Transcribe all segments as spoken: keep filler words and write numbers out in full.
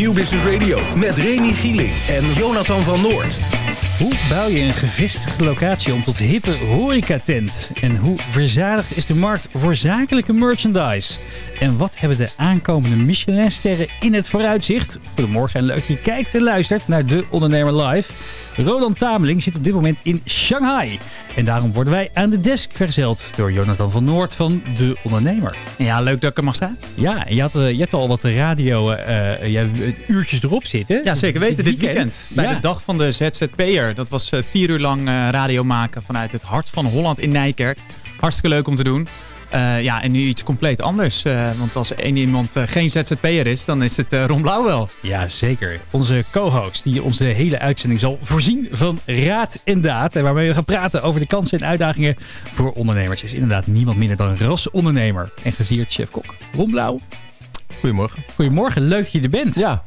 New Business Radio met Remy Gieling en Jonathan van Noord. Hoe bouw je een gevestigde locatie om tot hippe horecatent? En hoe verzadigd is de markt voor zakelijke merchandise? En wat hebben de aankomende Michelinsterren in het vooruitzicht? Goedemorgen en leuk dat je kijkt en luistert naar De Ondernemer Live. Roland Tameling zit op dit moment in Shanghai. En daarom worden wij aan de desk verzeld door Jonathan van Noord van De Ondernemer. Ja, leuk dat ik er mag staan. Ja, je, had, uh, je hebt al wat radio uh, uh, uurtjes erop zitten. Ja, zeker weten. Dit weekend. Dit weekend bij ja. de dag van de Z Z P'er. Dat was uh, vier uur lang uh, radio maken vanuit het hart van Holland in Nijkerk. Hartstikke leuk om te doen. Uh, ja, en nu iets compleet anders. Uh, want als één iemand uh, geen Z Z P'er is, dan is het uh, Ron Blaauw wel. Ja, zeker. Onze co-host die ons de hele uitzending zal voorzien van raad en daad. En waarmee we gaan praten over de kansen en uitdagingen voor ondernemers. Is inderdaad niemand minder dan rasondernemer en gevierd chef-kok Ron Blaauw. Goedemorgen. Goedemorgen, leuk dat je er bent. Ja.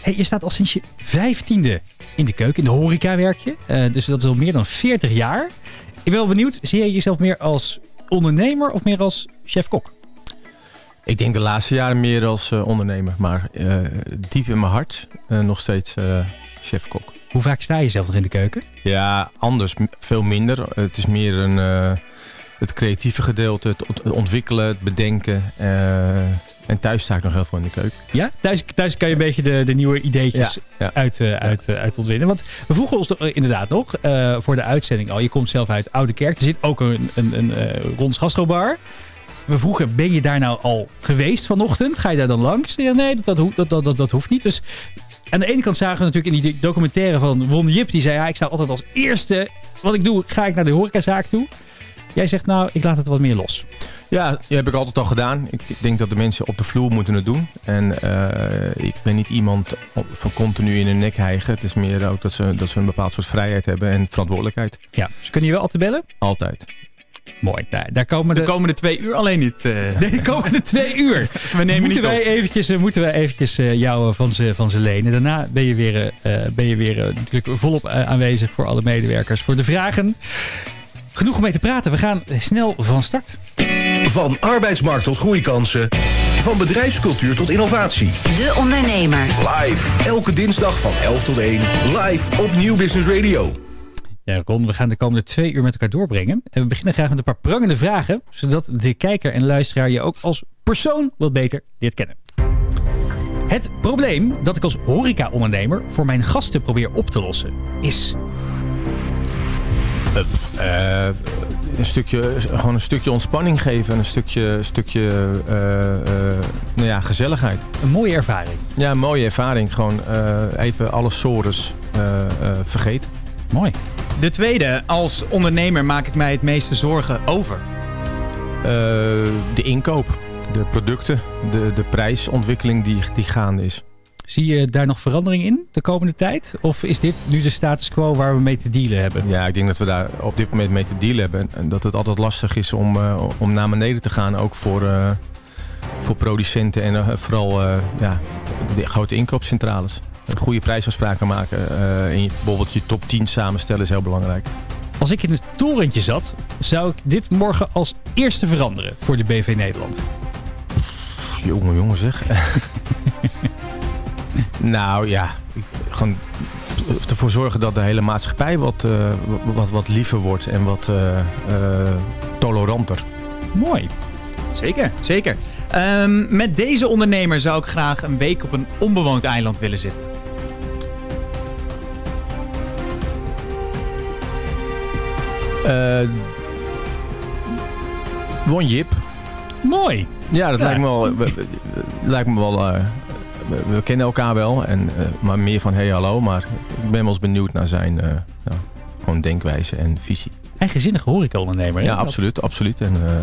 Hey, je staat al sinds je vijftiende in de keuken, in de horeca werk je. Uh, dus dat is al meer dan veertig jaar. Ik ben wel benieuwd, zie jij jezelf meer als ondernemer of meer als chef-kok? Ik denk de laatste jaren meer als uh, ondernemer, maar uh, diep in mijn hart uh, nog steeds uh, chef-kok. Hoe vaak sta je zelf nog in de keuken? Ja, anders, veel minder. Uh, het is meer een, uh, het creatieve gedeelte, het ontwikkelen, het bedenken. Uh, en thuis sta ik nog heel veel in de keuken. Ja, thuis, thuis kan je een beetje de, de nieuwe ideetjes ja, ja. uit, uh, uit, uh, uit ontwinnen. Want we vroegen ons uh, inderdaad nog uh, voor de uitzending al. Je komt zelf uit Oude Kerk. Er zit ook een, een, een uh, Rons gastrobar. We vroegen, ben je daar nou al geweest vanochtend? Ga je daar dan langs? Ja, nee, dat, dat, dat, dat, dat, dat hoeft niet. Dus aan de ene kant zagen we natuurlijk in die documentaire van Ron Jip. Die zei, ja, ik sta altijd als eerste. Wat ik doe, ga ik naar de horecazaak toe. Jij zegt, nou, ik laat het wat meer los. Ja, dat heb ik altijd al gedaan. Ik denk dat de mensen op de vloer moeten het doen. En uh, ik ben niet iemand van continu in hun nek hijgen. Het is meer ook dat ze, dat ze een bepaald soort vrijheid hebben en verantwoordelijkheid. Ja, dus kunnen je wel altijd bellen? Altijd. Mooi. Nou, daar komen de... de komende twee uur alleen niet. Uh... Nee, de komende twee uur. We nemen moeten, niet wij eventjes, moeten wij eventjes jou van ze, van ze lenen. Daarna ben je weer, uh, ben je weer uh, natuurlijk volop uh, aanwezig voor alle medewerkers. Voor de vragen. Genoeg om mee te praten. We gaan snel van start. Van arbeidsmarkt tot groeikansen. Van bedrijfscultuur tot innovatie. De Ondernemer. Live. Elke dinsdag van elf tot één. Live op New Business Radio. Ja, Ron, we gaan de komende twee uur met elkaar doorbrengen. En we beginnen graag met een paar prangende vragen. Zodat de kijker en luisteraar je ook als persoon wat beter leert kennen. Het probleem dat ik als horeca-ondernemer voor mijn gasten probeer op te lossen is... Uh, een stukje, gewoon een stukje ontspanning geven en een stukje, stukje uh, uh, nou ja, gezelligheid. Een mooie ervaring. Ja, een mooie ervaring. Gewoon uh, even alle sores uh, uh, vergeten. Mooi. De tweede, als ondernemer maak ik mij het meeste zorgen over? Uh, de inkoop, de producten, de, de prijsontwikkeling die, die gaande is. Zie je daar nog verandering in de komende tijd? Of is dit nu de status quo waar we mee te dealen hebben? Ja, ik denk dat we daar op dit moment mee te dealen hebben. En dat het altijd lastig is om, uh, om naar beneden te gaan. Ook voor, uh, voor producenten en uh, vooral uh, ja, de grote inkoopcentrales. Een goede prijsafspraken maken. Uh, en je, bijvoorbeeld je top tien samenstellen is heel belangrijk. Als ik in het torentje zat, zou ik dit morgen als eerste veranderen voor de B V Nederland. Jongen, jongen zeg. Nou ja, gewoon ervoor zorgen dat de hele maatschappij wat, uh, wat, wat liever wordt en wat uh, uh, toleranter. Mooi. Zeker, zeker. Um, met deze ondernemer zou ik graag een week op een onbewoond eiland willen zitten. Ron uh, Jip. Mooi. Ja, dat ja. lijkt me wel... lijkt me wel uh, We kennen elkaar wel, en, uh, maar meer van hey hallo. Maar ik ben wel eens benieuwd naar zijn uh, nou, gewoon denkwijze en visie. Eigenzinnige horecaondernemer. Ja, absoluut, absoluut. En uh, uh,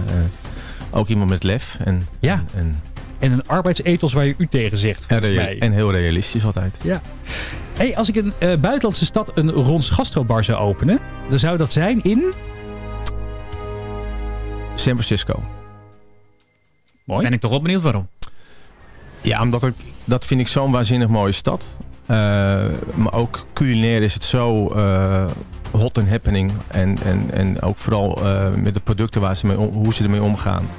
ook iemand met lef. En, ja. en, en, en een arbeidsethos waar je u tegen zegt, volgens en mij. En heel realistisch altijd. Ja. Hey, als ik in een uh, buitenlandse stad een Rons gastrobar zou openen, dan zou dat zijn in... San Francisco. Mooi. Ben ik toch wel benieuwd waarom. Ja, omdat ik, dat vind ik zo'n waanzinnig mooie stad. Uh, maar ook culinair is het zo uh, hot and happening. En, en, en ook vooral uh, met de producten waar ze mee om, hoe ze ermee omgaan.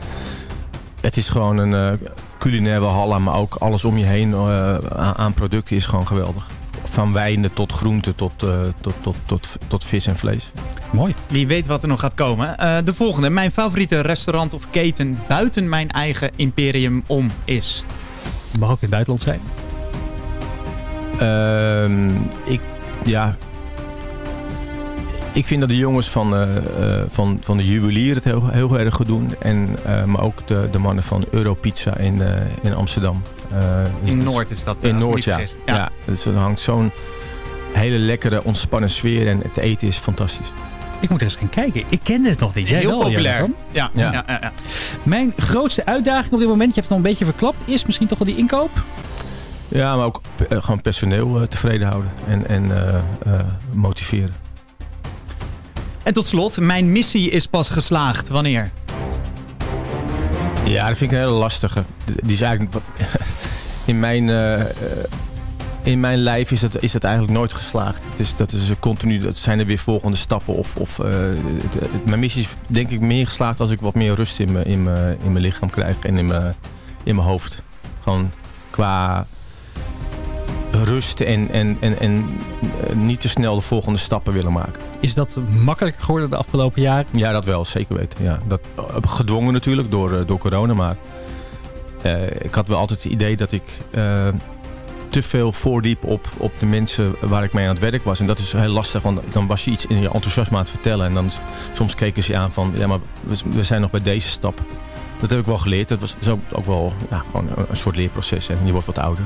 Het is gewoon een, uh, culinaire hallen, maar ook alles om je heen uh, aan producten is gewoon geweldig. Van wijnen tot groenten tot, uh, tot, tot, tot, tot vis en vlees. Mooi. Wie weet wat er nog gaat komen. Uh, de volgende. Mijn favoriete restaurant of keten buiten mijn eigen imperium om is? Mag ook in het buitenland zijn. Uh, ik, ja... Ik vind dat de jongens van, uh, van, van de juwelier het heel, heel erg goed doen. En, uh, maar ook de, de mannen van Europizza in, uh, in Amsterdam. Uh, dus in Noord is dat. Uh, in Noord, ja. Ja. ja. Dus er hangt zo'n hele lekkere, ontspannen sfeer. En het eten is fantastisch. Ik moet er eens gaan kijken. Ik kende het nog niet. Jij heel wel, populair. Ja. Ja. Ja, ja, ja. Mijn grootste uitdaging op dit moment, je hebt het nog een beetje verklapt, is misschien toch wel die inkoop? Ja, maar ook uh, gewoon personeel uh, tevreden houden. En, en uh, uh, motiveren. En tot slot, mijn missie is pas geslaagd. Wanneer? Ja, dat vind ik een hele lastige. Die is eigenlijk... In mijn, uh, in mijn lijf is dat, is dat eigenlijk nooit geslaagd. Dus dat is continu, dat zijn er weer volgende stappen. Of, of, uh, mijn missie is denk ik meer geslaagd als ik wat meer rust in mijn, in mijn, in mijn lichaam krijg. En in mijn, in mijn hoofd. Gewoon qua... rust en, en, en, en niet te snel de volgende stappen willen maken. Is dat makkelijker geworden de afgelopen jaren? Ja, dat wel. Zeker weten. Ja. Dat, gedwongen natuurlijk door, door corona. Maar uh, ik had wel altijd het idee dat ik uh, te veel voordiep op, op de mensen waar ik mee aan het werk was. En dat is heel lastig, want dan was je iets in je enthousiasme aan het vertellen. En dan soms keken ze je aan van, ja, maar we zijn nog bij deze stap. Dat heb ik wel geleerd. Dat was ook, ook wel ja, gewoon een soort leerproces. En je wordt wat ouder.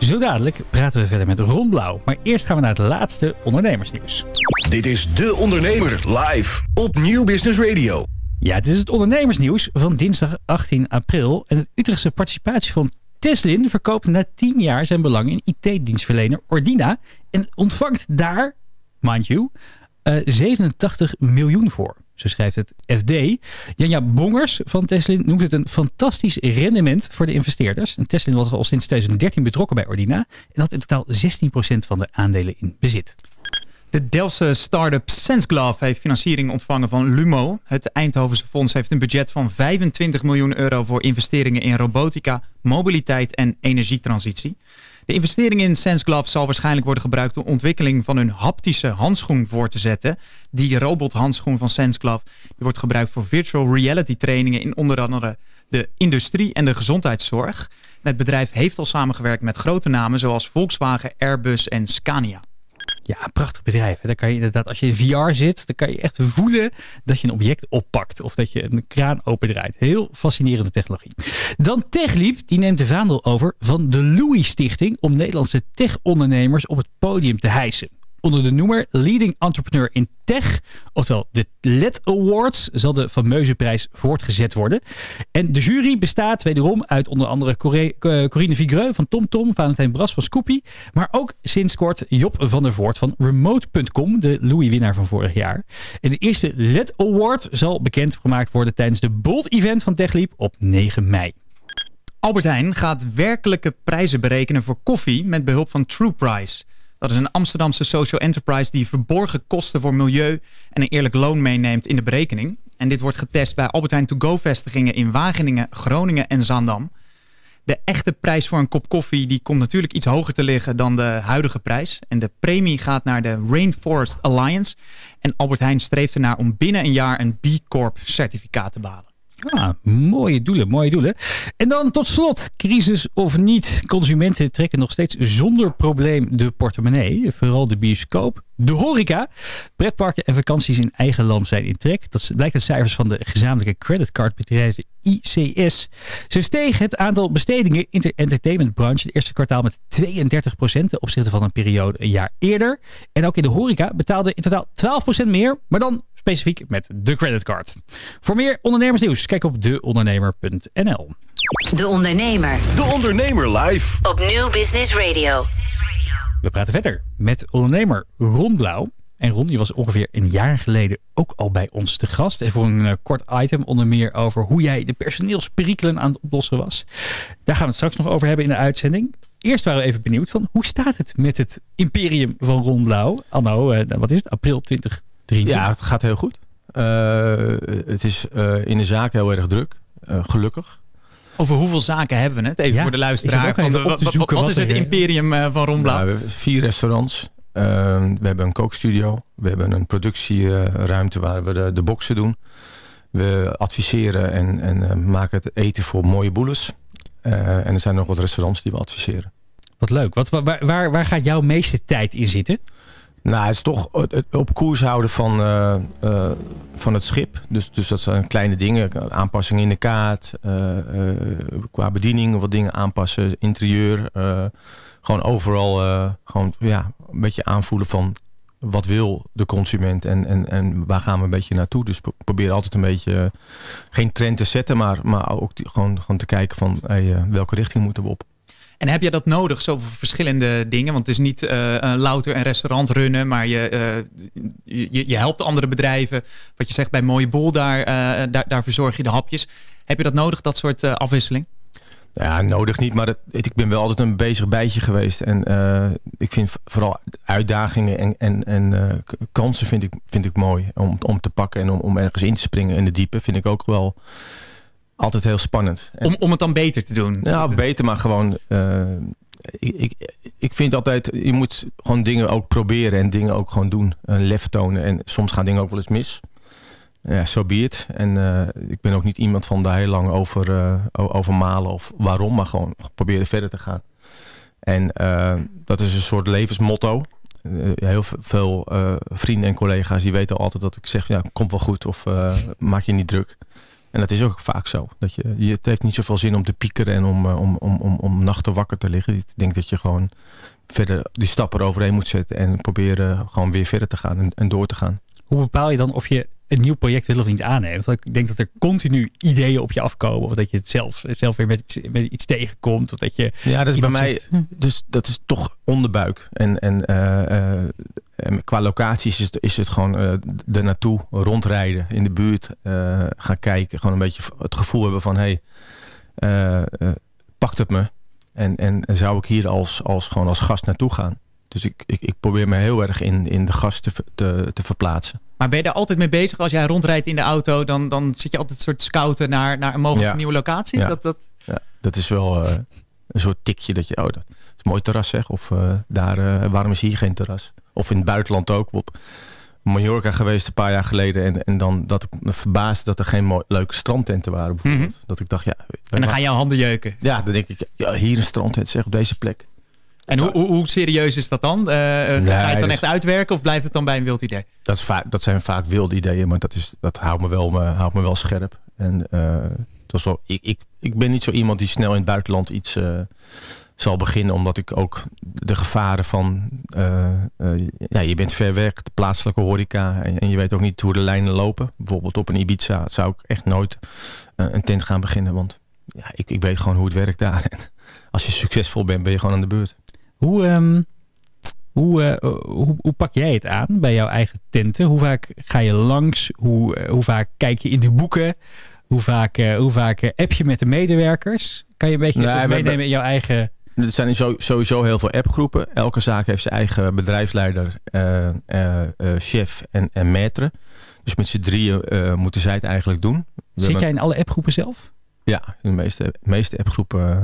Zo dadelijk praten we verder met Ron Blaauw. Maar eerst gaan we naar het laatste ondernemersnieuws. Dit is De Ondernemer live op Nieuw Business Radio. Ja, dit is het ondernemersnieuws van dinsdag achttien april. En het Utrechtse participatiefonds Teslin verkoopt na tien jaar zijn belang in I T-dienstverlener Ordina. En ontvangt daar, mind you, uh, zevenentachtig miljoen voor. Zo schrijft het F D. Jan-Ja Bongers van Teslin noemt het een fantastisch rendement voor de investeerders. En Teslin was al sinds twintig dertien betrokken bij Ordina en had in totaal zestien procent van de aandelen in bezit. De Delftse start-up SenseGlove heeft financiering ontvangen van Lumo. Het Eindhovense fonds heeft een budget van vijfentwintig miljoen euro voor investeringen in robotica, mobiliteit en energietransitie. De investering in SenseGlove zal waarschijnlijk worden gebruikt om de ontwikkeling van een haptische handschoen voor te zetten. Die robothandschoen van SenseGlove wordt gebruikt voor virtual reality trainingen in onder andere de industrie en de gezondheidszorg. En het bedrijf heeft al samengewerkt met grote namen zoals Volkswagen, Airbus en Scania. Ja, een prachtig bedrijf. Daar kan je inderdaad, als je in V R zit, dan kan je echt voelen dat je een object oppakt. Of dat je een kraan opendraait. Heel fascinerende technologie. Dan TechLeap, die neemt de vaandel over van de Louis Stichting om Nederlandse techondernemers op het podium te hijsen. Onder de noemer Leading Entrepreneur in Tech, oftewel de L E D Awards, zal de fameuze prijs voortgezet worden. En de jury bestaat wederom uit onder andere Corine Vigreux van TomTom, Valentijn Bras van Scoopy, maar ook sinds kort Job van der Voort van Remote punt com, de Louis-winnaar van vorig jaar. En de eerste L E D Award zal bekendgemaakt worden tijdens de Bold-event van TechLeap op negen mei. Albert Heijn gaat werkelijke prijzen berekenen voor koffie met behulp van TruePrice. Dat is een Amsterdamse social enterprise die verborgen kosten voor milieu en een eerlijk loon meeneemt in de berekening. En dit wordt getest bij Albert Heijn to-go-vestigingen in Wageningen, Groningen en Zaandam. De echte prijs voor een kop koffie die komt natuurlijk iets hoger te liggen dan de huidige prijs. En de premie gaat naar de Rainforest Alliance. En Albert Heijn streeft ernaar om binnen een jaar een B-Corp certificaat te behalen. Ah, mooie doelen, mooie doelen. En dan tot slot, crisis of niet. Consumenten trekken nog steeds zonder probleem de portemonnee. Vooral de bioscoop, de horeca. Pretparken en vakanties in eigen land zijn in trek. Dat blijkt uit cijfers van de gezamenlijke creditcardbedrijven I C S. Zo steeg het aantal bestedingen in de entertainmentbranche het eerste kwartaal met tweeëndertig procent ten opzichte van een periode een jaar eerder. En ook in de horeca betaalden in totaal twaalf procent meer, maar dan specifiek met de creditcard. Voor meer ondernemersnieuws, kijk op de ondernemer punt n l. De Ondernemer. De Ondernemer live. Op New Business Radio. We praten verder met ondernemer Ron Blaauw. En Ron die was ongeveer een jaar geleden ook al bij ons te gast. En voor een uh, kort item onder meer over hoe jij de personeelsperikelen aan het oplossen was. Daar gaan we het straks nog over hebben in de uitzending. Eerst waren we even benieuwd van hoe staat het met het imperium van Ron Blaauw? Anno, uh, wat is het? April twintig. drieëntwintig. Ja, het gaat heel goed. Uh, het is uh, in de zaak heel erg druk. Uh, gelukkig. Over hoeveel zaken hebben we het? Even ja, voor de luisteraar. Even wat, wat, wat, wat is het imperium uh, van Ron Blaauw? Nou, vier restaurants. Uh, we hebben een kookstudio. We hebben een productieruimte waar we de, de boksen doen. We adviseren en, en uh, maken het eten voor mooie boelers. Uh, en er zijn nog wat restaurants die we adviseren. Wat leuk. Wat, waar, waar, waar gaat jouw meeste tijd in zitten? Nou, het is toch het op koers houden van, uh, uh, van het schip. Dus, dus dat zijn kleine dingen. Aanpassingen in de kaart. Uh, uh, qua bediening wat dingen aanpassen. Interieur. Uh, gewoon overal uh, gewoon, ja, een beetje aanvoelen van wat wil de consument. En, en, en waar gaan we een beetje naartoe. Dus probeer altijd een beetje uh, geen trend te zetten. Maar, maar ook die, gewoon, gewoon te kijken van hey, uh, welke richting moeten we op. En heb je dat nodig, zoveel verschillende dingen? Want het is niet uh, een louter een restaurant runnen, maar je, uh, je, je helpt andere bedrijven. Wat je zegt bij Mooie Boel, daar, uh, daar, daar verzorg je de hapjes. Heb je dat nodig, dat soort uh, afwisseling? Ja, nodig niet, maar dat, ik ben wel altijd een bezig bijtje geweest. En uh, ik vind vooral uitdagingen en, en, en uh, kansen vind ik, vind ik mooi om, om te pakken en om, om ergens in te springen in de diepe vind ik ook wel... Altijd heel spannend. Om, om het dan beter te doen? Ja, beter, maar gewoon... Uh, ik, ik, ik vind altijd... Je moet gewoon dingen ook proberen en dingen ook gewoon doen. Uh, lef tonen. En soms gaan dingen ook wel eens mis. Ja, so be it. En uh, ik ben ook niet iemand van daar heel lang over, uh, over malen of waarom. Maar gewoon proberen verder te gaan. En uh, dat is een soort levensmotto. Uh, heel veel uh, vrienden en collega's die weten altijd dat ik zeg... Ja, komt wel goed of uh, maak je niet druk. En dat is ook vaak zo. Dat je, je, het heeft niet zoveel zin om te piekeren en om, om, om, om, om nachten wakker te liggen. Ik denk dat je gewoon verder die stappen eroverheen moet zetten. En proberen gewoon weer verder te gaan en, en door te gaan. Hoe bepaal je dan of je een nieuw project wil of niet aanneemt? Want ik denk dat er continu ideeën op je afkomen. Of dat je het zelf, zelf weer met iets, met iets tegenkomt. Of dat je ja, dat is bij mij. Zegt... Dus dat is toch onderbuik. En, en, uh, uh, en qua locaties is het, is het gewoon uh, er naartoe rondrijden. In de buurt uh, gaan kijken. Gewoon een beetje het gevoel hebben van hé, hey, uh, uh, pakt het me? En, en zou ik hier als, als, gewoon als gast naartoe gaan? Dus ik, ik, ik probeer me heel erg in, in de gast te, te, te verplaatsen. Maar ben je daar altijd mee bezig? Als jij rondrijdt in de auto, dan, dan zit je altijd een soort scouten naar, naar een mogelijke ja. nieuwe locatie? Ja. Dat, dat... Ja. dat is wel uh, een soort tikje dat je, oh, dat is een mooi terras zeg. Of uh, daar, uh, waarom is hier geen terras? Of in het buitenland ook. Op Mallorca geweest een paar jaar geleden. En, en dan dat ik me verbaasde dat er geen mooi, leuke strandtenten waren bijvoorbeeld. Mm-hmm. Dat ik dacht, ja. En dan maar... gaan jouw handen jeuken. Ja, dan denk ik, ja, hier een strandtent zeg, op deze plek. En hoe, hoe, hoe serieus is dat dan? Uh, nee, ga je het dan echt is, uitwerken of blijft het dan bij een wild idee? Dat, is vaak, dat zijn vaak wilde ideeën, maar dat, is, dat houdt, me wel, uh, houdt me wel scherp. En, uh, het was wel, ik, ik, ik ben niet zo iemand die snel in het buitenland iets uh, zal beginnen. Omdat ik ook de gevaren van... Uh, uh, ja, je bent ver weg, de plaatselijke horeca. En, en je weet ook niet hoe de lijnen lopen. Bijvoorbeeld op een Ibiza zou ik echt nooit uh, een tent gaan beginnen. Want ja, ik, ik weet gewoon hoe het werkt daar. Als je succesvol bent, ben je gewoon aan de beurt. Hoe, um, hoe, uh, hoe, hoe pak jij het aan bij jouw eigen tenten? Hoe vaak ga je langs? Hoe, uh, hoe vaak kijk je in de boeken? Hoe vaak, uh, hoe vaak uh, app je met de medewerkers? Kan je een beetje nou, meenemen we, we, in jouw eigen... Er zijn sowieso heel veel appgroepen. Elke zaak heeft zijn eigen bedrijfsleider, uh, uh, uh, chef en, en maître. Dus met z'n drieën uh, moeten zij het eigenlijk doen. We Zit jij in alle appgroepen zelf? Ja, in de meeste, meeste appgroepen uh,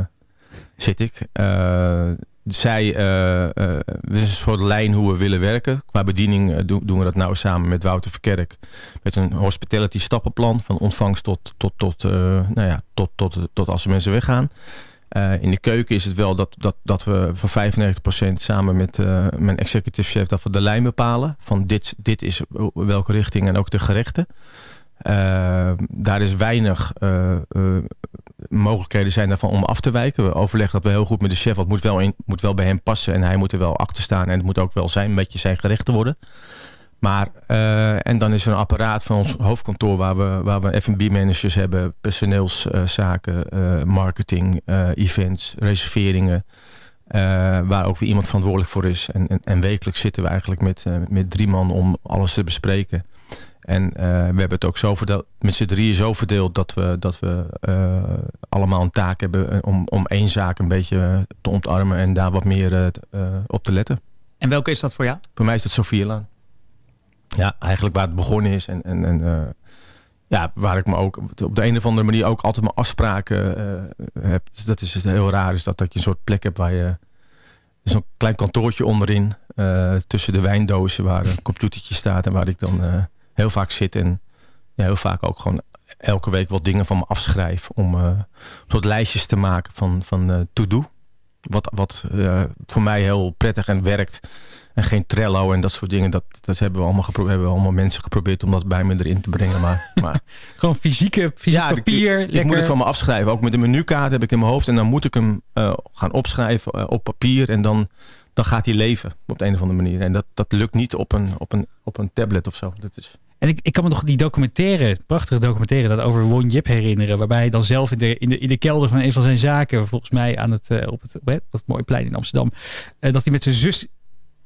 zit ik. Uh, Zij, uh, uh, er is een soort lijn hoe we willen werken. Qua bediening uh, doen, doen we dat nou samen met Wouter Verkerk. Met een hospitality stappenplan. Van ontvangst tot, tot, tot, uh, nou ja, tot, tot, tot als de mensen weggaan. Uh, in de keuken is het wel dat, dat, dat we voor vijfennegentig procent samen met uh, mijn executive chef dat we de lijn bepalen. Van dit, dit is welke richting en ook de gerechten. Uh, daar is weinig uh, uh, mogelijkheden zijn daarvan om af te wijken. We overleggen dat we heel goed met de chef, want het moet wel, in, moet wel bij hem passen en hij moet er wel achter staan en het moet ook wel zijn, een beetje zijn gerechten worden. Maar, uh, en dan is er een apparaat van ons hoofdkantoor waar we, waar we F en B managers hebben, personeelszaken, uh, marketing, uh, events, reserveringen. Uh, waar ook weer iemand verantwoordelijk voor is. En, en, en wekelijks zitten we eigenlijk met, uh, met drie man om alles te bespreken. En uh, we hebben het ook zo verdeeld, met z'n drieën zo verdeeld dat we, dat we uh, allemaal een taak hebben om, om één zaak een beetje te ontarmen en daar wat meer uh, op te letten. En welke is dat voor jou? Voor mij is dat Sofielaan. Ja, eigenlijk waar het begonnen is. En, en, en uh, Ja, waar ik me ook op de een of andere manier ook altijd mijn afspraken uh, heb. Dus dat is heel raar, is dat, dat je een soort plek hebt waar je... Zo'n klein kantoortje onderin, uh, tussen de wijndozen waar een computertje staat en waar ik dan uh, heel vaak zit. En ja, heel vaak ook gewoon elke week wat dingen van me afschrijf om uh, soort lijstjes te maken van, van uh, to-do. Wat, wat uh, voor mij heel prettig en werkt. En geen Trello en dat soort dingen. Dat, dat hebben we allemaal geprobeerd. Hebben we allemaal mensen geprobeerd om dat bij me erin te brengen. Maar, maar... Gewoon fysieke, fysiek ja, papier. Ik, ik, ik moet het van me afschrijven. Ook met een menukaart heb ik in mijn hoofd. En dan moet ik hem uh, gaan opschrijven uh, op papier. En dan, dan gaat hij leven op de een of andere manier. En dat, dat lukt niet op een, op een, op een tablet of zo. Dat is... En ik, ik kan me nog die documentaire, prachtige documentaire, dat over Ron Jip herinneren. Waarbij hij dan zelf in de, in de, in de kelder van een van zijn zaken, volgens mij aan het, uh, op, het, op het mooie plein in Amsterdam. Uh, dat hij met zijn zus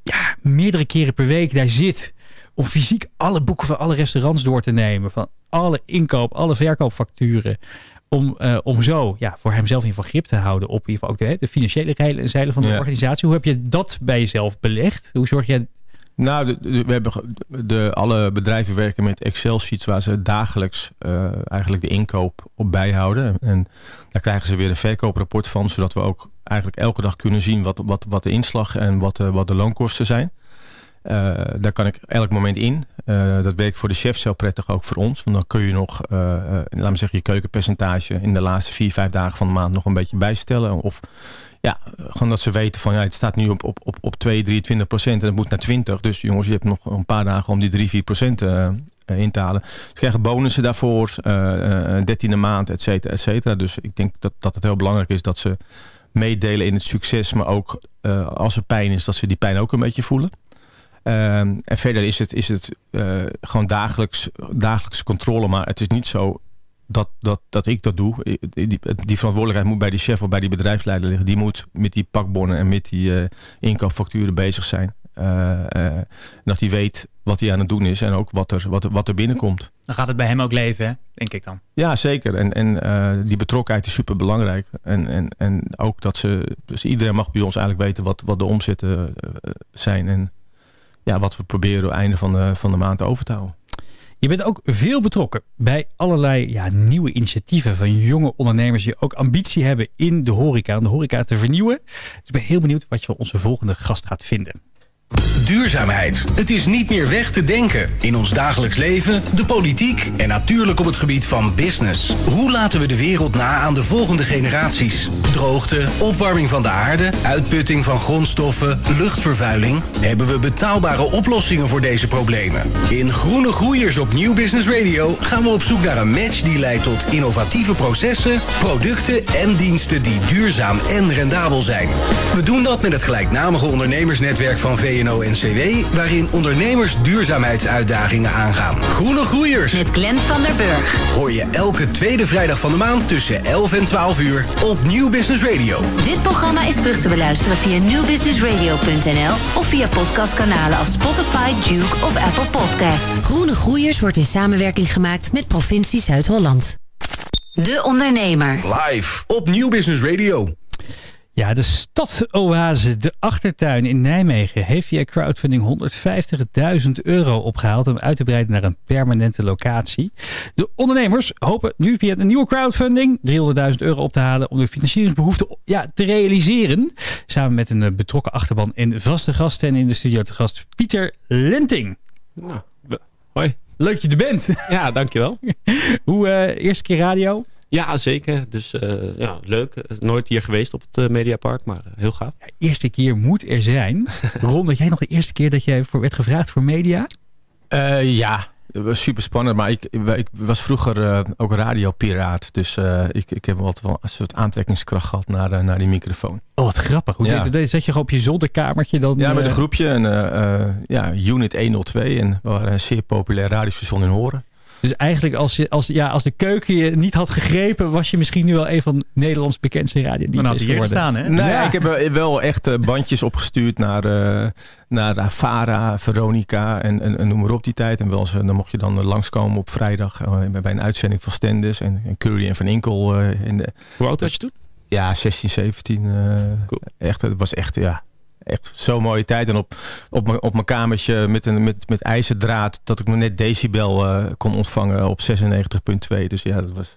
ja, meerdere keren per week daar zit. Om fysiek alle boeken van alle restaurants door te nemen. Van alle inkoop, alle verkoopfacturen. Om, uh, om zo ja, voor hemzelf in van grip te houden op in ieder geval ook de, de financiële zijde van de ja. organisatie. Hoe heb je dat bij jezelf belegd? Hoe zorg jij... Nou, de, de, we hebben de, alle bedrijven werken met Excel-sheets waar ze dagelijks uh, eigenlijk de inkoop op bijhouden. En daar krijgen ze weer een verkooprapport van, zodat we ook eigenlijk elke dag kunnen zien wat, wat, wat de inslag en wat, uh, wat de loonkosten zijn. Uh, daar kan ik elk moment in. Uh, dat werkt voor de chefs heel prettig, ook voor ons. Want dan kun je nog, uh, uh, laat me zeggen, je keukenpercentage in de laatste vier, vijf dagen van de maand nog een beetje bijstellen. Of ja, gewoon dat ze weten van ja, het staat nu op, op, op, op twee, drieëntwintig procent en het moet naar twintig. Dus jongens, je hebt nog een paar dagen om die drie, vier procent uh, in te halen. Ze krijgen bonussen daarvoor, uh, uh, dertiende maand, et cetera, et cetera. Dus ik denk dat, dat het heel belangrijk is dat ze meedelen in het succes. Maar ook uh, als er pijn is, dat ze die pijn ook een beetje voelen. Uh, en verder is het, is het uh, gewoon dagelijks, dagelijkse controle. Maar het is niet zo dat, dat, dat ik dat doe. Die, die verantwoordelijkheid moet bij die chef of bij die bedrijfsleider liggen. Die moet met die pakbonnen en met die uh, inkoopfacturen bezig zijn. Uh, uh, dat hij weet wat hij aan het doen is en ook wat er, wat, wat er binnenkomt. Dan gaat het bij hem ook leven, hè? Denk ik dan. Ja, zeker. En, en uh, die betrokkenheid is super belangrijk. En, en, en ook dat ze... Dus iedereen mag bij ons eigenlijk weten wat, wat de omzetten uh, zijn en... Ja, wat we proberen door het einde van de, van de maand over te houden. Je bent ook veel betrokken bij allerlei ja, nieuwe initiatieven van jonge ondernemers die ook ambitie hebben in de horeca, om de horeca te vernieuwen. Dus ik ben heel benieuwd wat je van onze volgende gast gaat vinden. Duurzaamheid. Het is niet meer weg te denken. In ons dagelijks leven, de politiek en natuurlijk op het gebied van business. Hoe laten we de wereld na aan de volgende generaties? Droogte, opwarming van de aarde, uitputting van grondstoffen, luchtvervuiling. Hebben we betaalbare oplossingen voor deze problemen? In Groene Groeiers op Nieuw Business Radio gaan we op zoek naar een match die leidt tot innovatieve processen, producten en diensten die duurzaam en rendabel zijn. We doen dat met het gelijknamige ondernemersnetwerk van V N R. N C W, waarin ondernemers duurzaamheidsuitdagingen aangaan. Groene Groeiers. Met Glenn van der Burg. Hoor je elke tweede vrijdag van de maand tussen elf en twaalf uur op Nieuw Business Radio. Dit programma is terug te beluisteren via nieuw business radio punt n l of via podcastkanalen als Spotify, Duke of Apple Podcasts. Groene Groeiers wordt in samenwerking gemaakt met provincie Zuid-Holland. De Ondernemer. Live op Nieuw Business Radio. Ja, de stadsoase De Achtertuin in Nijmegen heeft via crowdfunding honderdvijftigduizend euro opgehaald om uit te breiden naar een permanente locatie. De ondernemers hopen nu via een nieuwe crowdfunding driehonderdduizend euro op te halen om de financieringsbehoeften ja, te realiseren. Samen met een betrokken achterban en vaste gasten en in de studio te gast Pieter Lenting. Nou, hoi. Leuk dat je er bent. Ja, dankjewel. Hoe uh, eerste keer radio? Ja, zeker. Dus uh, ja, leuk. Nooit hier geweest op het uh, Mediapark, maar uh, heel gaaf. Ja, eerste keer moet er zijn. Ron, dat jij nog de eerste keer dat jij voor werd gevraagd voor media? Uh, ja, dat was super spannend. Maar ik, ik was vroeger uh, ook radiopiraat. Dus uh, ik, ik heb altijd wel een soort aantrekkingskracht gehad naar, uh, naar die microfoon. Oh, wat grappig. Hoe ja. deed, deed, zet je gewoon op je zolderkamertje dan? Ja, met een groepje. En, uh, uh, ja, Unit honderdtwee. En we waren een zeer populair radiostation in Horen. Dus eigenlijk als, je, als, ja, als de keuken je niet had gegrepen... was je misschien nu wel een van Nederlands bekendste radio. Dan had je hier gestaan, hè? Nou, ja. Ik heb wel echt bandjes opgestuurd naar, uh, naar Vara, Veronica en, en, en noem maar op die tijd. En wel eens, dan mocht je dan langskomen op vrijdag uh, bij een uitzending van Stenders en, en Curry en Van Inkel. Uh, in de, Hoe oud was je toen? Ja, zestien, zeventien. Uh, cool. Echt, het was echt, ja... echt zo'n mooie tijd. En op, op, m- op mijn kamertje met, een, met, met ijzerdraad dat ik nog net decibel uh, kon ontvangen op zesennegentig komma twee. Dus ja, dat was...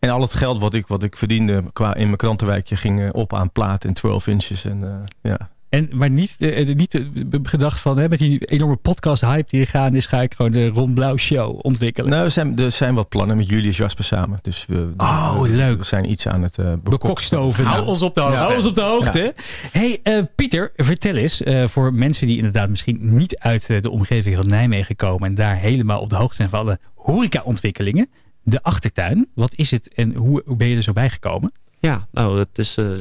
En al het geld wat ik, wat ik verdiende qua in mijn krantenwijkje ging uh, op aan plaat en twaalf inches. En, uh, ja. En, maar niet, eh, niet gedacht van, hè, met die enorme podcast-hype die er gaan is, ga ik gewoon de Ron Blaauw show ontwikkelen. Nou, er zijn, er zijn wat plannen met Julius Jasper samen. Dus we, oh, we, leuk. we zijn iets aan het uh, bekokstoven. Nou. Hou ons op de hoogte. Ja. Hou ons op de hoogte. Ja. Hey, uh, Pieter, vertel eens, uh, voor mensen die inderdaad misschien niet uit uh, de omgeving van Nijmegen komen en daar helemaal op de hoogte zijn van alle horeca-ontwikkelingen. De Achtertuin, wat is het en hoe, hoe ben je er zo bij gekomen? Ja, nou, dat is... Uh...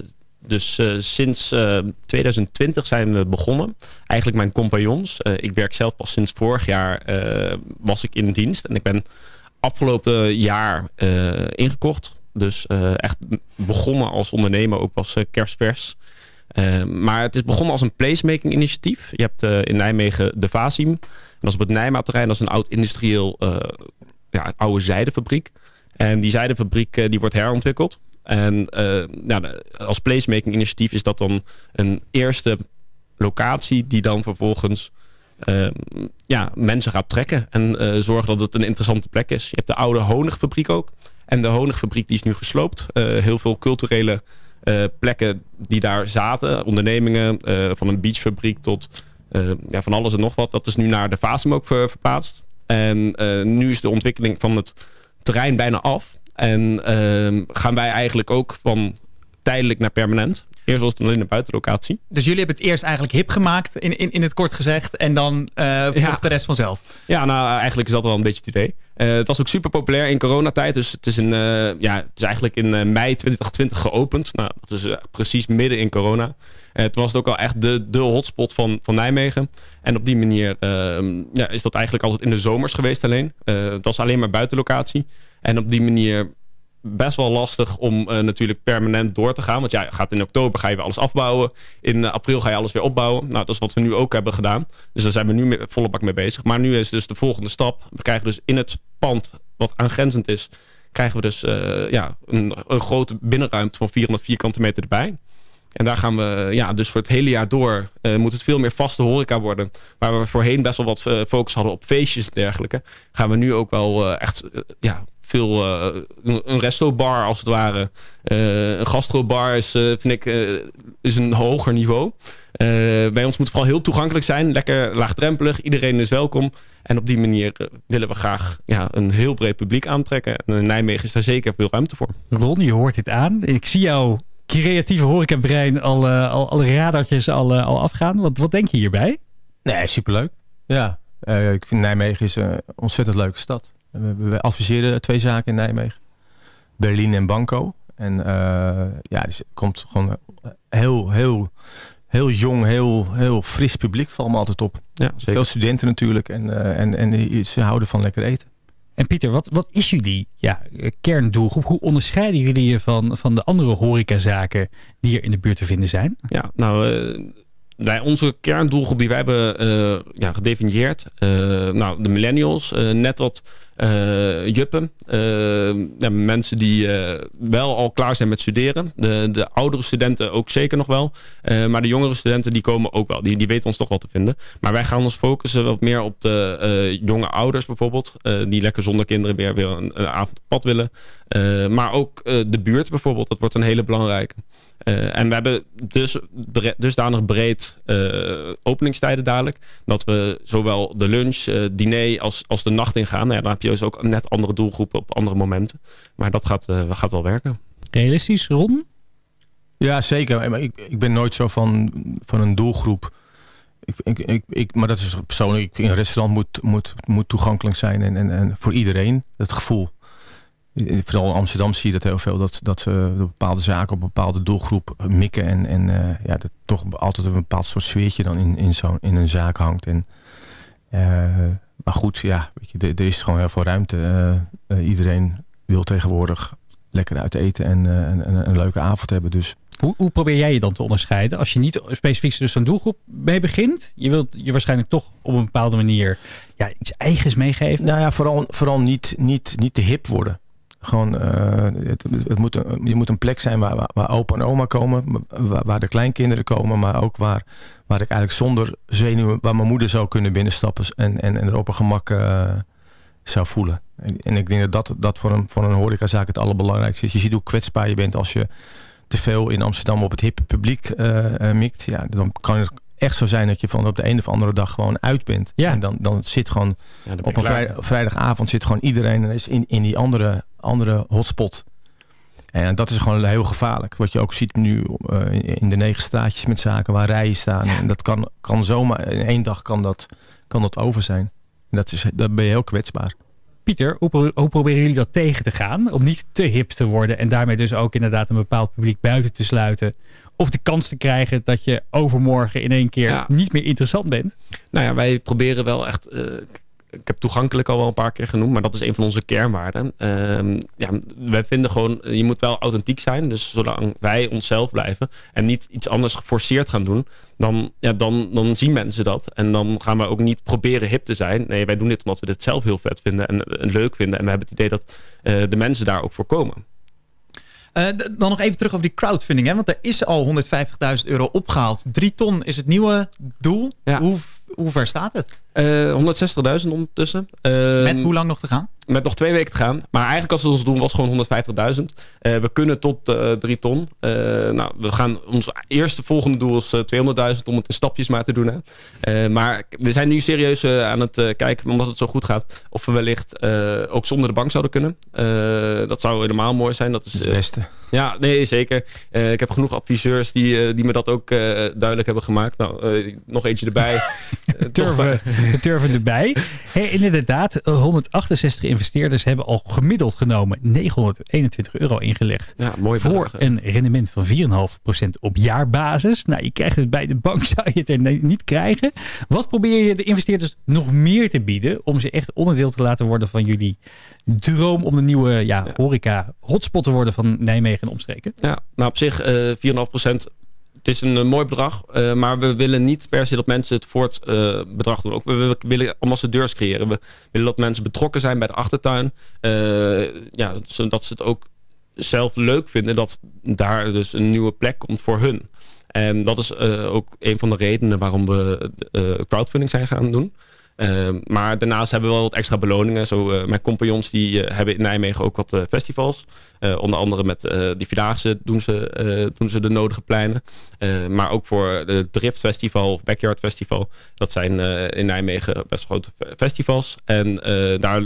Dus uh, sinds uh, twintig twintig zijn we begonnen. Eigenlijk mijn compagnons. Uh, ik werk zelf pas sinds vorig jaar uh, was ik in dienst. En ik ben afgelopen jaar uh, ingekocht. Dus uh, echt begonnen als ondernemer. Ook pas uh, kerstvers. Uh, maar het is begonnen als een placemaking initiatief. Je hebt uh, in Nijmegen de Vasim. En dat is op het Nijmaterrein. Dat is een oud industrieel uh, ja, oude zijdefabriek. En die zijdefabriek uh, die wordt herontwikkeld. En uh, nou, als placemaking initiatief is dat dan een eerste locatie die dan vervolgens uh, ja, mensen gaat trekken. En uh, zorgen dat het een interessante plek is. Je hebt de oude Honigfabriek ook. En de Honigfabriek die is nu gesloopt. Uh, heel veel culturele uh, plekken die daar zaten. Ondernemingen uh, van een beachfabriek tot uh, ja, van alles en nog wat. Dat is nu naar de Vasim ook ver, verplaatst. En uh, nu is de ontwikkeling van het terrein bijna af. En uh, gaan wij eigenlijk ook van tijdelijk naar permanent. Eerst was het alleen een buitenlocatie. Dus jullie hebben het eerst eigenlijk hip gemaakt, in, in, in het kort gezegd. En dan uh, volgt ja. de rest vanzelf. Ja, nou eigenlijk is dat wel een beetje het idee. Uh, het was ook super populair in coronatijd. Dus het is, in, uh, ja, het is eigenlijk in uh, mei twintig twintig geopend. Nou, dat is uh, precies midden in corona. Uh, toen was het ook al echt de, de hotspot van, van Nijmegen. En op die manier uh, ja, is dat eigenlijk altijd in de zomers geweest alleen. Uh, dat was alleen maar buitenlocatie. En op die manier best wel lastig om uh, natuurlijk permanent door te gaan. Want ja, gaat in oktober ga je weer alles afbouwen. In uh, april ga je alles weer opbouwen. Nou, dat is wat we nu ook hebben gedaan. Dus daar zijn we nu met volle bak mee bezig. Maar nu is dus de volgende stap. We krijgen dus in het pand, wat aangrenzend is, krijgen we dus uh, ja, een, een grote binnenruimte van vierhonderd vierkante meter erbij. En daar gaan we, ja, dus voor het hele jaar door uh, moet het veel meer vaste horeca worden. Waar we voorheen best wel wat focus hadden op feestjes en dergelijke. Gaan we nu ook wel uh, echt, uh, ja... Veel, uh, een restobar als het ware. Uh, een gastrobar is, uh, vind ik, uh, is een hoger niveau. Uh, bij ons moet het vooral heel toegankelijk zijn. Lekker laagdrempelig. Iedereen is welkom. En op die manier willen we graag ja, een heel breed publiek aantrekken. En in Nijmegen is daar zeker veel ruimte voor. Ron, je hoort dit aan. Ik zie jouw creatieve horecabrein al, uh, al, al radartjes al, uh, al afgaan. Wat, wat denk je hierbij? Nee, superleuk. Ja, uh, ik vind Nijmegen is een ontzettend leuke stad. We adviseren twee zaken in Nijmegen. Berlijn en Banco. En uh, ja, dus het komt gewoon heel, heel, heel jong, heel, heel fris publiek valt me altijd op. Ja, zeker. Veel studenten natuurlijk. En, uh, en, en ze houden van lekker eten. En Pieter, wat, wat is jullie ja, kerndoelgroep? Hoe onderscheiden jullie je van, van de andere horecazaken die er in de buurt te vinden zijn? Ja, nou... Uh... Bij onze kerndoelgroep die wij hebben uh, ja, gedefinieerd. Uh, nou, de millennials. Uh, net wat uh, juppen. Uh, ja, mensen die uh, wel al klaar zijn met studeren. De, de oudere studenten ook zeker nog wel. Uh, maar de jongere studenten die komen ook wel. Die, die weten ons toch wel te vinden. Maar wij gaan ons focussen wat meer op de uh, jonge ouders bijvoorbeeld. Uh, die lekker zonder kinderen weer, weer een, een avond op pad willen. Uh, maar ook uh, de buurt bijvoorbeeld. Dat wordt een hele belangrijke. Uh, en we hebben dus bre- dusdanig breed uh, openingstijden dadelijk. Dat we zowel de lunch, uh, diner als, als de nacht ingaan. Nou ja, dan heb je dus ook net andere doelgroepen op andere momenten. Maar dat gaat, uh, gaat wel werken. Realistisch, Ron? Ja, zeker. Maar ik, ik ben nooit zo van, van een doelgroep. Ik, ik, ik, ik, maar dat is persoonlijk. Een restaurant moet, moet, moet toegankelijk zijn. En, en, en voor iedereen, dat gevoel. Vooral in Amsterdam zie je dat heel veel. Dat, dat ze bepaalde zaken op een bepaalde doelgroep mikken. En, en uh, ja, dat toch altijd een bepaald soort sfeertje dan in, in, zo'n, in een zaak hangt. En, uh, maar goed, ja, weet je, er, er is gewoon heel veel ruimte. Uh, uh, iedereen wil tegenwoordig lekker uit eten en uh, een, een, een leuke avond hebben. Dus. Hoe, hoe probeer jij je dan te onderscheiden? Als je niet specifiek dus zo'n doelgroep mee begint. Je wilt je waarschijnlijk toch op een bepaalde manier ja, iets eigens meegeven. Nou ja, vooral, vooral niet, niet, niet te hip worden. Gewoon, uh, het, het moet, je moet een plek zijn waar, waar, waar opa en oma komen, waar, waar de kleinkinderen komen, maar ook waar, waar ik eigenlijk zonder zenuwen, waar mijn moeder zou kunnen binnenstappen en, en, en er op een gemak uh, zou voelen. En, en ik denk dat dat, dat voor, een, voor een horecazaak het allerbelangrijkste is. Je ziet hoe kwetsbaar je bent als je te veel in Amsterdam op het hippe publiek uh, mikt. Ja, dan kan het echt zo zijn dat je van op de een of andere dag gewoon uit bent. Ja. En dan, dan zit gewoon ja, dan op een vrij, vrijdagavond zit gewoon iedereen is in, in die andere, andere hotspot. En dat is gewoon heel gevaarlijk. Wat je ook ziet nu uh, in de negen straatjes met zaken waar rijen staan. Ja. En dat kan, kan zomaar, in één dag kan dat, kan dat over zijn. En dat is, daar ben je heel kwetsbaar. Pieter, hoe, pro- hoe proberen jullie dat tegen te gaan? Om niet te hip te worden en daarmee dus ook inderdaad een bepaald publiek buiten te sluiten. Of de kans te krijgen dat je overmorgen in één keer ja. niet meer interessant bent. Nou ja, wij proberen wel echt... Uh, ik heb toegankelijk al wel een paar keer genoemd, maar dat is een van onze kernwaarden. Uh, ja, wij vinden gewoon, je moet wel authentiek zijn. Dus zolang wij onszelf blijven en niet iets anders geforceerd gaan doen, dan, ja, dan, dan zien mensen dat. En dan gaan we ook niet proberen hip te zijn. Nee, wij doen dit omdat we dit zelf heel vet vinden en, en leuk vinden. En we hebben het idee dat uh, de mensen daar ook voor komen. Uh, dan nog even terug over die crowdfunding. Hè? Want er is al honderdvijftigduizend euro opgehaald. Drie ton is het nieuwe doel. Ja. Hoe, hoe ver staat het? Uh, honderdzestigduizend ondertussen. Uh, met hoe lang nog te gaan? Met nog twee weken te gaan. Maar eigenlijk als het ons doel was gewoon honderdvijftigduizend. Uh, we kunnen tot uh, drie ton. Uh, nou, we gaan ons eerste volgende doel is uh, tweehonderdduizend om het in stapjes maar te doen. Hè. Uh, maar we zijn nu serieus uh, aan het uh, kijken, omdat het zo goed gaat, of we wellicht uh, ook zonder de bank zouden kunnen. Uh, dat zou helemaal mooi zijn. Dat is, dat is het beste. Uh, ja, nee, zeker. Uh, ik heb genoeg adviseurs die, uh, die me dat ook uh, duidelijk hebben gemaakt. Nou, uh, nog eentje erbij. Turven. We durven erbij. Hey, inderdaad, honderdachtenzestig investeerders hebben al gemiddeld genomen negenhonderdeenentwintig euro ingelegd. Ja, mooi voor bedrag, een rendement van vier komma vijf procent op jaarbasis. Nou, je krijgt het bij de bank, zou je het er niet krijgen. Wat probeer je de investeerders nog meer te bieden om ze echt onderdeel te laten worden van jullie droom om de nieuwe ja, ja. horeca hotspot te worden van Nijmegen en omstreken? Ja, nou op zich uh, vier komma vijf procent. Het is een, een mooi bedrag, uh, maar we willen niet per se dat mensen het voor het uh, bedrag doen. Ook we, we willen ambassadeurs creëren. We willen dat mensen betrokken zijn bij de achtertuin. Uh, ja, zodat ze het ook zelf leuk vinden dat daar dus een nieuwe plek komt voor hun. En dat is uh, ook een van de redenen waarom we uh, crowdfunding zijn gaan doen. Uh, maar daarnaast hebben we wel wat extra beloningen. Zo, uh, mijn compagnons die, uh, hebben in Nijmegen ook wat uh, festivals. Uh, onder andere met uh, die Vierdaagse doen ze, uh, doen ze de nodige pleinen. Uh, maar ook voor het Drift Festival of Backyard Festival. Dat zijn uh, in Nijmegen best grote festivals. En uh, daar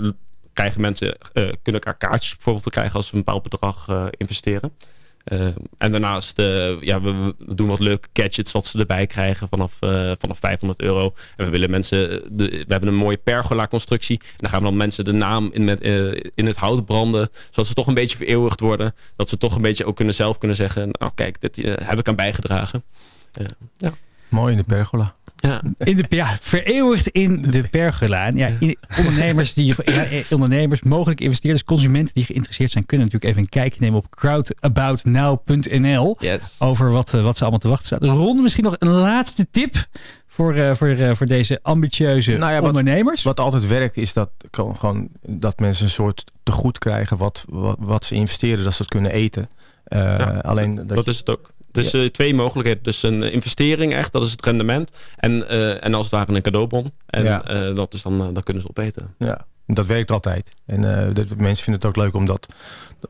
krijgen mensen, uh, kunnen elkaar kaartjes bijvoorbeeld krijgen als ze een bepaald bedrag uh, investeren. Uh, en daarnaast, uh, ja, we, we doen wat leuke gadgets wat ze erbij krijgen vanaf, uh, vanaf vijfhonderd euro. En we willen mensen, de, we hebben een mooie pergola-constructie. En dan gaan we dan mensen de naam in, met, uh, in het hout branden, zodat ze toch een beetje vereeuwigd worden. Dat ze toch een beetje ook kunnen zelf kunnen zeggen, nou kijk, dit uh, heb ik aan bijgedragen. Uh, ja. Mooi in de pergola. Ja. In de, ja, vereeuwigd in de pergola. Ja, ondernemers, die, ja, ondernemers, mogelijk investeerders, consumenten die geïnteresseerd zijn, kunnen natuurlijk even een kijkje nemen op crowdaboutnow punt n l yes. over wat, wat ze allemaal te wachten staat. Ron, misschien nog een laatste tip voor, uh, voor, uh, voor deze ambitieuze nou ja, wat, ondernemers. Wat altijd werkt is dat, gewoon, dat mensen een soort tegoed krijgen wat, wat, wat ze investeren, dat ze het kunnen eten. Uh, ja, alleen dat, dat je, is het ook. Dus ja. uh, twee mogelijkheden. Dus een investering echt, dat is het rendement. En, uh, en als het ware een cadeaubon. En ja. uh, dat, is dan, uh, dat kunnen ze opeten. Ja, dat werkt altijd. En uh, dat, mensen vinden het ook leuk om dat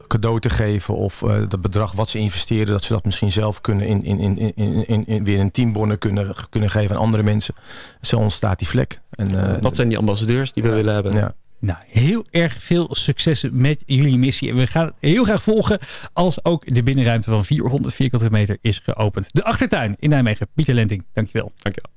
cadeau te geven. Of uh, dat bedrag wat ze investeren, dat ze dat misschien zelf kunnen in, in, in, in, in, in, weer in teambonnen kunnen, kunnen geven aan andere mensen. Zo ontstaat die vlek. En, uh, dat zijn die ambassadeurs die we ja. willen hebben. Ja. Nou, heel erg veel succes met jullie missie. En we gaan het heel graag volgen als ook de binnenruimte van vierhonderd vierkante meter is geopend. De Achtertuin in Nijmegen. Pieter Lenting, dankjewel. Dankjewel.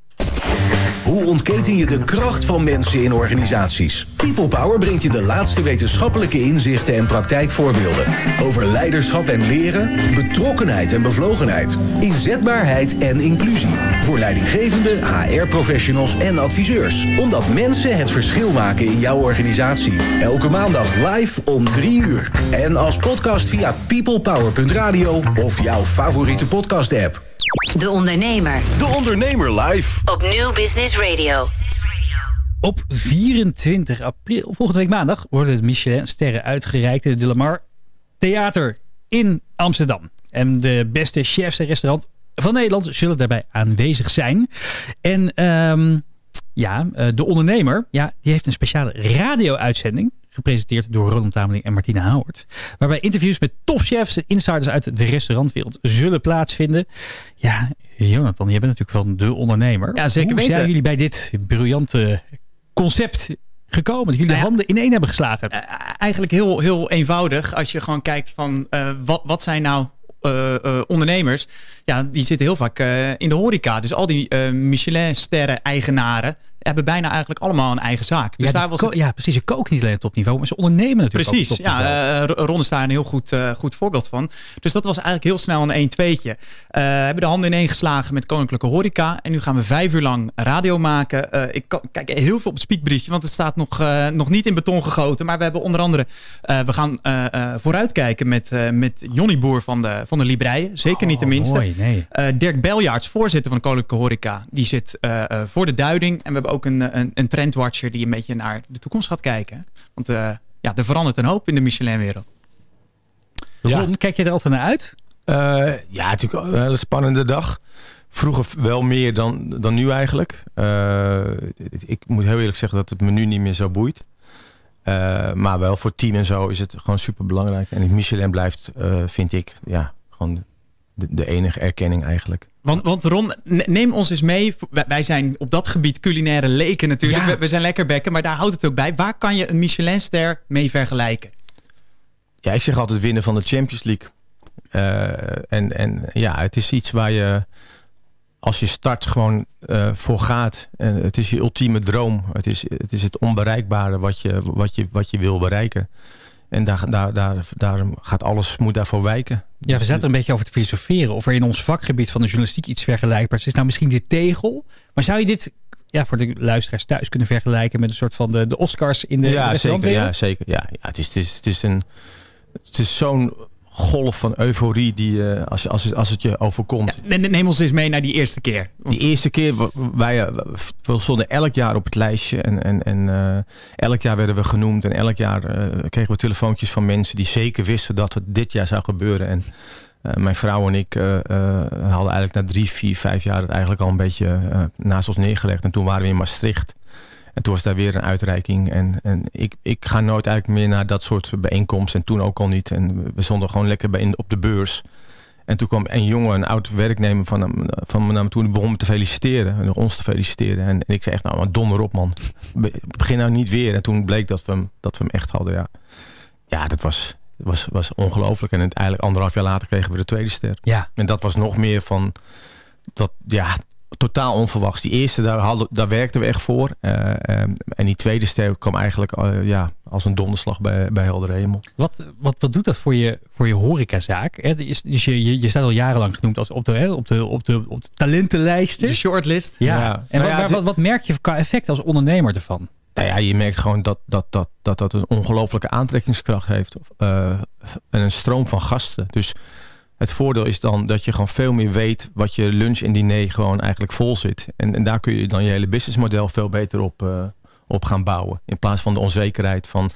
Hoe ontketen je de kracht van mensen in organisaties? People Power brengt je de laatste wetenschappelijke inzichten en praktijkvoorbeelden. Over leiderschap en leren, betrokkenheid en bevlogenheid, inzetbaarheid en inclusie. Voor leidinggevenden, H R-professionals en adviseurs. Omdat mensen het verschil maken in jouw organisatie. Elke maandag live om drie uur. En als podcast via peoplepower punt radio of jouw favoriete podcast-app. De Ondernemer. De Ondernemer live. Op New Business Radio. Op vierentwintig april, volgende week maandag, worden het Michelin-sterren uitgereikt in het De Lamar Theater in Amsterdam. En de beste chefs en restaurants van Nederland zullen daarbij aanwezig zijn. En um, ja, de ondernemer ja, die heeft een speciale radio-uitzending, gepresenteerd door Roland Tameling en Martina Howard, waarbij interviews met topchefs en insiders uit de restaurantwereld zullen plaatsvinden. Ja, Jonathan, jij bent natuurlijk van De Ondernemer. Ja, zeker weten. Hoe zijn jullie bij dit briljante concept gekomen? Dat jullie nou ja, de handen ineen hebben geslagen. Eigenlijk heel, heel eenvoudig. Als je gewoon kijkt van uh, wat, wat zijn nou Uh, uh, ondernemers, ja, die zitten heel vaak uh, in de horeca. Dus al die uh, Michelin-sterren-eigenaren hebben bijna eigenlijk allemaal een eigen zaak. Dus ja, daar was het... ja, precies. Ze koken niet alleen op topniveau, maar ze ondernemen natuurlijk precies, ook op topniveau. Ja, uh, Ron is daar een heel goed, uh, goed voorbeeld van. Dus dat was eigenlijk heel snel een één-tweetje. We uh, hebben de handen ineen geslagen met Koninklijke Horeca. En nu gaan we vijf uur lang radio maken. Uh, ik kan, kijk heel veel op het speakbriefje, want het staat nog, uh, nog niet in beton gegoten. Maar we hebben onder andere, uh, we gaan uh, uh, vooruitkijken met, uh, met Johnny Boer van de, van de Libreien. Zeker oh, niet de minste. Mooi, nee. uh, Dirk Beljaerts, voorzitter van de Koninklijke Horeca. Die zit uh, uh, voor de duiding. En we hebben ook een, een, een trendwatcher die een beetje naar de toekomst gaat kijken. Want uh, ja, er verandert een hoop in de Michelin-wereld. Ja. Ron, kijk je er altijd naar uit? Uh, ja, natuurlijk een hele spannende dag. Vroeger wel meer dan, dan nu eigenlijk. Uh, ik moet heel eerlijk zeggen dat het me nu niet meer zo boeit. Uh, maar wel voor team en zo is het gewoon super belangrijk. En Michelin blijft, uh, vind ik, ja, gewoon de, de enige erkenning eigenlijk. Want, want Ron, neem ons eens mee. Wij zijn op dat gebied culinaire leken natuurlijk. Ja. We, we zijn lekker bekken, maar daar houdt het ook bij. Waar kan je een Michelinster mee vergelijken? Ja, ik zeg altijd winnen van de Champions League. Uh, en, en ja, het is iets waar je, als je start, gewoon uh, voor gaat. En het is je ultieme droom. Het is het, is het onbereikbare wat je, wat je, wat je wil bereiken. En daar, daar, daar, daar gaat alles, moet daarvoor wijken. Ja, we zaten een beetje over te filosoferen. Of er in ons vakgebied van de journalistiek iets vergelijkbaars is. Nou, misschien de tegel. Maar zou je dit, ja, voor de luisteraars thuis kunnen vergelijken met een soort van de, de Oscars in de, ja, de zeker, ja, zeker. Ja, ja, het is, het is, het is, een, het is zo'n golf van euforie die uh, als, als, als het je overkomt. Ja, neem ons eens mee naar die eerste keer. Want... Die eerste keer, wij, wij stonden elk jaar op het lijstje en, en, en uh, elk jaar werden we genoemd en elk jaar uh, kregen we telefoontjes van mensen die zeker wisten dat het dit jaar zou gebeuren. En uh, mijn vrouw en ik uh, uh, hadden eigenlijk na drie, vier, vijf jaar het eigenlijk al een beetje uh, naast ons neergelegd. En toen waren we in Maastricht. En toen was daar weer een uitreiking. En, en ik, ik ga nooit eigenlijk meer naar dat soort bijeenkomsten. En toen ook al niet. En we stonden gewoon lekker bij in, op de beurs. En toen kwam een jongen, een oud werknemer van hem, van me naar me toe. Die begon me te feliciteren. En ons te feliciteren. En, en ik zei echt, nou maar donder op man. Be, begin nou niet weer. En toen bleek dat we hem, dat we hem echt hadden. Ja, ja dat was, was, was ongelooflijk. En eigenlijk anderhalf jaar later kregen we de tweede ster. Ja. En dat was nog meer van... dat ja. Totaal onverwachts. Die eerste, daar, hadden, daar werkten we echt voor. Uh, um, en die tweede ster kwam eigenlijk uh, ja, als een donderslag bij, bij helder hemel. Wat, wat, wat doet dat voor je, voor je horecazaak? Hè? Dus je, je, je staat al jarenlang genoemd als op de, hè, op de, op de, op de talentenlijsten. De shortlist. Ja. ja. En nou wat, ja, maar, wat, wat merk je qua effect als ondernemer ervan? Nou ja, je merkt gewoon dat dat, dat, dat, dat een ongelooflijke aantrekkingskracht heeft. Uh, en een stroom van gasten. Dus... Het voordeel is dan dat je gewoon veel meer weet wat je lunch en diner gewoon eigenlijk vol zit. En, en daar kun je dan je hele businessmodel veel beter op, uh, op gaan bouwen. In plaats van de onzekerheid van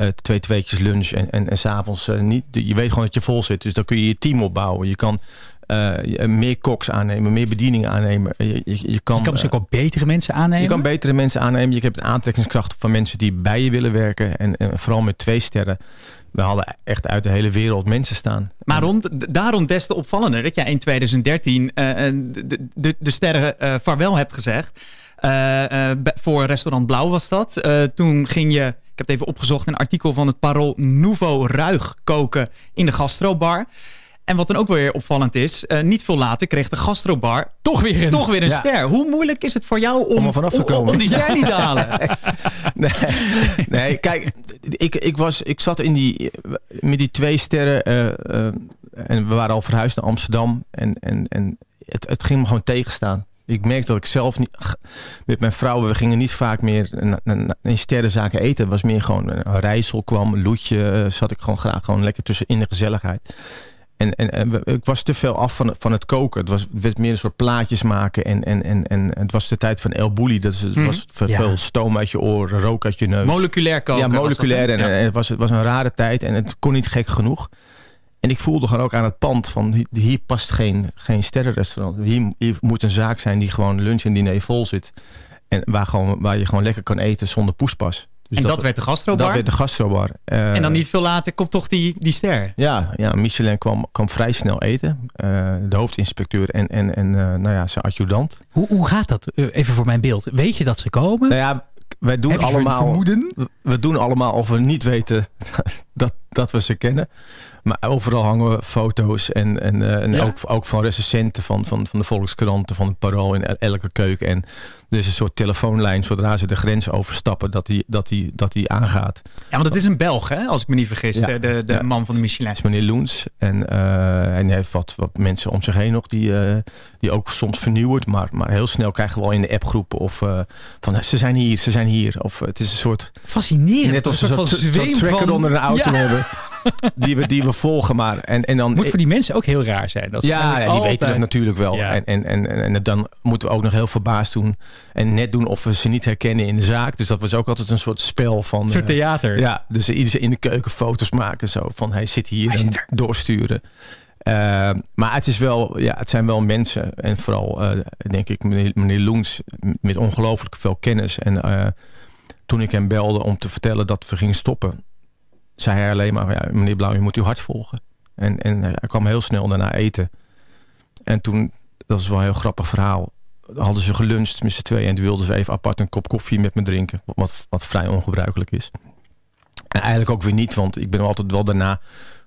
uh, twee tweetjes lunch en, en, en s'avonds uh, niet. Je weet gewoon dat je vol zit. Dus dan kun je je team opbouwen. Je kan uh, meer koks aannemen, meer bedieningen aannemen. Je, je, je kan, je kan misschien ook uh, betere mensen aannemen. Je kan betere mensen aannemen. Je hebt de aantrekkingskracht van mensen die bij je willen werken. En, en vooral met twee sterren. We hadden echt uit de hele wereld mensen staan. Maar rond, daarom des te opvallender dat jij in twintig dertien uh, de, de, de sterren uh, vaarwel hebt gezegd. Uh, uh, voor Restaurant Blauw was dat. Uh, toen ging je, ik heb het even opgezocht, een artikel van het Parool Nouveau ruig koken in de gastrobar. En wat dan ook weer opvallend is, uh, niet veel later kreeg de gastrobar toch weer een, toch weer een ja. ster. Hoe moeilijk is het voor jou om, om er vanaf te komen? Om, om die ster niet te halen? nee, nee, kijk, ik, ik, was, ik zat in die, met die twee sterren uh, uh, en we waren al verhuisd naar Amsterdam. En, en, en het, het ging me gewoon tegenstaan. Ik merkte dat ik zelf niet, met mijn vrouw, we gingen niet vaak meer in sterrenzaken eten. Het was meer gewoon, een rijssel kwam, loetje, zat ik gewoon graag gewoon lekker tussen in de gezelligheid. En, en, en ik was te veel af van, van het koken. Het was, het werd meer een soort plaatjes maken. En, en, en, en het was de tijd van El Bulli. Dat is, het mm. was ja. veel stoom uit je oren, rook uit je neus. Moleculair koken. Ja, moleculair. Was en, ja. en het, was, het was een rare tijd. En het kon niet gek genoeg. En ik voelde gewoon ook aan het pand van hier past geen, geen sterrenrestaurant. Hier, hier moet een zaak zijn die gewoon lunch en diner vol zit. En waar, gewoon, waar je gewoon lekker kan eten zonder poespas. Dus en dat, dat werd de gastrobar? Dat werd de gastrobar. Uh, en dan niet veel later komt toch die, die ster? Ja, ja, Michelin kwam, kwam vrij snel eten. Uh, de hoofdinspecteur en, en, en uh, nou ja, zijn adjudant. Hoe, hoe gaat dat? Uh, even voor mijn beeld. Weet je dat ze komen? Nou ja, wij doen Heb allemaal, vermoeden? We, we doen allemaal of we niet weten dat, dat we ze kennen. Maar overal hangen foto's en, en, uh, en ja. ook, ook van recensenten van, van, van de Volkskrant, van het Parool in elke keuken. En er is een soort telefoonlijn, zodra ze de grens overstappen, dat die, dat die, dat die aangaat. Ja, want het is een Belg, hè, als ik me niet vergis, ja, de, de, de ja, man van de Michelin. Het is meneer Loens. En, uh, en hij heeft wat, wat mensen om zich heen nog, die, uh, die ook soms vernieuwd, maar, maar heel snel krijgen we al in de appgroepen of uh, van ze zijn hier, ze zijn hier. Of het is een soort... Fascinerend. Net als een soort, soort, soort tracker van... onder een auto ja. hebben. Die we, die we volgen, maar... En, en dan, moet voor die mensen ook heel raar zijn. Dat ja, ja, die altijd... weten dat natuurlijk wel. Ja. En, en, en, en dan moeten we ook nog heel verbaasd doen. En net doen of we ze niet herkennen in de zaak. Dus dat was ook altijd een soort spel van... Een soort theater. Uh, ja, dus iedereen in de keuken foto's maken. Zo van, hij zit hier, hij en zit doorsturen. Uh, maar het, is wel, ja, het zijn wel mensen. En vooral, uh, denk ik, meneer, meneer Loens... met ongelooflijk veel kennis. En uh, toen ik hem belde om te vertellen dat we gingen stoppen... zei hij alleen maar, ja, meneer Blaauw, je moet uw hart volgen. En, en hij kwam heel snel daarna eten. En toen, dat is wel een heel grappig verhaal, hadden ze geluncht met z'n tweeën. En toen wilden ze even apart een kop koffie met me drinken. Wat, wat vrij ongebruikelijk is. En eigenlijk ook weer niet, want ik ben altijd wel daarna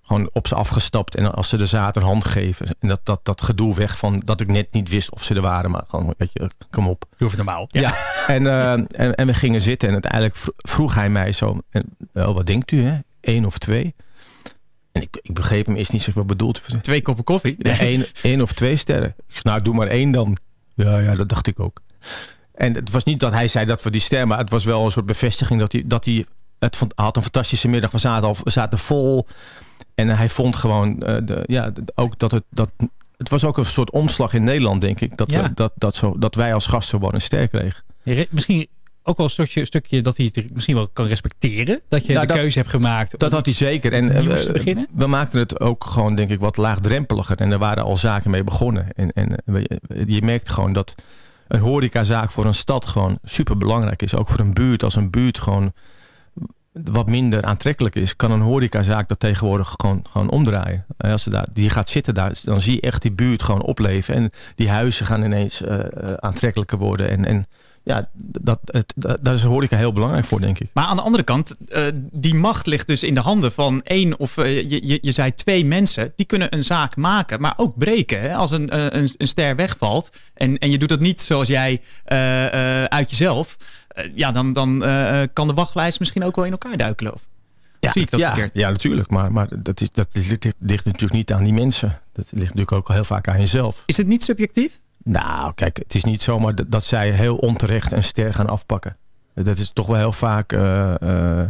gewoon op ze afgestapt. En als ze er zaten, een hand geven. En dat, dat, dat gedoe weg van dat ik net niet wist of ze er waren. Maar gewoon, weet je, kom op. Doe even normaal. Ja, ja. En, uh, en, en we gingen zitten. En uiteindelijk vroeg hij mij zo, oh, wat denkt u, hè? Eén of twee. En ik, ik begreep hem eerst niet, zeg, wat bedoelt u? Twee koppen koffie? Nee, één, één of twee sterren. Nou, doe maar één dan. Ja, ja, dat dacht ik ook. En het was niet dat hij zei dat we die ster, maar het was wel een soort bevestiging dat hij, dat hij het vond, had een fantastische middag. We zaten, al, we zaten vol. En hij vond gewoon, uh, de, ja, ook dat het, dat, het was ook een soort omslag in Nederland, denk ik. Dat, ja. we, dat, dat, zo, dat wij als gasten gewoon een ster kregen. Misschien... Ook wel een stukje, stukje dat hij het misschien wel kan respecteren. Dat je nou, de dat, keuze hebt gemaakt. Dat had hij zeker. En we, we maakten het ook gewoon, denk ik, wat laagdrempeliger. En er waren al zaken mee begonnen. En, en je merkt gewoon dat een horecazaak voor een stad gewoon super belangrijk is. Ook voor een buurt. Als een buurt gewoon wat minder aantrekkelijk is, kan een horecazaak dat tegenwoordig gewoon, gewoon omdraaien. En als ze daar, die gaat zitten daar, dan zie je echt die buurt gewoon opleven. En die huizen gaan ineens uh, aantrekkelijker worden. En, en ja, dat, het, dat, daar is de horeca heel belangrijk voor, denk ik. Maar aan de andere kant, uh, die macht ligt dus in de handen van één of, uh, je, je, je zei twee mensen. Die kunnen een zaak maken, maar ook breken. Hè? Als een, uh, een, een ster wegvalt en, en je doet dat niet zoals jij uh, uh, uit jezelf. Uh, ja, dan, dan uh, kan de wachtlijst misschien ook wel in elkaar duikelen. Of? Ja, zie ik dat ja, ja, natuurlijk. Maar, maar dat, is, dat ligt, ligt natuurlijk niet aan die mensen. Dat ligt natuurlijk ook heel vaak aan jezelf. Is het niet subjectief? Nou, kijk, het is niet zomaar dat, dat zij heel onterecht een ster gaan afpakken. Dat is toch wel heel vaak... Uh, uh,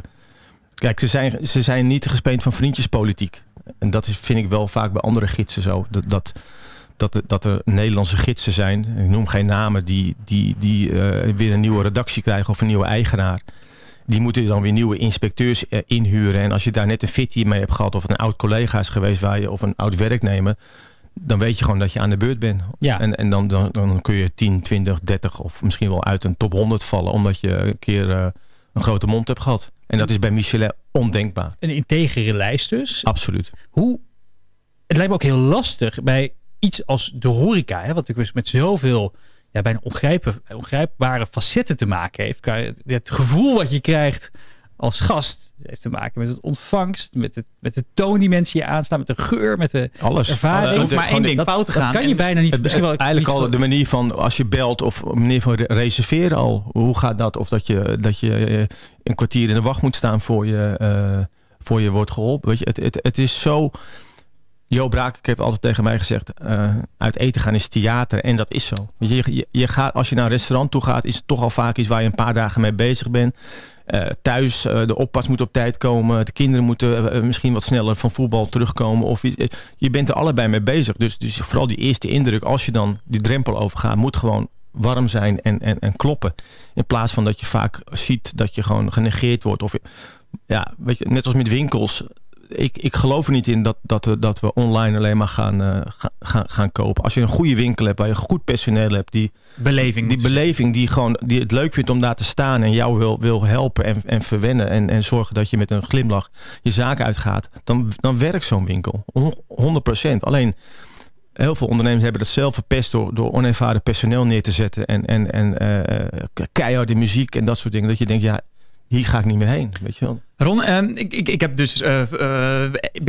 kijk, ze zijn, ze zijn niet gespeend van vriendjespolitiek. En dat is, vind ik wel vaak bij andere gidsen zo. Dat, dat, dat, dat er Nederlandse gidsen zijn, ik noem geen namen... die, die, die uh, weer een nieuwe redactie krijgen of een nieuwe eigenaar. Die moeten dan weer nieuwe inspecteurs uh, inhuren. En als je daar net een fitty mee hebt gehad... of het een oud collega is geweest waar je, of een oud werknemer... dan weet je gewoon dat je aan de beurt bent. Ja. En, en dan, dan, dan kun je tien, twintig, dertig of misschien wel uit een top honderd vallen... omdat je een keer uh, een grote mond hebt gehad. En dat is bij Michelin ondenkbaar. Een integere lijst dus. Absoluut. Hoe, het lijkt me ook heel lastig bij iets als de horeca... Hè, wat natuurlijk met zoveel ja, bijna ongrijpbare facetten te maken heeft. Het gevoel wat je krijgt als gast... heeft te maken met het ontvangst, met, het, met de toon die mensen je aanstaan, met de geur, met de alles, ervaring. Alles, maar één ding dat, fout te gaan. Dat kan je bijna niet. Het, het, wel, eigenlijk niet al van. De manier van als je belt of meneer van reserveren al. Hoe gaat dat? Of dat je, dat je een kwartier in de wacht moet staan voor je, uh, voor je wordt geholpen. Weet je, het, het, het is zo... Jo Braak, ik heb altijd tegen mij gezegd, uh, uit eten gaan is theater. En dat is zo. Je, je, je gaat, als je naar een restaurant toe gaat, is het toch al vaak iets waar je een paar dagen mee bezig bent. uh, thuis, uh, de oppas moet op tijd komen. De kinderen moeten uh, misschien wat sneller van voetbal terugkomen. Of, uh, je bent er allebei mee bezig. Dus, dus vooral die eerste indruk, als je dan die drempel overgaat, moet gewoon warm zijn en, en, en kloppen. In plaats van dat je vaak ziet dat je gewoon genegeerd wordt. Of je, ja, weet je, net als met winkels. Ik, ik geloof er niet in dat, dat, we, dat we online alleen maar gaan, uh, gaan, gaan kopen. Als je een goede winkel hebt, waar je goed personeel hebt. Die beleving, die, beleving die, gewoon, die het leuk vindt om daar te staan en jou wil, wil helpen en, en verwennen. En, en zorgen dat je met een glimlach je zaak uitgaat. Dan, dan werkt zo'n winkel. honderd procent. Alleen, heel veel ondernemers hebben dat zelf verpest door, door onervaren personeel neer te zetten. En, en, en uh, keiharde muziek en dat soort dingen. Dat je denkt, ja, hier ga ik niet meer heen. Weet je wel. Ron, uh, ik, ik, ik, heb dus, uh, uh,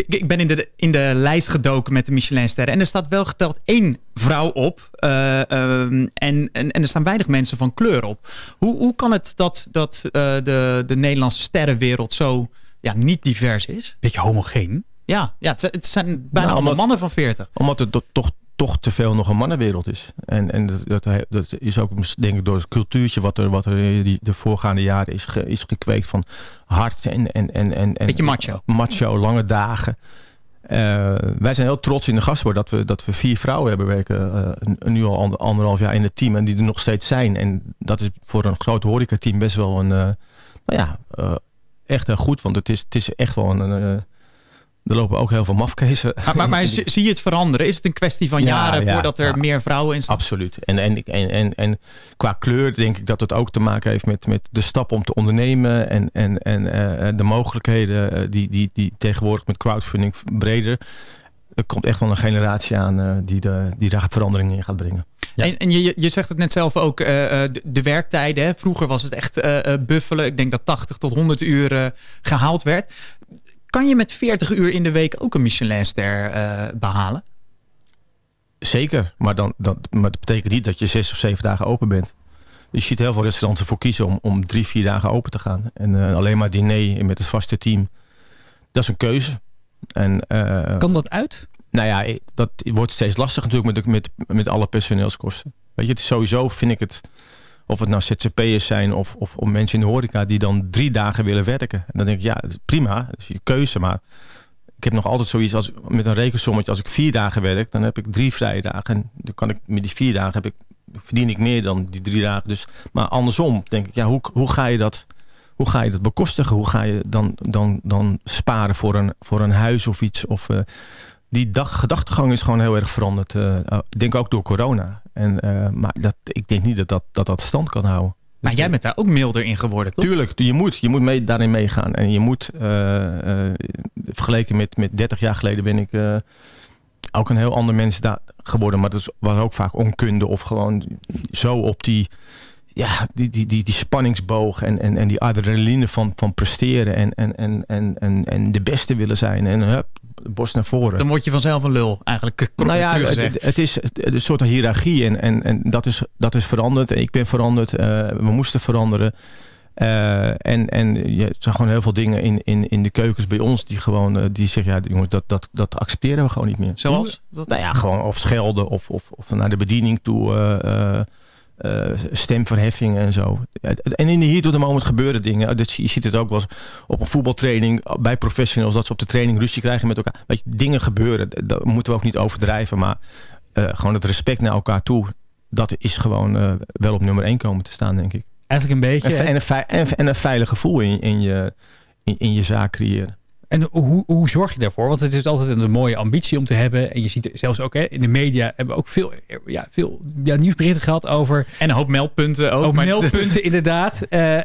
ik ben in de, in de lijst gedoken met de Michelinsterren. En er staat wel geteld één vrouw op. Uh, um, en, en, en er staan weinig mensen van kleur op. Hoe, hoe kan het dat, dat uh, de, de Nederlandse sterrenwereld zo ja, niet divers is? Beetje homogeen. Ja, ja, het zijn bijna nou, allemaal omdat, mannen van veertig. Omdat het toch, toch te veel nog een mannenwereld is. En, en dat, dat, dat is ook denk ik door het cultuurtje wat er, wat er die, de voorgaande jaren is, ge, is gekweekt van hard en... en, en, en beetje macho. Macho, lange dagen. Uh, wij zijn heel trots in de Gastgeber dat we, dat we vier vrouwen hebben werken. Uh, nu al ander, anderhalf jaar in het team en die er nog steeds zijn. En dat is voor een groot horecateam best wel een... Uh, nou ja, uh, echt heel goed. Want het is, het is echt wel een... Uh, Er lopen ook heel veel mafkezen. Maar, maar, maar zie je het veranderen? Is het een kwestie van jaren ja, ja, voordat er ja, meer vrouwen in staan? Absoluut. En, en, en, en, en qua kleur denk ik dat het ook te maken heeft met, met de stap om te ondernemen. En, en, en uh, de mogelijkheden die, die, die tegenwoordig met crowdfunding breder. Er komt echt wel een generatie aan uh, die, de, die daar verandering in gaat brengen. Ja. En, en je, je zegt het net zelf ook, uh, de, de werktijden. Hè? Vroeger was het echt uh, buffelen. Ik denk dat tachtig tot honderd uur uh, gehaald werd. Kan je met veertig uur in de week ook een Michelinster uh, behalen? Zeker, maar, dan, dan, maar dat betekent niet dat je zes of zeven dagen open bent. Dus je ziet heel veel restaurants ervoor kiezen om, om drie, vier dagen open te gaan. En uh, alleen maar diner met het vaste team. Dat is een keuze. En, uh, kan dat uit? Nou ja, dat wordt steeds lastiger natuurlijk met, met, met alle personeelskosten. Weet je, het is sowieso vind ik het... Of het nou Z Z P'ers zijn of, of, of mensen in de horeca die dan drie dagen willen werken. En dan denk ik, ja, prima, dat is je keuze. Maar ik heb nog altijd zoiets als met een rekensommetje. Als ik vier dagen werk, dan heb ik drie vrije dagen. En dan kan ik met die vier dagen heb ik, verdien ik meer dan die drie dagen. Dus, maar andersom denk ik, ja, hoe, hoe, ga je dat, hoe ga je dat bekostigen? Hoe ga je dan, dan, dan sparen voor een, voor een huis of iets? Of, uh, die dag, gedachtegang is gewoon heel erg veranderd. Uh, ik denk ook door corona. En, uh, maar dat, ik denk niet dat dat, dat dat stand kan houden. Maar jij bent daar ook milder in geworden, toch? Tuurlijk, je moet, je moet mee, daarin meegaan. En je moet, uh, uh, vergeleken met, met dertig jaar geleden ben ik uh, ook een heel ander mens daar geworden. Maar dat was ook vaak onkunde of gewoon zo op die, ja, die, die, die, die spanningsboog en, en, en die adrenaline van, van presteren en, en, en, en, en, en de beste willen zijn. En hup. Borst naar voren. Dan word je vanzelf een lul, eigenlijk. Nou ja, het, het, het is een soort hiërarchie en, en, en dat, is, dat is veranderd. Ik ben veranderd, uh, we moesten veranderen. Uh, en, en je zag gewoon heel veel dingen in, in, in de keukens bij ons die gewoon, uh, die zeggen, ja jongens, dat, dat, dat accepteren we gewoon niet meer. Zoals? Dat... Nou ja, gewoon of schelden of, of, of naar de bediening toe, uh, uh, stemverheffingen en zo. En in de hier tot de moment gebeuren dingen. Je ziet het ook wel eens op een voetbaltraining bij professionals, dat ze op de training ruzie krijgen met elkaar. Weet je, dingen gebeuren, dat moeten we ook niet overdrijven. Maar uh, gewoon het respect naar elkaar toe, dat is gewoon uh, wel op nummer één komen te staan, denk ik. Eigenlijk een beetje. En, en, een, en, en een veilig gevoel in, in, je, in, in je zaak creëren. En hoe, hoe zorg je daarvoor? Want het is altijd een mooie ambitie om te hebben. En je ziet zelfs ook hè, in de media hebben we ook veel, ja, veel ja, nieuwsberichten gehad over... En een hoop meldpunten ook. Ook maar... meldpunten inderdaad. Uh, uh,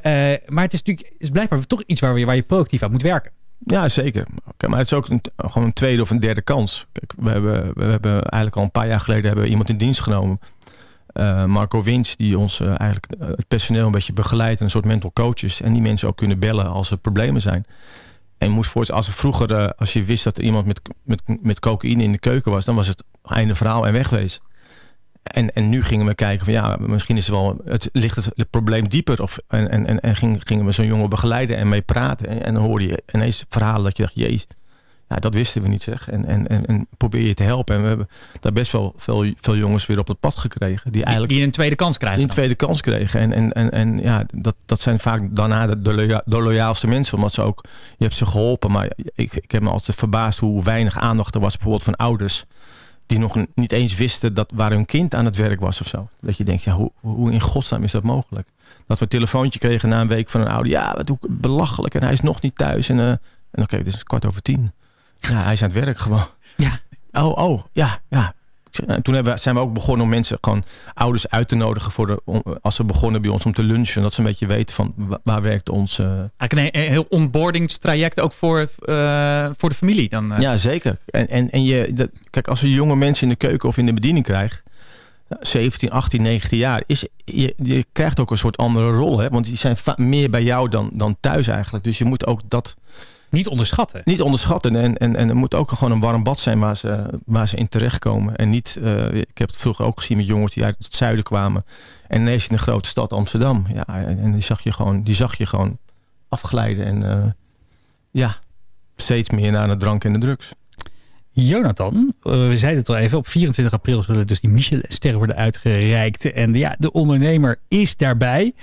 maar het is natuurlijk is blijkbaar toch iets waar, we, waar je proactief aan moet werken. Ja, zeker. Okay, maar het is ook een, gewoon een tweede of een derde kans. Kijk, we, hebben, we hebben eigenlijk al een paar jaar geleden hebben we iemand in dienst genomen. Uh, Marco Winch, die ons uh, eigenlijk uh, het personeel een beetje begeleidt. En een soort mental coaches. En die mensen ook kunnen bellen als er problemen zijn. En je moest voorstellen, als vroeger, uh, als je wist dat er iemand met, met, met cocaïne in de keuken was, dan was het einde verhaal en wegwezen. En, en nu gingen we kijken van ja, misschien is het wel, het ligt het, het probleem dieper. Of, en en, en gingen we zo'n jongen begeleiden en mee praten. En, en dan hoorde je ineens verhalen dat je dacht, jezus, Nou, dat wisten we niet, zeg. En, en, en, en probeer je te helpen. En we hebben daar best wel veel, veel jongens weer op het pad gekregen. Die, eigenlijk, die een tweede kans krijgen. Die een tweede kans kregen. En, en, en, en ja, dat, dat zijn vaak daarna de, de, loya, de loyaalste mensen. Omdat ze ook, je hebt ze geholpen. Maar ik, ik heb me altijd verbaasd hoe weinig aandacht er was. Bijvoorbeeld van ouders. Die nog niet eens wisten dat waar hun kind aan het werk was of zo. Dat je denkt, ja, hoe, hoe in godsnaam is dat mogelijk? Dat we een telefoontje kregen na een week van een ouder. Ja, wat belachelijk. En hij is nog niet thuis. En, uh, en oké, okay, dus kwart over tien. Ja, hij is aan het werk gewoon. Ja. Oh, oh, ja, ja. Toen hebben we, zijn we ook begonnen om mensen, gewoon ouders uit te nodigen voor de, om, als ze begonnen bij ons om te lunchen. Dat ze een beetje weten van waar, waar werkt ons. Uh... Eigenlijk een heel onboardingstraject ook voor, uh, voor de familie dan. Uh... Ja, zeker. En, en, en je, dat, kijk, als je jonge mensen in de keuken of in de bediening krijgt, zeventien, achttien, negentien jaar, is, je, je krijgt ook een soort andere rol. Hè? Want die zijn meer bij jou dan, dan thuis eigenlijk. Dus je moet ook dat... Niet onderschatten. Niet onderschatten. En, en, en er moet ook gewoon een warm bad zijn waar ze, waar ze in terechtkomen. En niet, uh, ik heb het vroeger ook gezien met jongens die uit het zuiden kwamen. En ineens in de grote stad Amsterdam. Ja, en, en die zag je gewoon, die zag je gewoon afglijden. En uh, ja, steeds meer naar de drank en de drugs. Jonathan, we zeiden het al even, op vierentwintig april zullen dus die Michelinsterren worden uitgereikt. En ja, de ondernemer is daarbij.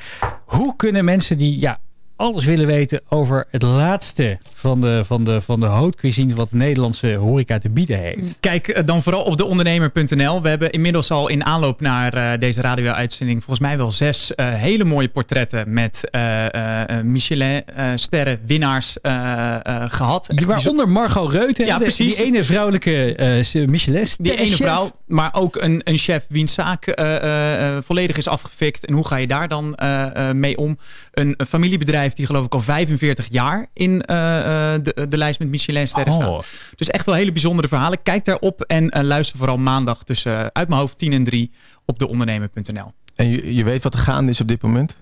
Hoe kunnen mensen die... ja, alles willen weten over het laatste van de, van de, van de haute cuisine wat de Nederlandse horeca te bieden heeft? Kijk dan vooral op de ondernemer punt n l. We hebben inmiddels al in aanloop naar uh, deze radio-uitzending volgens mij wel zes uh, hele mooie portretten met uh, uh, Michelin-sterren-winnaars uh, uh, gehad. Ja, waaronder Margot Reuth, ja, de, die ene vrouwelijke uh, Michelin-sterrenchef. Die ene vrouw, maar ook een, een chef wiens zaak uh, uh, volledig is afgefikt. En hoe ga je daar dan uh, uh, mee om? Een, een familiebedrijf die geloof ik al vijfenveertig jaar in uh, de, de lijst met Michelinsterren oh. staat. Dus echt wel hele bijzondere verhalen. Kijk daarop en uh, luister vooral maandag tussen uh, uit mijn hoofd tien en drie op de ondernemer punt n l. En je, je weet wat er gaande is op dit moment?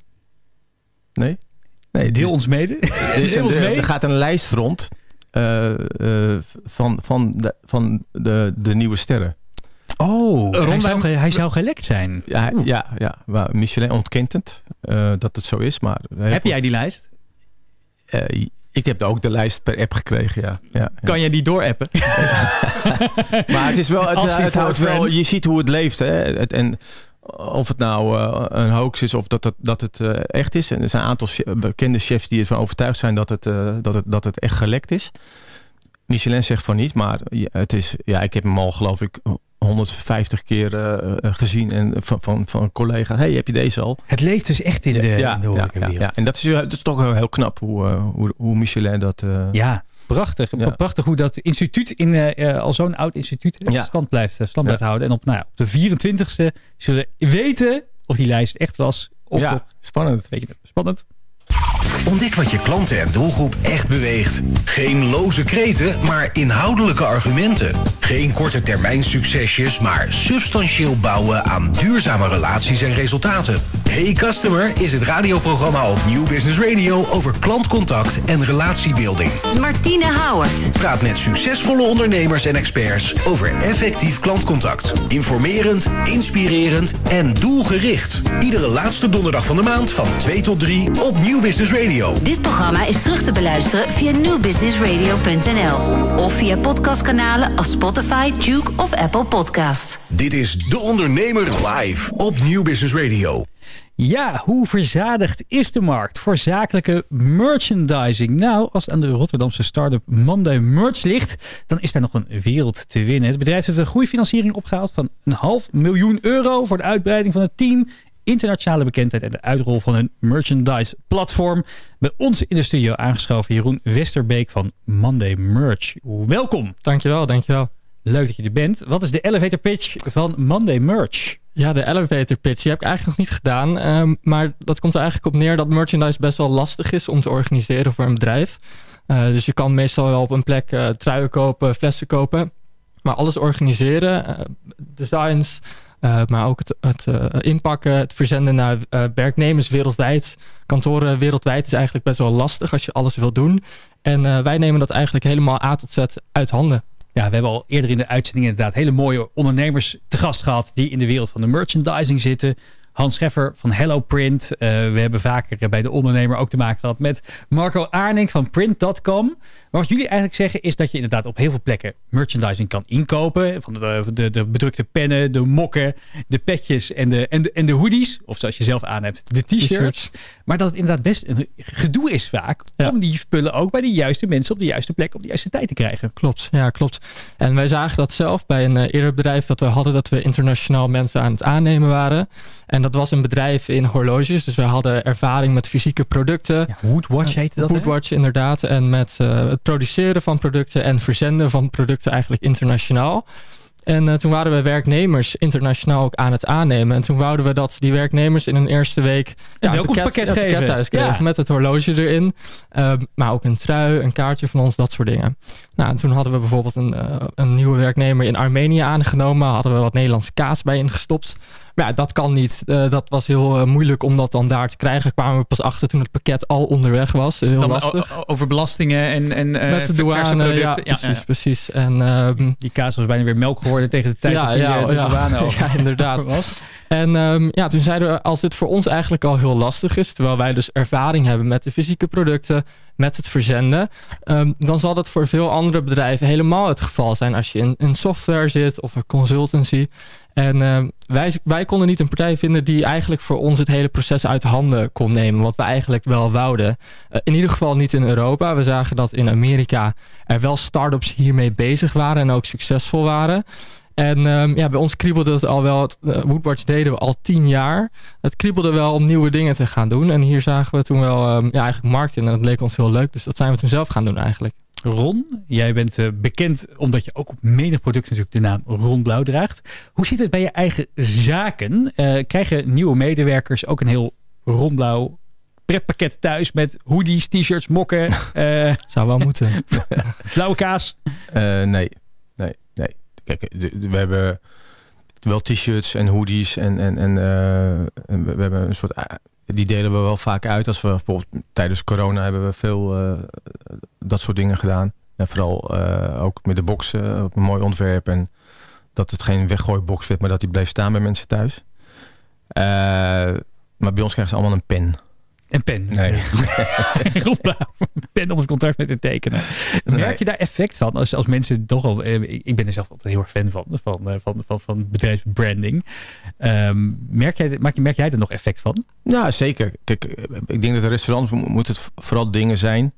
Nee? nee Deel dus, ons mede. Dus Deel ons de, mee. Er gaat een lijst rond uh, uh, van, van, de, van de, de nieuwe sterren. Oh, Ron, hij, zou, hij zou gelekt zijn. Ja, ja, ja. Maar Michelin ontkent het uh, dat het zo is. Maar heb goed. jij die lijst? Uh, ik heb ook de lijst per app gekregen, ja. ja kan ja. jij die doorappen? Maar het is wel, het, uh, het houdt wel, je ziet hoe het leeft. Hè? Het, en of het nou uh, een hoax is of dat het, dat het uh, echt is. En er zijn een aantal bekende chefs die ervan overtuigd zijn dat het, uh, dat het, dat het echt gelekt is. Michelin zegt van niet, maar het is, ja, ik heb hem al geloof ik honderdvijftig keer uh, gezien en van, van, van een collega. Hey, heb je deze al? Het leeft dus echt in de, ja, in de horeca wereld. Ja, ja. En dat is, dat is toch heel knap hoe, uh, hoe, hoe Michelin dat... Uh, ja, prachtig. Ja. Prachtig hoe dat instituut in, uh, al zo'n oud instituut ja. stand blijft, stand blijft ja. houden. En op, nou ja, op de vierentwintigste zullen we weten of die lijst echt was. Of ja, toch, spannend. Weet je, spannend. Ontdek wat je klanten en doelgroep echt beweegt. Geen loze kreten, maar inhoudelijke argumenten. Geen korte termijn succesjes, maar substantieel bouwen aan duurzame relaties en resultaten. Hey Customer is het radioprogramma op New Business Radio over klantcontact en relatiebuilding. Martine Howard praat met succesvolle ondernemers en experts over effectief klantcontact. Informerend, inspirerend en doelgericht. Iedere laatste donderdag van de maand van twee tot drie op New Business Radio. Dit programma is terug te beluisteren via new business radio punt n l of via podcastkanalen als Spotify, Juke of Apple Podcast. Dit is De Ondernemer live op New Business Radio. Ja, hoe verzadigd is de markt voor zakelijke merchandising? Nou, als het aan de Rotterdamse start-up Monday Merch ligt, dan is daar nog een wereld te winnen. Het bedrijf heeft een groeifinanciering opgehaald van een half miljoen euro voor de uitbreiding van het team, internationale bekendheid en de uitrol van hun merchandise-platform. Bij ons in de studio aangeschoven Jeroen Westerbeek van Monday Merch. Welkom. Dankjewel, dankjewel. Leuk dat je er bent. Wat is de elevator pitch van Monday Merch? Ja, de elevator pitch, die heb ik eigenlijk nog niet gedaan. Um, maar dat komt er eigenlijk op neer dat merchandise best wel lastig is om te organiseren voor een bedrijf. Uh, dus je kan meestal wel op een plek uh, truien kopen, flessen kopen. Maar alles organiseren, uh, designs... Uh, maar ook het, het uh, inpakken, het verzenden naar uh, werknemers wereldwijd. Kantoren wereldwijd is eigenlijk best wel lastig als je alles wil doen. En uh, wij nemen dat eigenlijk helemaal A tot Z uit handen. Ja, we hebben al eerder in de uitzending inderdaad hele mooie ondernemers te gast gehad die in de wereld van de merchandising zitten. Hans Scheffer van Hello Print. Uh, we hebben vaker bij De Ondernemer ook te maken gehad met Marco Aarnink van print punt com. Maar wat jullie eigenlijk zeggen is dat je inderdaad op heel veel plekken merchandising kan inkopen. Van de, de, de bedrukte pennen, de mokken, de petjes en de, en de, en de hoodies. Of zoals je zelf aan hebt, de t-shirts. Maar dat het inderdaad best een gedoe is vaak. Ja. Om die spullen ook bij de juiste mensen op de juiste plek op de juiste tijd te krijgen. Klopt, ja klopt. En wij zagen dat zelf bij een uh, eerder bedrijf dat we hadden, dat we internationaal mensen aan het aannemen waren. En dat was een bedrijf in horloges. Dus we hadden ervaring met fysieke producten. Ja, Hoodwatch heette dat. Hoodwatch, hè? Inderdaad. En met uh, het produceren van producten en verzenden van producten eigenlijk internationaal. En uh, toen waren we werknemers internationaal ook aan het aannemen. En toen wouden we dat die werknemers in hun eerste week een ja, welkomstpakket geven. Pakket thuis kregen, ja. Met het horloge erin. Uh, maar ook een trui, een kaartje van ons, dat soort dingen. Nou, en toen hadden we bijvoorbeeld een, uh, een nieuwe werknemer in Armenië aangenomen. Hadden we wat Nederlandse kaas bij ingestopt. Maar ja, dat kan niet. Uh, dat was heel uh, moeilijk om dat dan daar te krijgen. Kwamen we pas achter toen het pakket al onderweg was. Dus heel dan lastig. Over belastingen en, en uh, met de douane, ja, ja, precies, ja, ja. precies. En, um, die kaas was bijna weer melk geworden tegen de tijd ja, dat die, ja, de, de ja, douane over ja, inderdaad. was. En um, ja, toen zeiden we, als dit voor ons eigenlijk al heel lastig is, terwijl wij dus ervaring hebben met de fysieke producten, met het verzenden, um, dan zal dat voor veel andere bedrijven helemaal het geval zijn als je in, in software zit of een consultancy. En uh, wij, wij konden niet een partij vinden die eigenlijk voor ons het hele proces uit handen kon nemen. Wat we eigenlijk wel wouden. Uh, in ieder geval niet in Europa. We zagen dat in Amerika er wel start-ups hiermee bezig waren en ook succesvol waren. En um, ja, bij ons kriebelde het al wel. Uh, Woodwatch deden we al tien jaar. Het kriebelde wel om nieuwe dingen te gaan doen. En hier zagen we toen wel um, ja, eigenlijk markt in. En dat leek ons heel leuk. Dus dat zijn we toen zelf gaan doen eigenlijk. Ron, jij bent uh, bekend omdat je ook op menig product natuurlijk de naam Ron Blaauw draagt. Hoe zit het bij je eigen zaken? Uh, krijgen nieuwe medewerkers ook een heel Ron Blaauw pretpakket thuis met hoodies, t-shirts, mokken? Uh, Zou wel moeten. Blauwe kaas? Uh, nee, nee, nee. Kijk, we hebben wel t-shirts en hoodies en, en, en uh, we hebben een soort... Die delen we wel vaak uit. Als we bijvoorbeeld tijdens corona hebben we veel uh, dat soort dingen gedaan. En vooral uh, ook met de boxen op een mooi ontwerp. En dat het geen weggooibox werd, maar dat die bleef staan bij mensen thuis. Uh, maar bij ons krijgen ze allemaal een pen. Een pen? Nee. Een pen om het contract mee te tekenen. Merk nee. je daar effect van? Als, als mensen toch al... Eh, ik ben er zelf altijd heel erg fan van. Van, van, van, van bedrijfsbranding. Um, merk, jij, merk jij er nog effect van? Ja, zeker. Kijk, ik denk dat de restaurants... moet het vooral dingen zijn...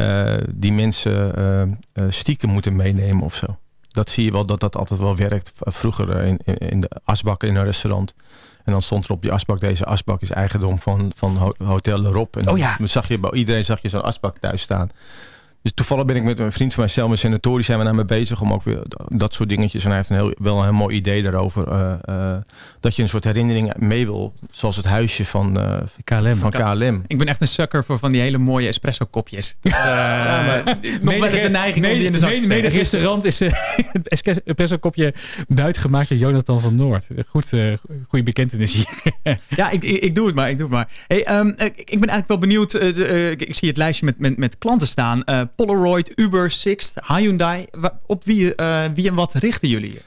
Uh, die mensen uh, stiekem moeten meenemen of zo. Dat zie je wel, dat dat altijd wel werkt. Vroeger in, in de asbakken in een restaurant... En dan stond er op die asbak, deze asbak is eigendom van, van Hotel Le Rob. En dan oh ja. zag je, bij iedereen zag je zo'n asbak thuis staan. Dus toevallig ben ik met een vriend van mij, Selma Senatori, zijn we daarmee bezig om ook weer dat soort dingetjes. En hij heeft een heel, wel een heel mooi idee daarover. Uh, uh, dat je een soort herinnering mee wil, zoals het huisje van, uh, K L M. van K L M. Ik ben echt een sucker voor van die hele mooie espresso kopjes. Uh, ja, maar, nog wel eens de neiging om die in de zak te steken. Het restaurant is uh, het espresso kopje buitgemaakt door Jonathan van Noord. Goed, uh, goede bekentenis hier. Ja, ik, ik, ik doe het maar. Ik, doe het maar. Hey, um, ik, ik ben eigenlijk wel benieuwd. Uh, uh, ik zie het lijstje met, met, met klanten staan. Uh, Polaroid, Uber, Sixt, Hyundai. Op wie, uh, wie en wat richten jullie hier?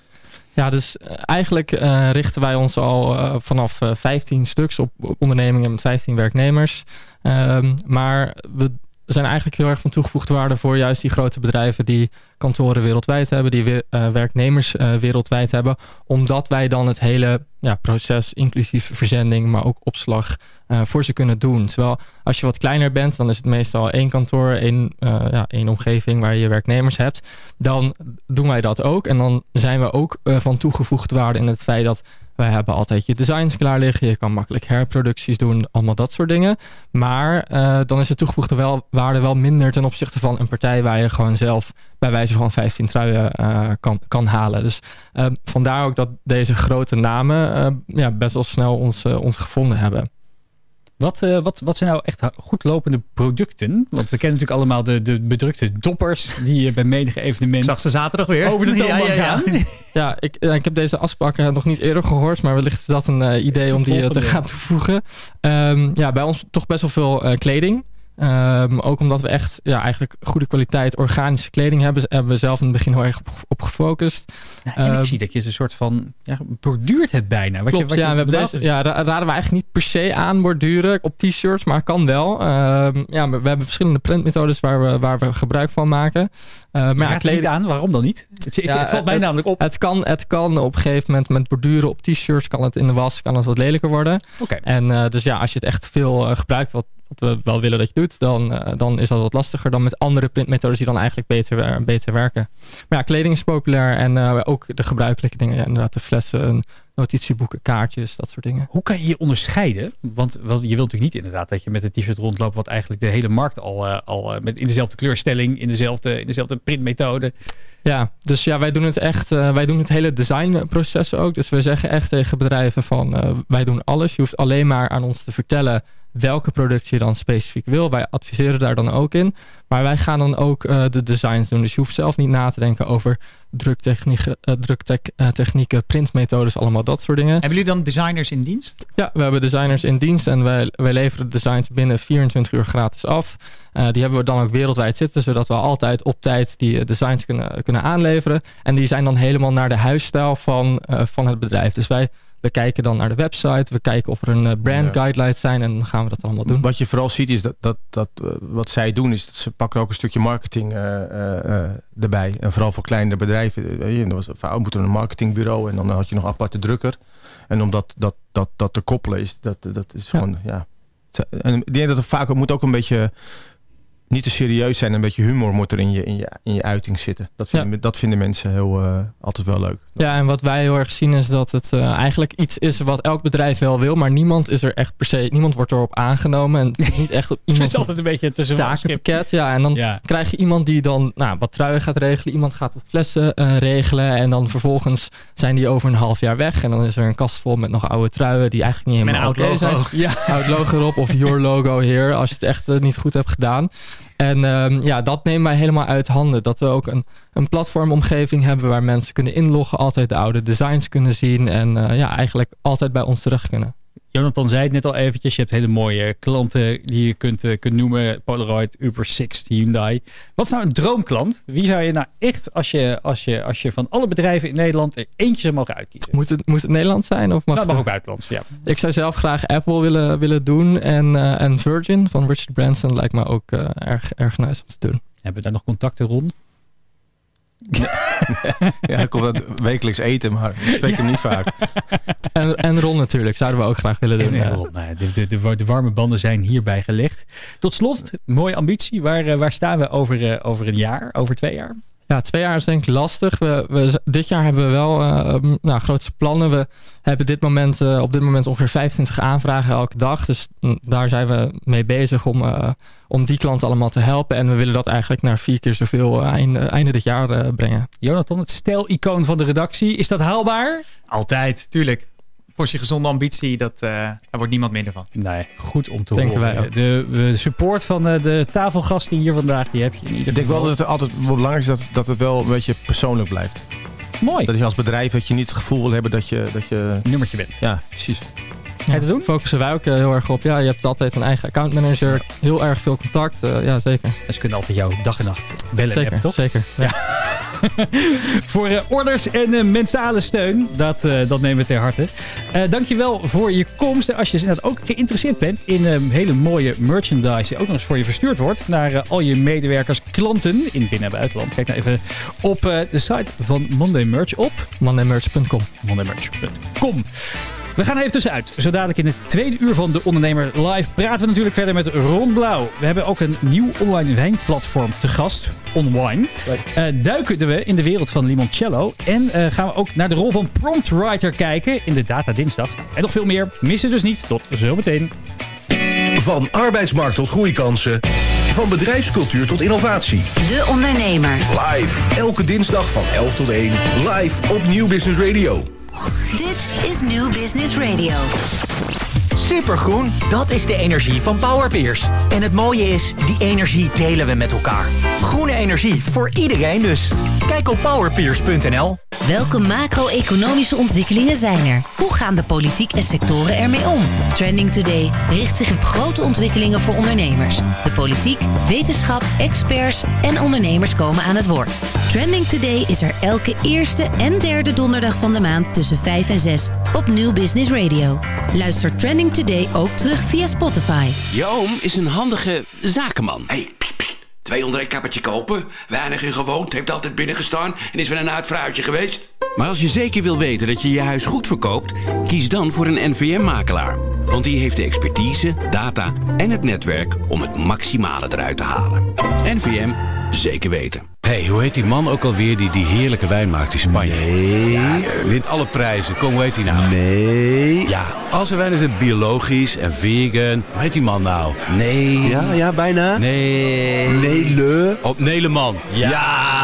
Ja, dus eigenlijk uh, richten wij ons al uh, vanaf uh, vijftien stuks op ondernemingen met vijftien werknemers. Um, maar we zijn eigenlijk heel erg van toegevoegde waarde voor juist die grote bedrijven die kantoren wereldwijd hebben, die we, uh, werknemers uh, wereldwijd hebben. Omdat wij dan het hele ja, proces, inclusief verzending, maar ook opslag uh, voor ze kunnen doen. Terwijl als je wat kleiner bent, dan is het meestal één kantoor, één, uh, ja, één omgeving waar je werknemers hebt. Dan doen wij dat ook. En dan zijn we ook uh, van toegevoegde waarde in het feit dat wij hebben altijd je designs klaar liggen. Je kan makkelijk herproducties doen, allemaal dat soort dingen. Maar uh, dan is de toegevoegde wel, waarde wel minder ten opzichte van een partij waar je gewoon zelf bij wijze van vijftien truien uh, kan, kan halen. Dus uh, vandaar ook dat deze grote namen uh, ja, best wel snel ons, uh, ons gevonden hebben. Wat, uh, wat, wat zijn nou echt goed lopende producten? Want we kennen natuurlijk allemaal de, de bedrukte doppers die uh, bij menige evenement... Ik zag ze zaterdag weer. Over de toonbank ja, ja, ja. gaan. Ja, ik, ik heb deze asbakken nog niet eerder gehoord, maar wellicht is dat een uh, idee om die uh, te gaan toevoegen. Um, ja, bij ons toch best wel veel uh, kleding. Um, ook omdat we echt ja, eigenlijk goede kwaliteit organische kleding hebben. Hebben we zelf in het begin heel erg op, op gefocust. Nou, en uh, ik zie dat je een soort van... Ja, borduurt het bijna. Wat klopt, je, wat ja, je we hebben deze, ja, ra- raden we eigenlijk niet per se aan borduren op t-shirts, maar kan wel. Uh, ja, we hebben verschillende printmethodes waar we, waar we gebruik van maken. Uh, maar ja, het kleding... niet aan, waarom dan niet? Het, het, ja, het valt mij namelijk op. Het kan, het kan op een gegeven moment met borduren op t-shirts, kan het in de was, kan het wat lelijker worden. Okay. En uh, dus ja, als je het echt veel uh, gebruikt, wat wat we wel willen dat je doet, dan, uh, dan is dat wat lastiger dan met andere printmethodes die dan eigenlijk beter, beter werken. Maar ja, kleding is populair en uh, ook de gebruikelijke dingen. Ja, inderdaad, de flessen, notitieboeken, kaartjes, dat soort dingen. Hoe kan je je onderscheiden? Want, want je wilt natuurlijk niet inderdaad dat je met een t-shirt rondloopt wat eigenlijk de hele markt al, uh, al uh, met in dezelfde kleurstelling, in dezelfde, in dezelfde printmethode. Ja, dus ja, wij doen het echt, uh, wij doen het hele designproces ook. Dus we zeggen echt tegen bedrijven van, uh, wij doen alles. Je hoeft alleen maar aan ons te vertellen welke product je dan specifiek wil. Wij adviseren daar dan ook in. Maar wij gaan dan ook uh, de designs doen. Dus je hoeft zelf niet na te denken over druktechnieken, uh, druktechnieken, printmethodes, allemaal dat soort dingen. Hebben jullie dan designers in dienst? Ja, we hebben designers in dienst. En wij, wij leveren designs binnen vierentwintig uur gratis af. Uh, die hebben we dan ook wereldwijd zitten, zodat we altijd op tijd die designs kunnen, kunnen aanleveren. En die zijn dan helemaal naar de huisstijl van, uh, van het bedrijf. Dus wij... We kijken dan naar de website. We kijken of er een brand guidelines zijn. En dan gaan we dat allemaal doen. Wat je vooral ziet is dat, dat, dat wat zij doen is dat ze pakken ook een stukje marketing uh, uh, erbij. En vooral voor kleinere bedrijven. Je was moet een marketingbureau. En dan had je nog een aparte drukker. En om dat, dat, dat, dat te koppelen is dat, dat is gewoon ja. ja. En ik denk dat er vaak moet ook een beetje niet te serieus zijn. Een beetje humor moet er in je, in je, in je uiting zitten. Dat vinden, ja. dat vinden mensen heel, uh, altijd wel leuk. Ja, en wat wij heel erg zien is dat het uh, eigenlijk iets is wat elk bedrijf wel wil. Maar niemand is er echt per se, niemand wordt erop aangenomen. En het is niet echt iemand het is altijd een beetje tussen takenpakket. Ja, en dan ja. krijg je iemand die dan nou, wat truien gaat regelen. Iemand gaat wat flessen uh, regelen. En dan vervolgens zijn die over een half jaar weg. En dan is er een kast vol met nog oude truien die eigenlijk niet helemaal oké okay zijn. Ja. Oud logo erop of your logo here. Als je het echt uh, niet goed hebt gedaan. En um, ja, dat nemen wij helemaal uit handen. Dat we ook een, een platformomgeving hebben waar mensen kunnen inloggen, altijd de oude designs kunnen zien en uh, ja, eigenlijk altijd bij ons terecht kunnen. Jonathan zei het net al eventjes, je hebt hele mooie klanten die je kunt, uh, kunt noemen. Polaroid, Uber, Sixt, Hyundai. Wat is nou een droomklant? Wie zou je nou echt, als je, als je, als je van alle bedrijven in Nederland er eentje zou mogen uitkiezen? Moet het, moet het Nederlands zijn? Of mag nou, het mag ook buitenlands, ja. Ik zou zelf graag Apple willen, willen doen en, uh, en Virgin van Richard Branson lijkt me ook uh, erg, erg nice om te doen. Hebben we daar nog contacten rond? Ja, ik kom dat wekelijks eten, maar ik spreek ja. hem niet vaak. En, en Ron natuurlijk, zouden we ook graag willen doen. En, en Ron, nou, de, de, de warme banden zijn hierbij gelegd. Tot slot, mooie ambitie. Waar, waar staan we over, over een jaar, over twee jaar? Ja, twee jaar is denk ik lastig. We, we, dit jaar hebben we wel uh, nou, grootste plannen. We hebben dit moment, uh, op dit moment ongeveer vijfentwintig aanvragen elke dag. Dus m, daar zijn we mee bezig om, uh, om die klanten allemaal te helpen. En we willen dat eigenlijk naar vier keer zoveel uh, einde, einde dit jaar uh, brengen. Jonathan, het stijlicoon van de redactie. Is dat haalbaar? Altijd, tuurlijk. Portie gezonde ambitie, dat, uh, daar wordt niemand minder van. Nee, goed om te Denken horen. Wij de, de support van de, de tafelgasten hier vandaag, die heb je in ieder geval. Ik denk wel dat het altijd belangrijk is dat, dat het wel een beetje persoonlijk blijft. Mooi. Dat je als bedrijf dat je niet het gevoel wil hebben dat je... Dat je... een nummertje bent. Ja, precies. Ga je dat doen? Focussen wij ook heel erg op. Ja, je hebt altijd een eigen accountmanager. Heel erg veel contact. Uh, ja, zeker. En ze kunnen altijd jou dag en nacht bellen. Zeker, appen, toch? Zeker. Ja. Ja. Voor uh, orders en uh, mentale steun. Dat, uh, dat nemen we ter harte. Uh, dankjewel voor je komst. Als je inderdaad ook geïnteresseerd bent in uh, hele mooie merchandise die ook nog eens voor je verstuurd wordt naar uh, al je medewerkers, klanten in binnen- en buitenland. Kijk nou even op uh, de site van Monday Merch op monday merch punt com. monday merch punt com. We gaan er even tussenuit. Zo dadelijk in het tweede uur van De Ondernemer Live praten we natuurlijk verder met Ron Blaauw. We hebben ook een nieuw online wijnplatform te gast, OnWine. Uh, duiken we in de wereld van limoncello. En uh, gaan we ook naar de rol van promptwriter kijken in de Data Dinsdag. En nog veel meer. Missen dus niet. Tot zometeen. Van arbeidsmarkt tot groeikansen. Van bedrijfscultuur tot innovatie. De Ondernemer. Live. Elke dinsdag van elf tot één. Live op Nieuw Business Radio. Dit is New Business Radio. Supergroen, dat is de energie van Powerpeers. En het mooie is, die energie delen we met elkaar. Groene energie voor iedereen dus. Kijk op powerpeers punt n l. Welke macro-economische ontwikkelingen zijn er? Hoe gaan de politiek en sectoren ermee om? Trending Today richt zich op grote ontwikkelingen voor ondernemers. De politiek, wetenschap, experts en ondernemers komen aan het woord. Trending Today is er elke eerste en derde donderdag van de maand tussen vijf en zes op New Business Radio. Luister Trending Today ook terug via Spotify. Je oom is een handige zakenman. Hey. tweehonderd een kappertje kopen, weinig in gewoond, heeft altijd binnengestaan en is weer een uitvrouwtje geweest. Maar als je zeker wil weten dat je je huis goed verkoopt, kies dan voor een N V M-makelaar. Want die heeft de expertise, data en het netwerk om het maximale eruit te halen. N V M, zeker weten. Hé, hey, hoe heet die man ook alweer die die heerlijke wijn maakt in Spanje? Nee. Ja, wint alle prijzen. Kom, hoe heet die nou? Nee. Ja, als er wijn is het biologisch en vegan. Hoe heet die man nou? Nee. Ja, ja, bijna. Nee. Nele. Op Neleman. Ja. ja.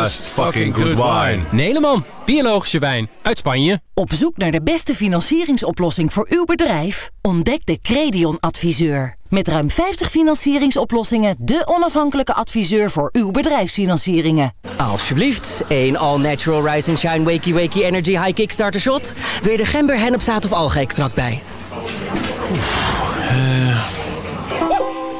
Just fucking good wine. Neleman. Biologische wijn uit Spanje. Op zoek naar de beste financieringsoplossing voor uw bedrijf? Ontdek de Credion Adviseur. Met ruim vijftig financieringsoplossingen, de onafhankelijke adviseur voor uw bedrijfsfinancieringen. Alsjeblieft, één all-natural rise and shine wakey wakey energy high kickstarter shot. Wil je er gember, hennepzaad of alge-extract bij? Uh...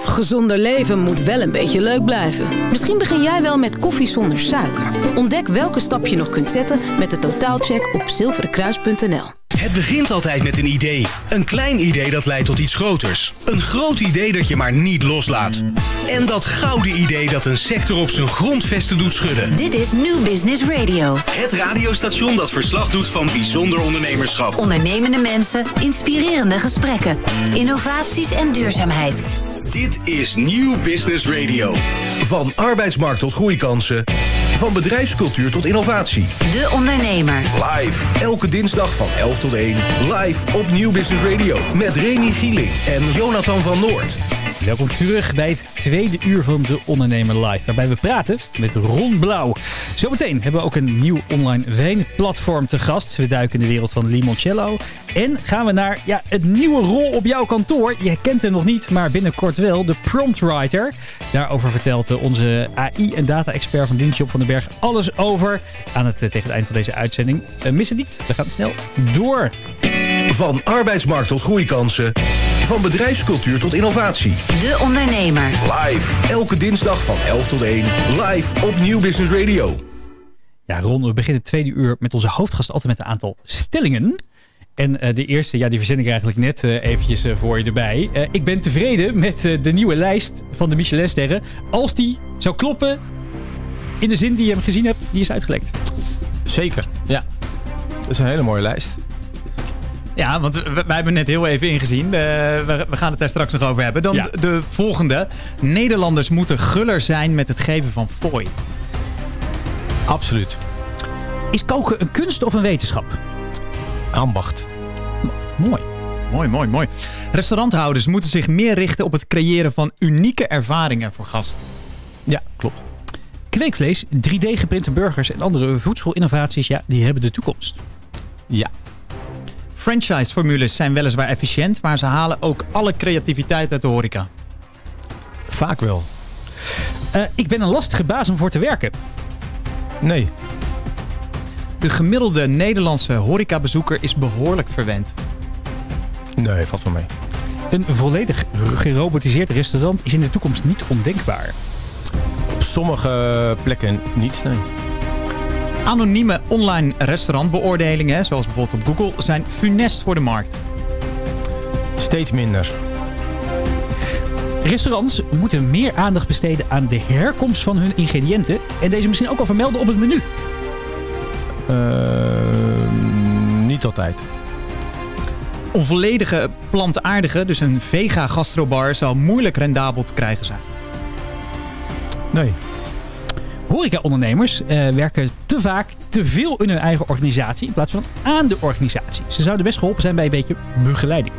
Gezonder leven moet wel een beetje leuk blijven. Misschien begin jij wel met koffie zonder suiker. Ontdek welke stap je nog kunt zetten met de totaalcheck op zilveren kruis punt n l. Het begint altijd met een idee. Een klein idee dat leidt tot iets groters. Een groot idee dat je maar niet loslaat. En dat gouden idee dat een sector op zijn grondvesten doet schudden. Dit is New Business Radio. Het radiostation dat verslag doet van bijzonder ondernemerschap. Ondernemende mensen, inspirerende gesprekken, innovaties en duurzaamheid. Dit is New Business Radio. Van arbeidsmarkt tot groeikansen. Van bedrijfscultuur tot innovatie. De Ondernemer. Live. Elke dinsdag van elf tot één. Live op New Business Radio. Met Remy Gieling en Jonathan van Noord. Welkom terug bij het tweede uur van De Ondernemer Live. Waarbij we praten met Ron Blaauw. Zometeen hebben we ook een nieuw online wijnplatform te gast. We duiken in de wereld van limoncello. En gaan we naar ja, het nieuwe rol op jouw kantoor. Je kent hem nog niet, maar binnenkort wel. De promptwriter. Daarover vertelt onze A I- en data-expert van dienst Job van den Berg alles over. Aan het, tegen het eind van deze uitzending. Uh, mis het niet. We gaan snel door. Van arbeidsmarkt tot groeikansen. Van bedrijfscultuur tot innovatie. De Ondernemer. Live. Elke dinsdag van elf tot één. Live op New Business Radio. Ja, Ron, we beginnen het tweede uur met onze hoofdgast altijd met een aantal stellingen. En uh, de eerste, ja, die verzend ik eigenlijk net uh, eventjes uh, voor je erbij. Uh, ik ben tevreden met uh, de nieuwe lijst van de Michelinsterren. Als die zou kloppen, in de zin die je gezien hebt, die is uitgelekt. Zeker, ja. Dat is een hele mooie lijst. Ja, want wij hebben net heel even ingezien. Uh, we, we gaan het daar straks nog over hebben. Dan ja. de, de volgende. Nederlanders moeten guller zijn met het geven van fooi. Absoluut. Is koken een kunst of een wetenschap? Ambacht. Mooi. Mooi, mooi, mooi. Restauranthouders moeten zich meer richten op het creëren van unieke ervaringen voor gasten. Ja, klopt. Kweekvlees, drie D geprinte burgers en andere voedselinnovaties, ja, die hebben de toekomst. Ja. Franchise-formules zijn weliswaar efficiënt, maar ze halen ook alle creativiteit uit de horeca. Vaak wel. Uh, ik ben een lastige baas om voor te werken. Nee. De gemiddelde Nederlandse horecabezoeker is behoorlijk verwend. Nee, valt wel mee. Een volledig gerobotiseerd restaurant is in de toekomst niet ondenkbaar. Op sommige plekken niet, nee. Anonieme online restaurantbeoordelingen, zoals bijvoorbeeld op Google, zijn funest voor de markt. Steeds minder. Restaurants moeten meer aandacht besteden aan de herkomst van hun ingrediënten en deze misschien ook al vermelden op het menu. Uh, niet altijd. Onvolledige plantaardige, dus een vega gastrobar, zou moeilijk rendabel te krijgen zijn. Nee. Horecaondernemers eh, werken te vaak te veel in hun eigen organisatie in plaats van aan de organisatie. Ze zouden best geholpen zijn bij een beetje begeleiding.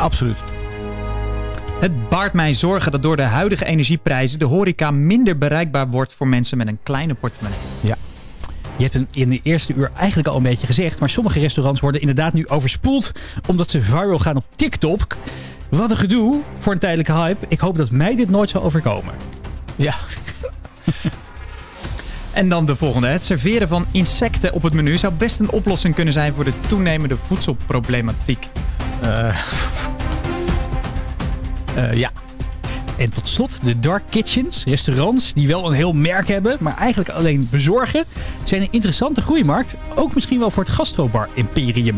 Absoluut. Het baart mij zorgen dat door de huidige energieprijzen de horeca minder bereikbaar wordt voor mensen met een kleine portemonnee. Ja. Je hebt het in de eerste uur eigenlijk al een beetje gezegd, maar sommige restaurants worden inderdaad nu overspoeld omdat ze viral gaan op TikTok. Wat een gedoe voor een tijdelijke hype. Ik hoop dat mij dit nooit zal overkomen. Ja. En dan de volgende. Het serveren van insecten op het menu zou best een oplossing kunnen zijn voor de toenemende voedselproblematiek. Uh. Uh, ja. En tot slot de dark kitchens, restaurants die wel een heel merk hebben, maar eigenlijk alleen bezorgen, zijn een interessante groeimarkt, ook misschien wel voor het gastrobar-imperium.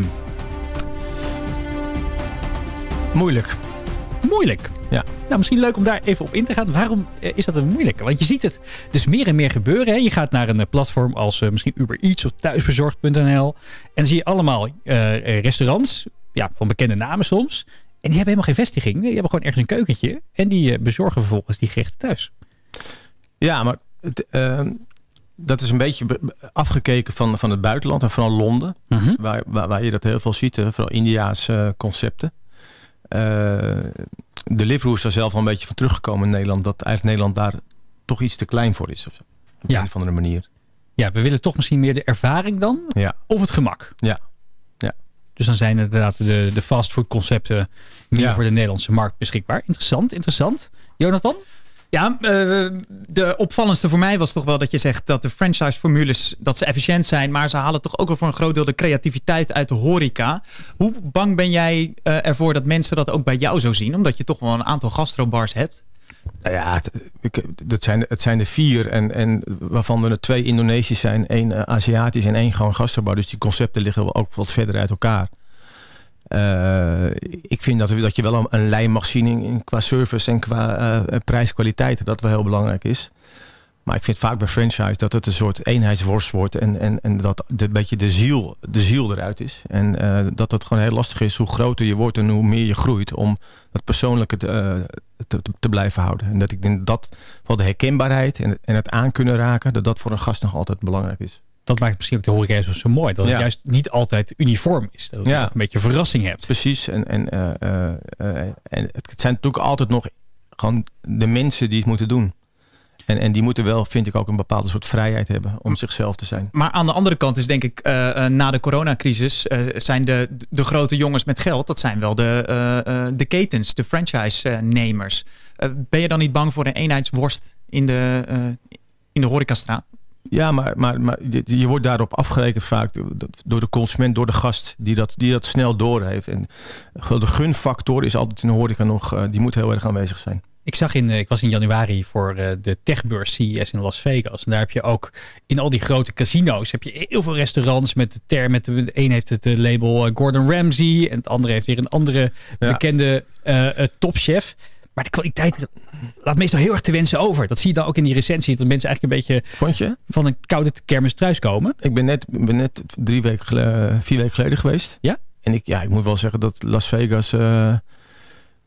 Moeilijk. Moeilijk. Ja. Nou, misschien leuk om daar even op in te gaan. Waarom is dat een moeilijke? Want je ziet het dus meer en meer gebeuren. Hè? Je gaat naar een platform als uh, misschien Uber Eats of thuisbezorgd punt n l. En dan zie je allemaal uh, restaurants, ja, van bekende namen soms. En die hebben helemaal geen vestiging. Die hebben gewoon ergens een keukentje. En die uh, bezorgen vervolgens die gerechten thuis. Ja, maar het, uh, dat is een beetje afgekeken van, van het buitenland. En vooral Londen. Mm-hmm. waar, waar, waar je dat heel veel ziet. Hè? Vooral India's uh, concepten. Uh, de Liveroos is daar zelf al een beetje van teruggekomen in Nederland. Dat eigenlijk Nederland daar toch iets te klein voor is. Op ja. een of andere manier. Ja, we willen toch misschien meer de ervaring dan. Ja. Of het gemak. Ja. Ja. Dus dan zijn inderdaad de, de fastfood concepten meer ja. voor de Nederlandse markt beschikbaar. Interessant, interessant. Jonathan? Ja, uh, de opvallendste voor mij was toch wel dat je zegt dat de franchise-formules, dat ze efficiënt zijn, maar ze halen toch ook al voor een groot deel de creativiteit uit de horeca. Hoe bang ben jij uh, ervoor dat mensen dat ook bij jou zo zien? Omdat je toch wel een aantal gastrobars hebt. Nou ja, het, ik, dat zijn, het zijn er vier en, en waarvan er twee Indonesisch zijn, één Aziatisch en één gewoon gastrobar. Dus die concepten liggen ook wat verder uit elkaar. Uh, ik vind dat, dat je wel een, een lijn mag zien in, in, qua service en qua uh, prijs-kwaliteit. Dat wel heel belangrijk is. Maar ik vind vaak bij franchise dat het een soort eenheidsworst wordt. En, en, en dat een beetje de ziel, de ziel eruit is. En uh, dat het gewoon heel lastig is hoe groter je wordt en hoe meer je groeit. Om dat persoonlijke te, uh, te, te blijven houden. En dat ik denk dat wel de herkenbaarheid en, en het aan kunnen raken. Dat dat voor een gast nog altijd belangrijk is. Dat maakt misschien ook de horeca zo, zo mooi. Dat het ja. juist niet altijd uniform is. Dat je ja. een beetje verrassing hebt. Precies. En, en, uh, uh, uh, en het zijn natuurlijk altijd nog gewoon de mensen die het moeten doen. En, en die moeten wel, vind ik, ook een bepaalde soort vrijheid hebben om zichzelf te zijn. Maar aan de andere kant is denk ik, uh, na de coronacrisis uh, zijn de, de grote jongens met geld, dat zijn wel de, uh, uh, de ketens, de franchise-nemers. Uh, ben je dan niet bang voor een eenheidsworst in de, uh, in de horecastraat? Ja, maar, maar, maar je, je wordt daarop afgerekend vaak door de consument, door de gast die dat, die dat snel doorheeft. En de gunfactor is altijd in de horeca nog, die moet heel erg aanwezig zijn. Ik zag in, ik was in januari voor de techbeurs C E S in Las Vegas. En daar heb je ook in al die grote casino's heb je heel veel restaurants met de term. Met de, de een heeft het label Gordon Ramsay en het andere heeft weer een andere ja. bekende uh, topchef. Maar de kwaliteit laat meestal heel erg te wensen over. Dat zie je dan ook in die recensies. Dat mensen eigenlijk een beetje Vond je? van een koude kermis thuiskomen. Ik ben net, ben net drie weken geleden, vier weken geleden geweest. Ja? En ik, ja, ik moet wel zeggen dat Las Vegas uh,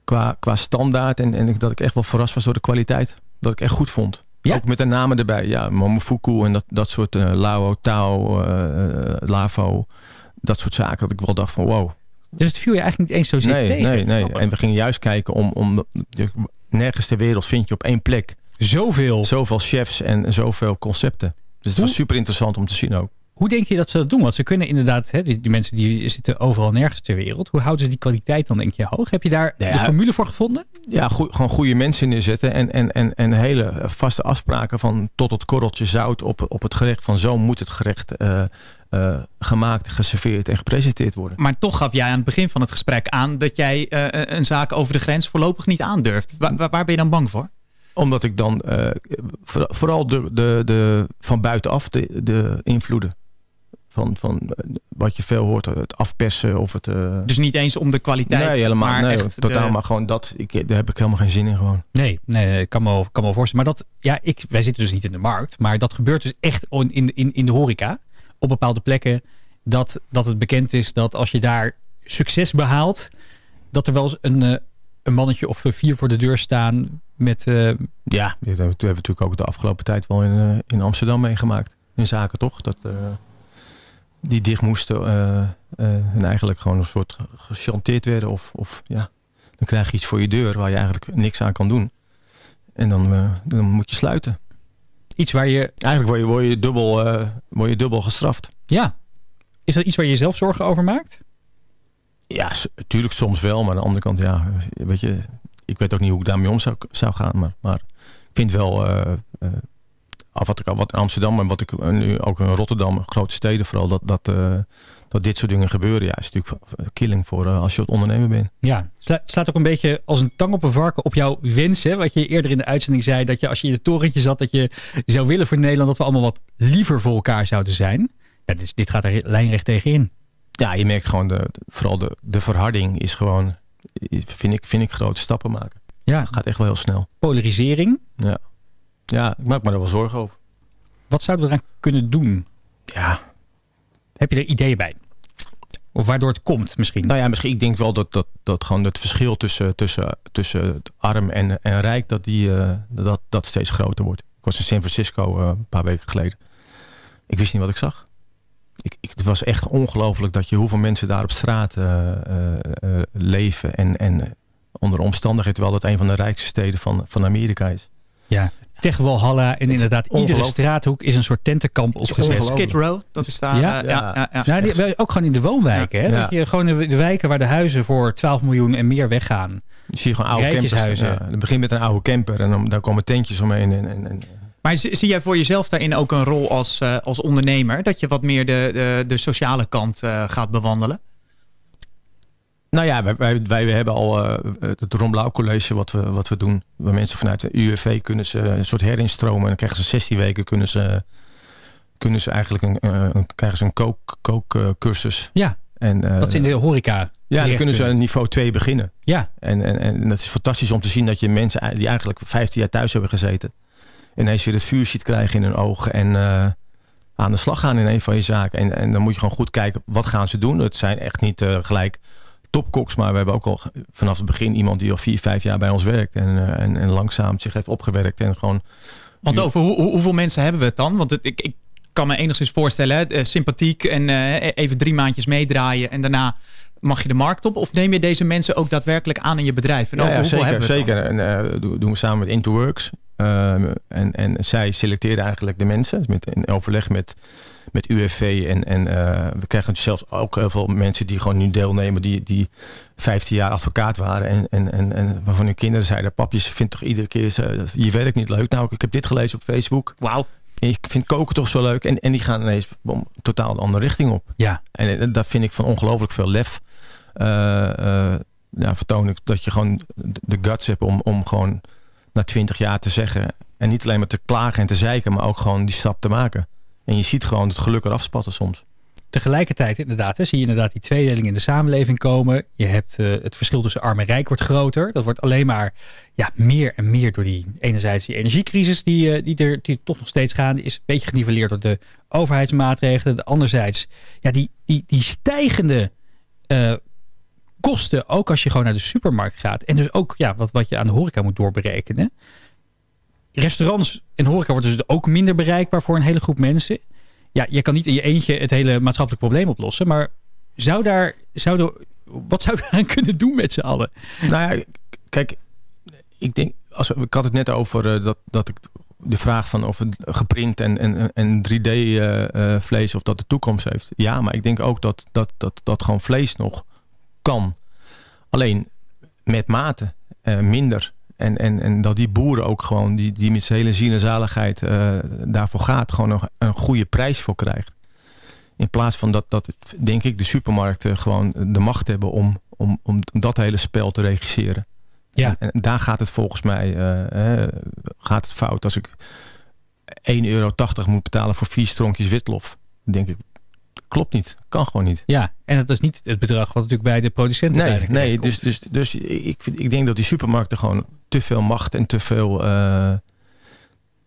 qua, qua standaard... En, en dat ik echt wel verrast was door de kwaliteit. Dat ik echt goed vond. Ja? Ook met de namen erbij. Ja, Momofuku en dat, dat soort uh, Lao, Tao, uh, Lavo. Dat soort zaken. Dat ik wel dacht van wow. Dus het viel je eigenlijk niet eens zo zeer nee, tegen? Nee, nee. En we gingen juist kijken om... om nergens ter wereld vind je op één plek zoveel, zoveel chefs en zoveel concepten. Dus het hoe? was super interessant om te zien ook. Hoe denk je dat ze dat doen? Want ze kunnen inderdaad... Hè, die, die mensen die zitten overal nergens ter wereld. Hoe houden ze die kwaliteit dan, denk je, hoog? Heb je daar ja, de formule voor gevonden? Ja, goe- gewoon goede mensen neerzetten. En, en, en, en hele vaste afspraken van tot het korreltje zout op, op het gerecht. Van zo moet het gerecht... Uh, Uh, gemaakt, geserveerd en gepresenteerd worden. Maar toch gaf jij aan het begin van het gesprek aan dat jij uh, een zaak over de grens voorlopig niet aandurft. Wa- waar ben je dan bang voor? Omdat ik dan uh, vooral de, de, de, van buitenaf de, de invloeden van, van uh, wat je veel hoort, het afpersen of het... Uh... Dus niet eens om de kwaliteit? Nee, helemaal maar nee, echt totaal de... maar gewoon dat. Ik, daar heb ik helemaal geen zin in gewoon. Nee, nee, ik kan me kan me voorstellen. Maar dat, ja, ik, wij zitten dus niet in de markt, maar dat gebeurt dus echt in, in, in de horeca. Op bepaalde plekken, dat, dat het bekend is dat als je daar succes behaalt, dat er wel eens een, een mannetje of vier voor de deur staan met... Uh... Ja, dat hebben we natuurlijk ook de afgelopen tijd wel in, in Amsterdam meegemaakt. In zaken toch? Dat, uh, die dicht moesten uh, uh, en eigenlijk gewoon een soort gechanteerd werden. Of, of ja, dan krijg je iets voor je deur waar je eigenlijk niks aan kan doen. En dan, uh, dan moet je sluiten. Iets waar je... Eigenlijk word je, word je, dubbel, uh, word je dubbel gestraft. Ja. Is dat iets waar je jezelf zorgen over maakt? Ja, natuurlijk soms wel. Maar aan de andere kant, ja, weet je, ik weet ook niet hoe ik daarmee om zou, zou gaan. Maar, maar ik vind wel, uh, uh, Of wat ik wat in Amsterdam en wat ik nu ook in Rotterdam, grote steden vooral, dat, dat, uh, dat dit soort dingen gebeuren, ja, is natuurlijk killing voor uh, als je het ondernemer bent. Ja, het slaat ook een beetje als een tang op een varken op jouw wensen. Wat je eerder in de uitzending zei, dat je als je in het torentje zat, dat je zou willen voor Nederland, dat we allemaal wat liever voor elkaar zouden zijn. Ja, dit, dit gaat er lijnrecht tegenin. Ja, je merkt gewoon, de, vooral de, de verharding is gewoon, vind ik, vind ik grote stappen maken. Ja. Dat gaat echt wel heel snel. Polarisering. Ja. Ja, ik maak me er wel zorgen over. Wat zouden we eraan kunnen doen? Ja. Heb je er ideeën bij? Of waardoor het komt misschien? Nou ja, misschien, ik denk wel dat, dat, dat gewoon het verschil tussen, tussen, tussen arm en, en rijk, dat, die, uh, dat dat steeds groter wordt. Ik was in San Francisco uh, een paar weken geleden. Ik wist niet wat ik zag. Ik, ik, het was echt ongelooflijk dat je hoeveel mensen daar op straat uh, uh, uh, leven. En, en onder omstandigheden, terwijl dat een van de rijkste steden van, van Amerika is. Ja, Tech-Walhalla en inderdaad iedere straathoek is een soort tentenkamp opgezet. Skid Row, dat is daar. Ja, uh, ja, ja, ja. Nou, die, ook gewoon in de woonwijken. Ja. Hè? Ja. Dat je gewoon de wijken waar de huizen voor twaalf miljoen en meer weggaan. Je ziet gewoon oude campers. Ja, het begint met een oude camper en dan, daar komen tentjes omheen. En, en, en. Maar zie jij voor jezelf daarin ook een rol als, uh, als ondernemer? Dat je wat meer de, de, de sociale kant uh, gaat bewandelen? Nou ja, wij, wij, wij hebben al uh, het Ron Blaauw College wat we, wat we doen. Waar mensen vanuit de U W V kunnen ze een soort herinstromen. En dan krijgen ze zestien weken kunnen ze, kunnen ze eigenlijk een, een, krijgen ze een kook, kookcursus. Ja, en, uh, dat is in de horeca. Ja, dan kunnen ze aan niveau twee beginnen. Ja. En, en, en dat is fantastisch om te zien dat je mensen die eigenlijk vijftien jaar thuis hebben gezeten. Ineens weer het vuur ziet krijgen in hun ogen. En uh, aan de slag gaan in een van je zaken. En, en dan moet je gewoon goed kijken wat gaan ze doen. Het zijn echt niet uh, gelijk... topkoks, maar we hebben ook al vanaf het begin iemand die al vier, vijf jaar bij ons werkt en, uh, en, en langzaam zich heeft opgewerkt en gewoon. Want over hoe, hoeveel mensen hebben we het dan? Want het, ik, ik kan me enigszins voorstellen, hè? Sympathiek en uh, even drie maandjes meedraaien en daarna mag je de markt op. Of neem je deze mensen ook daadwerkelijk aan in je bedrijf? En ja, ja, hoeveel zeker, hebben we zeker. En, uh, doen we samen met Into Works uh, en, en zij selecteren eigenlijk de mensen met, in overleg met. Met U W V en, en uh, we krijgen zelfs ook heel veel mensen die gewoon nu deelnemen, die, die vijftien jaar advocaat waren en, en, en, en waarvan hun kinderen zeiden, papjes vindt toch iedere keer uh, je werk niet leuk. Nou, ik heb dit gelezen op Facebook. Wauw. Ik vind koken toch zo leuk. En, en die gaan ineens bom, totaal de andere richting op. Ja. En, en daar vind ik van ongelooflijk veel lef. Uh, uh, ja, vertoon ik dat je gewoon de guts hebt om, om gewoon na twintig jaar te zeggen en niet alleen maar te klagen en te zeiken, maar ook gewoon die stap te maken. En je ziet gewoon het geluk eraf spatten soms. Tegelijkertijd inderdaad, hè, zie je inderdaad die tweedeling in de samenleving komen. Je hebt uh, het verschil tussen arm en rijk wordt groter. Dat wordt alleen maar ja, meer en meer door die enerzijds die energiecrisis die, uh, die, er, die er toch nog steeds gaande is. Een beetje geniveleerd door de overheidsmaatregelen. De anderzijds ja, die, die, die stijgende uh, kosten, ook als je gewoon naar de supermarkt gaat. En dus ook ja, wat, wat je aan de horeca moet doorberekenen. Restaurants en horeca worden dus ook minder bereikbaar voor een hele groep mensen. Ja, je kan niet in je eentje het hele maatschappelijk probleem oplossen. Maar zou daar, zou er, wat zou daar aan kunnen doen met z'n allen? Nou ja, kijk, ik denk, als, ik had het net over uh, dat, dat ik de vraag van of het geprint en, en, en drie D uh, uh, vlees of dat de toekomst heeft. Ja, maar ik denk ook dat dat, dat, dat gewoon vlees nog kan. Alleen met mate, uh, minder. En, en, en dat die boeren ook gewoon, die, die met zijn hele ziel en zaligheid uh, daarvoor gaat, gewoon een, een goede prijs voor krijgt. In plaats van dat, dat denk ik, de supermarkten gewoon de macht hebben om, om, om dat hele spel te regisseren. Ja. En, en daar gaat het volgens mij uh, eh, gaat het fout. Als ik één euro tachtig moet betalen voor vier stronkjes witlof, denk ik, klopt niet. Kan gewoon niet. Ja, en dat is niet het bedrag wat natuurlijk bij de producenten nee, eigenlijk Nee, dus, dus, dus ik, ik denk dat die supermarkten gewoon te veel macht en te veel, uh,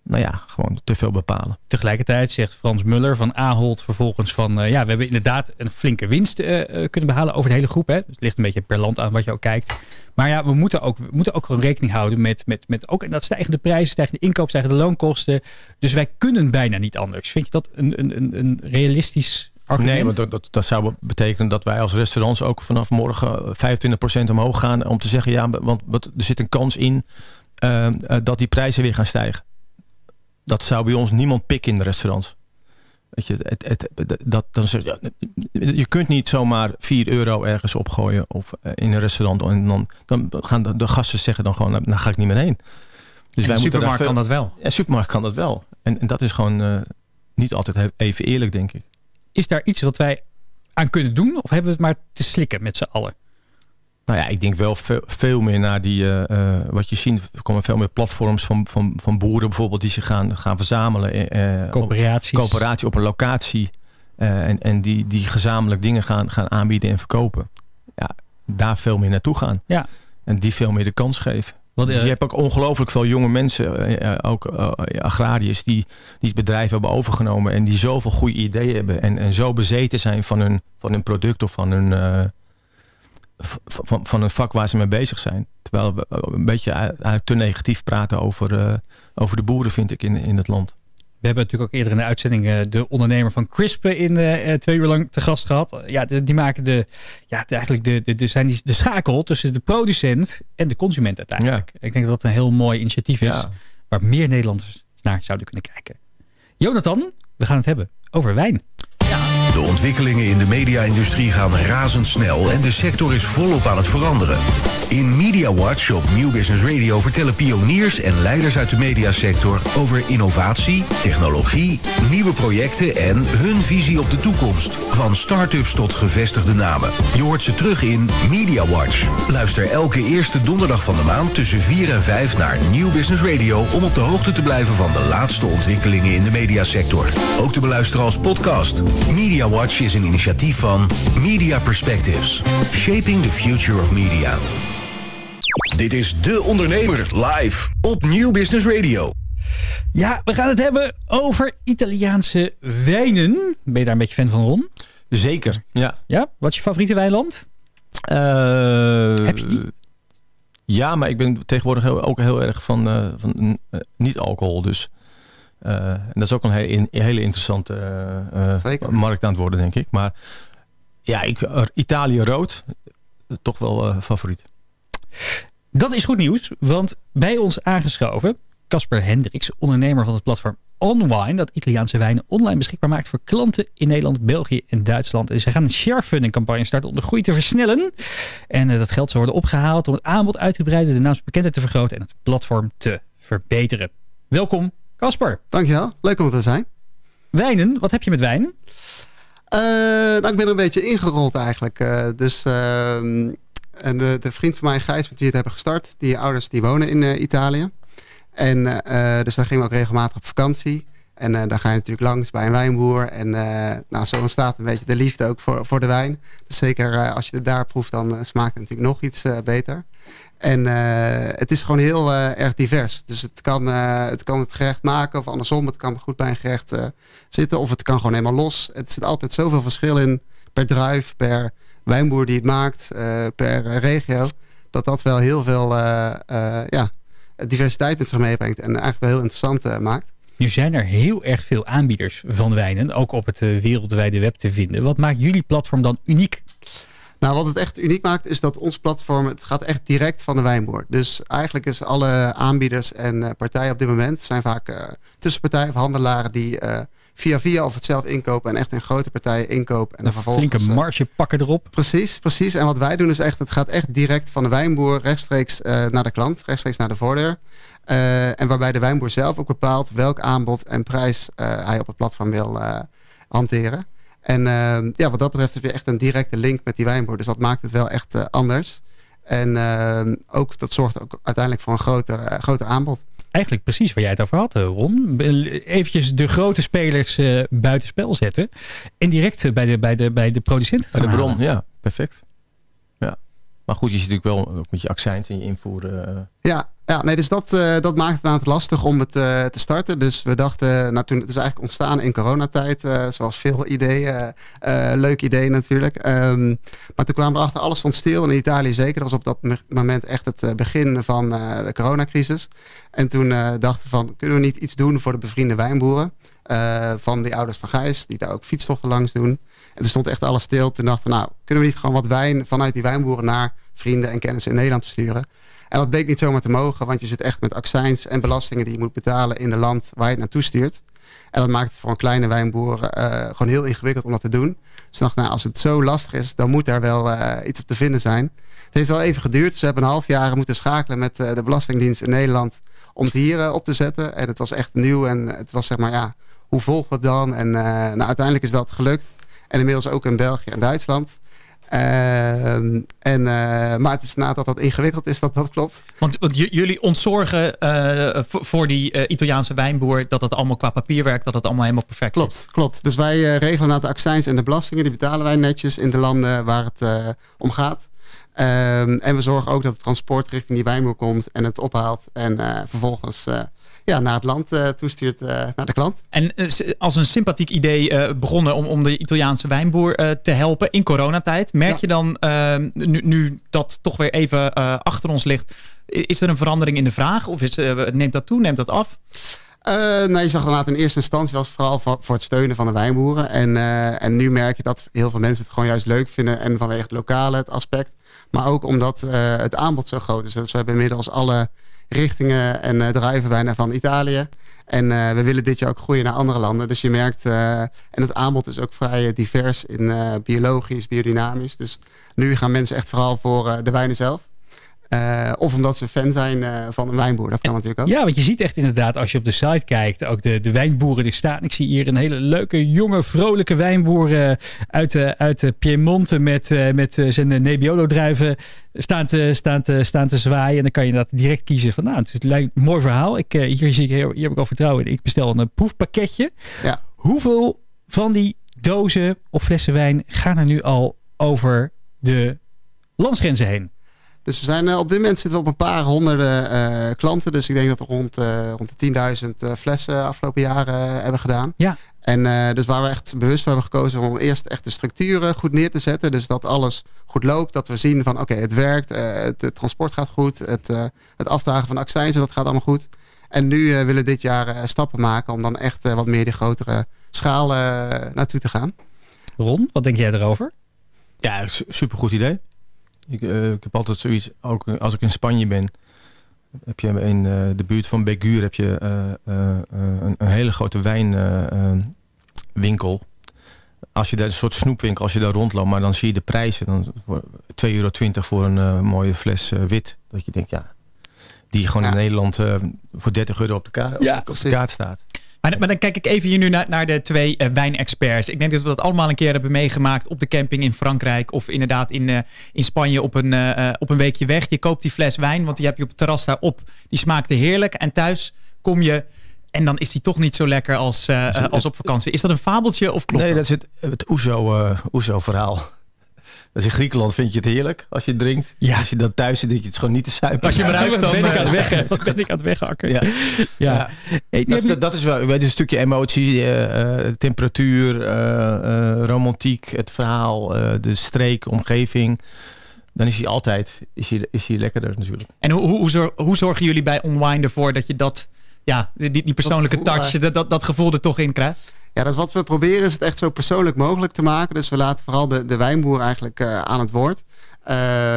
nou ja, gewoon te veel bepalen. Tegelijkertijd zegt Frans Muller van Ahold vervolgens van, uh, ja, we hebben inderdaad een flinke winst uh, kunnen behalen over de hele groep. Hè? Dus het ligt een beetje per land aan wat je ook kijkt. Maar ja, we moeten ook, we moeten ook gewoon rekening houden met, met, met ook dat stijgende prijzen, stijgende inkoop, stijgende loonkosten. Dus wij kunnen bijna niet anders. Vind je dat een, een, een realistisch argument? Nee, want dat, dat, dat zou betekenen dat wij als restaurants ook vanaf morgen vijfentwintig procent omhoog gaan. Om te zeggen, ja, want, want er zit een kans in uh, dat die prijzen weer gaan stijgen. Dat zou bij ons niemand pikken in de restaurants. Weet je, het, het, het, dat, dan zeg, ja, je kunt niet zomaar vier euro ergens opgooien of uh, in een restaurant. En dan, dan gaan de, de gasten zeggen dan gewoon, nou, daar ga ik niet meer heen. Dus wij de supermarkt veel... kan dat wel. Ja, de supermarkt kan dat wel. En, en dat is gewoon uh, niet altijd even eerlijk, denk ik. Is daar iets wat wij aan kunnen doen? Of hebben we het maar te slikken met z'n allen? Nou ja, ik denk wel veel, veel meer naar die... Uh, uh, wat je ziet, er komen veel meer platforms van, van, van boeren bijvoorbeeld... die zich gaan, gaan verzamelen. Uh, Coöperaties. Op, coöperatie op een locatie. Uh, en en die, die gezamenlijk dingen gaan, gaan aanbieden en verkopen. Ja, daar veel meer naartoe gaan. Ja. En die veel meer de kans geven. Wat, dus je uh, hebt ook ongelooflijk veel jonge mensen, uh, ook uh, agrariërs... die, die het bedrijf hebben overgenomen... en die zoveel goede ideeën hebben... en, en zo bezeten zijn van hun, van hun product of van hun... Uh, Van, van het vak waar ze mee bezig zijn. Terwijl we een beetje eigenlijk te negatief praten over, uh, over de boeren, vind ik, in, in het land. We hebben natuurlijk ook eerder in de uitzending uh, de ondernemer van Crisp in uh, twee uur lang te gast gehad. Ja, de, die maken de, ja, de, eigenlijk de, de, de, zijn die, de schakel tussen de producent en de consument uiteindelijk. Ja. Ik denk dat dat een heel mooi initiatief is, ja, waar meer Nederlanders naar zouden kunnen kijken. Jonathan, we gaan het hebben over wijn. De ontwikkelingen in de media-industrie gaan razendsnel en de sector is volop aan het veranderen. In MediaWatch op New Business Radio vertellen pioniers en leiders uit de mediasector over innovatie, technologie, nieuwe projecten en hun visie op de toekomst. Van start-ups tot gevestigde namen. Je hoort ze terug in MediaWatch. Luister elke eerste donderdag van de maand tussen vier en vijf naar New Business Radio om op de hoogte te blijven van de laatste ontwikkelingen in de mediasector. Ook te beluisteren als podcast. Media Watch is een initiatief van Media Perspectives. Shaping the Future of Media. Dit is De Ondernemer live op New Business Radio. Ja, we gaan het hebben over Italiaanse wijnen. Ben je daar een beetje fan van, Ron? Zeker, ja. Ja? Wat is je favoriete wijnland? Uh, Heb je die? Ja, maar ik ben tegenwoordig heel, ook heel erg van, uh, van uh, niet-alcohol, dus... Uh, en dat is ook een hele, hele interessante uh, uh, markt aan het worden, denk ik. Maar ja, ik, Italië rood, uh, toch wel uh, favoriet. Dat is goed nieuws, want bij ons aangeschoven... Casper Hendricks, ondernemer van het platform OnWine... dat Italiaanse wijnen online beschikbaar maakt voor klanten in Nederland, België en Duitsland. En ze gaan een sharefunding campagne starten om de groei te versnellen. En uh, dat geld zal worden opgehaald om het aanbod uit te breiden... de naamsbekendheid te vergroten en het platform te verbeteren. Welkom. Casper. Dankjewel. Leuk om er te zijn. Wijnen. Wat heb je met wijnen? Uh, nou, ik ben er een beetje ingerold eigenlijk. Uh, dus uh, en de, de vriend van mij, Gijs, met wie het hebben gestart. Die ouders die wonen in uh, Italië. En uh, dus daar gingen we ook regelmatig op vakantie. En uh, daar ga je natuurlijk langs bij een wijnboer. En uh, nou, zo ontstaat een beetje de liefde ook voor, voor de wijn. Dus zeker uh, als je het daar proeft, dan uh, smaakt het natuurlijk nog iets uh, beter. En uh, het is gewoon heel uh, erg divers. Dus het kan, uh, het kan het gerecht maken of andersom. Het kan goed bij een gerecht uh, zitten of het kan gewoon helemaal los. Het zit altijd zoveel verschil in per druif, per wijnboer die het maakt, uh, per uh, regio. Dat dat wel heel veel uh, uh, ja, diversiteit met zich meebrengt en eigenlijk wel heel interessant uh, maakt. Nu zijn er heel erg veel aanbieders van wijnen, ook op het uh, wereldwijde web te vinden. Wat maakt jullie platform dan uniek? Nou, wat het echt uniek maakt is dat ons platform, het gaat echt direct van de wijnboer. Dus eigenlijk is alle aanbieders en uh, partijen op dit moment zijn vaak uh, tussenpartijen of handelaren die uh, via via of het zelf inkopen en echt in grote partijen inkopen. En dan vervolgens flinke marge pakken erop. Precies, precies. En wat wij doen is echt, het gaat echt direct van de wijnboer rechtstreeks uh, naar de klant, rechtstreeks naar de voordeur. Uh, en waarbij de wijnboer zelf ook bepaalt welk aanbod en prijs uh, hij op het platform wil uh, hanteren. En uh, ja, wat dat betreft heb je echt een directe link met die wijnboer. Dus dat maakt het wel echt uh, anders. En uh, ook, dat zorgt ook uiteindelijk voor een groter, uh, groter aanbod. Eigenlijk precies waar jij het over had, Ron. Eventjes de grote spelers uh, buitenspel zetten. En direct bij de, bij de, bij de producenten gaan halen. Bij de bron, ja. Perfect. Ja. Maar goed, je zit natuurlijk wel ook met je accijns en je invoer. Uh... Ja, ja nee, dus dat, uh, dat maakt het inderdaad lastig om het uh, te starten. Dus we dachten, nou, toen, het is eigenlijk ontstaan in coronatijd. Uh, zoals veel ideeën. Uh, leuk idee natuurlijk. Um, maar toen kwamen we erachter, alles stond stil. In Italië zeker. Dat was op dat moment echt het begin van uh, de coronacrisis. En toen uh, dachten we van, kunnen we niet iets doen voor de bevriende wijnboeren? Uh, van die ouders van Gijs, die daar ook fietstochten langs doen. En toen stond echt alles stil. Toen dachten we, nou, kunnen we niet gewoon wat wijn vanuit die wijnboeren naar vrienden en kennissen in Nederland te sturen? En dat bleek niet zomaar te mogen, want je zit echt met accijns en belastingen die je moet betalen in de land waar je het naartoe stuurt. En dat maakt het voor een kleine wijnboer uh, gewoon heel ingewikkeld om dat te doen. Dus dacht, nou, als het zo lastig is, dan moet daar wel uh, iets op te vinden zijn. Het heeft wel even geduurd. Dus we hebben een half jaar moeten schakelen met uh, de Belastingdienst in Nederland om het hier uh, op te zetten. En het was echt nieuw. En het was zeg maar, ja, hoe volgen we het dan? En uh, nou, uiteindelijk is dat gelukt. En inmiddels ook in België en Duitsland. Uh, en, uh, maar het is nadat dat ingewikkeld is, dat dat klopt. Want, want j- jullie ontzorgen uh, voor, voor die uh, Italiaanse wijnboer dat dat allemaal qua papierwerk, dat dat allemaal helemaal perfect klopt, is. Klopt. Dus wij uh, regelen na de accijns en de belastingen, die betalen wij netjes in de landen waar het uh, om gaat. Uh, en we zorgen ook dat het transport richting die wijnboer komt en het ophaalt en uh, vervolgens... Uh, Ja, naar het land uh, toestuurt, uh, naar de klant. En uh, als een sympathiek idee uh, begonnen om, om de Italiaanse wijnboer uh, te helpen in coronatijd. Merk ja. je dan, uh, nu, nu dat toch weer even uh, achter ons ligt, is er een verandering in de vraag? Of is, uh, neemt dat toe, neemt dat af? Uh, nou, je zag inderdaad in eerste instantie was het vooral voor, voor het steunen van de wijnboeren. En, uh, en nu merk je dat heel veel mensen het gewoon juist leuk vinden. En vanwege het lokale, het aspect. Maar ook omdat uh, het aanbod zo groot is. Dus we hebben inmiddels alle... richtingen en uh, druivenwijnen van Italië. En uh, we willen dit jaar ook groeien naar andere landen. Dus je merkt, uh, en het aanbod is ook vrij divers in uh, biologisch, biodynamisch. Dus nu gaan mensen echt vooral voor uh, de wijnen zelf. Uh, of omdat ze fan zijn uh, van een wijnboer. Dat kan en, natuurlijk ook. Ja, want je ziet echt inderdaad, als je op de site kijkt, ook de, de wijnboeren die staan. Ik zie hier een hele leuke, jonge, vrolijke wijnboer uit, uh, uit Piemonte met, uh, met uh, zijn Nebbiolo-druiven staan te, staan, te, staan te zwaaien. En dan kan je dat direct kiezen van, nou, het is een leuk, mooi verhaal. Ik, uh, hier, zie ik, hier heb ik al vertrouwen in. Ik bestel een proefpakketje. Ja. Hoeveel van die dozen of flessen wijn gaan er nu al over de landsgrenzen heen? Dus we zijn, op dit moment zitten we op een paar honderden uh, klanten. Dus ik denk dat we rond, uh, rond de tienduizend uh, flessen afgelopen jaren uh, hebben gedaan. Ja. En uh, dus waar we echt bewust voor hebben gekozen om eerst echt de structuren goed neer te zetten. Dus dat alles goed loopt. Dat we zien van oké, okay, het werkt. Uh, het, het transport gaat goed. Het, uh, het afdragen van accijns, dat gaat allemaal goed. En nu uh, willen we dit jaar uh, stappen maken om dan echt uh, wat meer die grotere schaal uh, naartoe te gaan. Ron, wat denk jij erover? Ja, supergoed idee. Ik, uh, ik heb altijd zoiets, ook als ik in Spanje ben, heb je in uh, de buurt van Beguur heb je uh, uh, een, een hele grote wijnwinkel. Uh, als je daar een soort snoepwinkel, als je daar rondloopt, maar dan zie je de prijzen, dan voor twee euro twintig voor een uh, mooie fles uh, wit. Dat je denkt, ja, die gewoon ja. in Nederland uh, voor dertig euro op de, ka- ja, op de kaart staat. Maar, maar dan kijk ik even hier nu naar, naar de twee uh, wijnexperts. Ik denk dat we dat allemaal een keer hebben meegemaakt op de camping in Frankrijk. Of inderdaad in, uh, in Spanje op een, uh, op een weekje weg. Je koopt die fles wijn, want die heb je op het terras daar op. Die smaakte heerlijk. En thuis kom je en dan is die toch niet zo lekker als, uh, uh, als op vakantie. Is dat een fabeltje of klopt? Nee, dat is het, het Oezo, uh, Oezo-verhaal. Dus in Griekenland vind je het heerlijk als je het drinkt. Ja. Als je dat thuis zit, denk je het is gewoon niet te suiker. Als je maar ruikt, dan ben ik aan het weg. Dan ben ik aan het weghakken. Ja. Ja. Ja. Dat, dat, dat is wel een stukje emotie, uh, temperatuur, uh, uh, romantiek, het verhaal, uh, de streek, omgeving. Dan is hij altijd is hij, is hij lekkerder natuurlijk. En hoe, hoe, hoe zorgen jullie bij OnWine ervoor dat je dat, ja, die, die persoonlijke dat gevoel, touch, uh, dat, dat, dat gevoel er toch in krijgt? Ja, dat is wat we proberen, is het echt zo persoonlijk mogelijk te maken. Dus we laten vooral de, de wijnboer eigenlijk uh, aan het woord. Uh,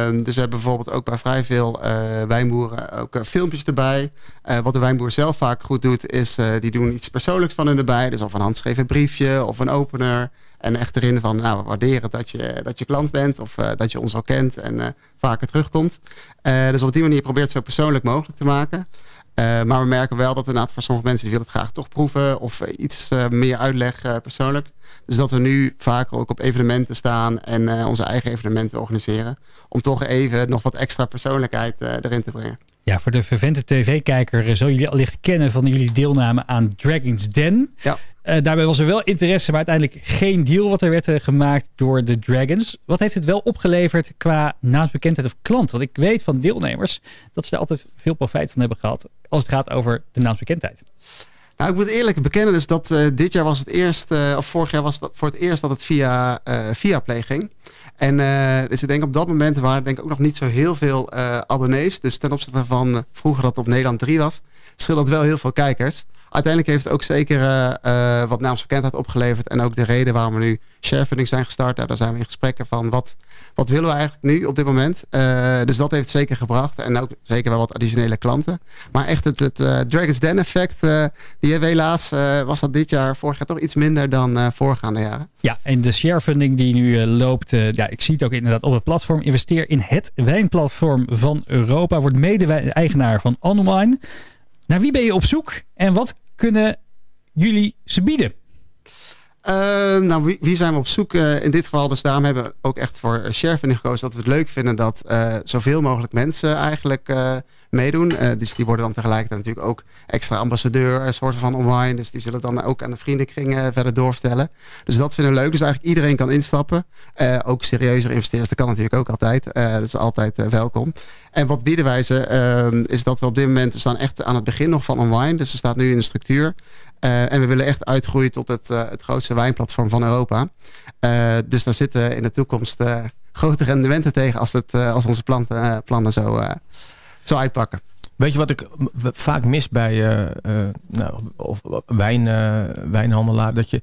dus we hebben bijvoorbeeld ook bij vrij veel uh, wijnboeren ook uh, filmpjes erbij. Uh, wat de wijnboer zelf vaak goed doet, is uh, die doen iets persoonlijks van hen erbij. Dus of een handschreven briefje of een opener. En echt erin van, nou, we waarderen dat je, dat je klant bent of uh, dat je ons al kent en uh, vaker terugkomt. Uh, dus op die manier probeert het zo persoonlijk mogelijk te maken. Uh, maar we merken wel dat inderdaad voor sommige mensen die willen het graag toch proeven of iets uh, meer uitleg uh, persoonlijk. Dus dat we nu vaker ook op evenementen staan en uh, onze eigen evenementen organiseren. Om toch even nog wat extra persoonlijkheid uh, erin te brengen. Ja, voor de vervente tv-kijker uh, zullen jullie allicht kennen van jullie deelname aan Dragon's Den. Ja. Uh, daarbij was er wel interesse, maar uiteindelijk geen deal wat er werd uh, gemaakt door de Dragons. Wat heeft het wel opgeleverd qua naamsbekendheid of klant? Want ik weet van deelnemers dat ze daar altijd veel profijt van hebben gehad als het gaat over de naamsbekendheid. Nou, ik moet eerlijk bekennen dus dat uh, dit jaar was het eerst, uh, of vorig jaar was dat voor het eerst dat het via, uh, via Play ging. En uh, dus ik denk op dat moment waren denk ik ook nog niet zo heel veel uh, abonnees. Dus ten opzichte van uh, vroeger dat het op Nederland drie was, scheelt dat wel heel veel kijkers. Uiteindelijk heeft het ook zeker uh, uh, wat naamsbekendheid opgeleverd. En ook de reden waarom we nu sharefunding zijn gestart. Nou, daar zijn we in gesprekken van wat, wat willen we eigenlijk nu op dit moment. Uh, dus dat heeft het zeker gebracht. En ook zeker wel wat additionele klanten. Maar echt het, het uh, Dragon's Den effect. Uh, die hebben helaas, uh, was dat dit jaar, vorig jaar toch iets minder dan uh, voorgaande jaren. Ja, en de sharefunding die nu uh, loopt. Uh, ja, ik zie het ook inderdaad op het platform. Investeer in het wijnplatform van Europa. Wordt mede-eigenaar van OnWine. Naar wie ben je op zoek en wat kunnen jullie ze bieden? Uh, nou, wie, wie zijn we op zoek? Uh, in dit geval, dus daarom hebben we ook echt voor Sherfin gekozen. Dat we het leuk vinden dat uh, zoveel mogelijk mensen eigenlijk uh, meedoen. Uh, dus die worden dan tegelijkertijd natuurlijk ook extra ambassadeur, soorten van online. Dus die zullen dan ook aan de vriendenkring uh, verder doorvertellen. Dus dat vinden we leuk. Dus eigenlijk iedereen kan instappen. Uh, ook serieuzer investeerders, dat kan natuurlijk ook altijd. Uh, dat is altijd uh, welkom. En wat bieden wij ze? Uh, is dat we op dit moment, we staan echt aan het begin nog van online. Dus ze staat nu in de structuur. Uh, en we willen echt uitgroeien tot het, uh, het grootste wijnplatform van Europa. Uh, dus daar zitten in de toekomst uh, grote rendementen tegen als, het, uh, als onze planten, uh, plannen zo, uh, zo uitpakken. Weet je wat ik vaak mis bij uh, uh, nou, of, of, wijn, uh, wijnhandelaar? Dat je,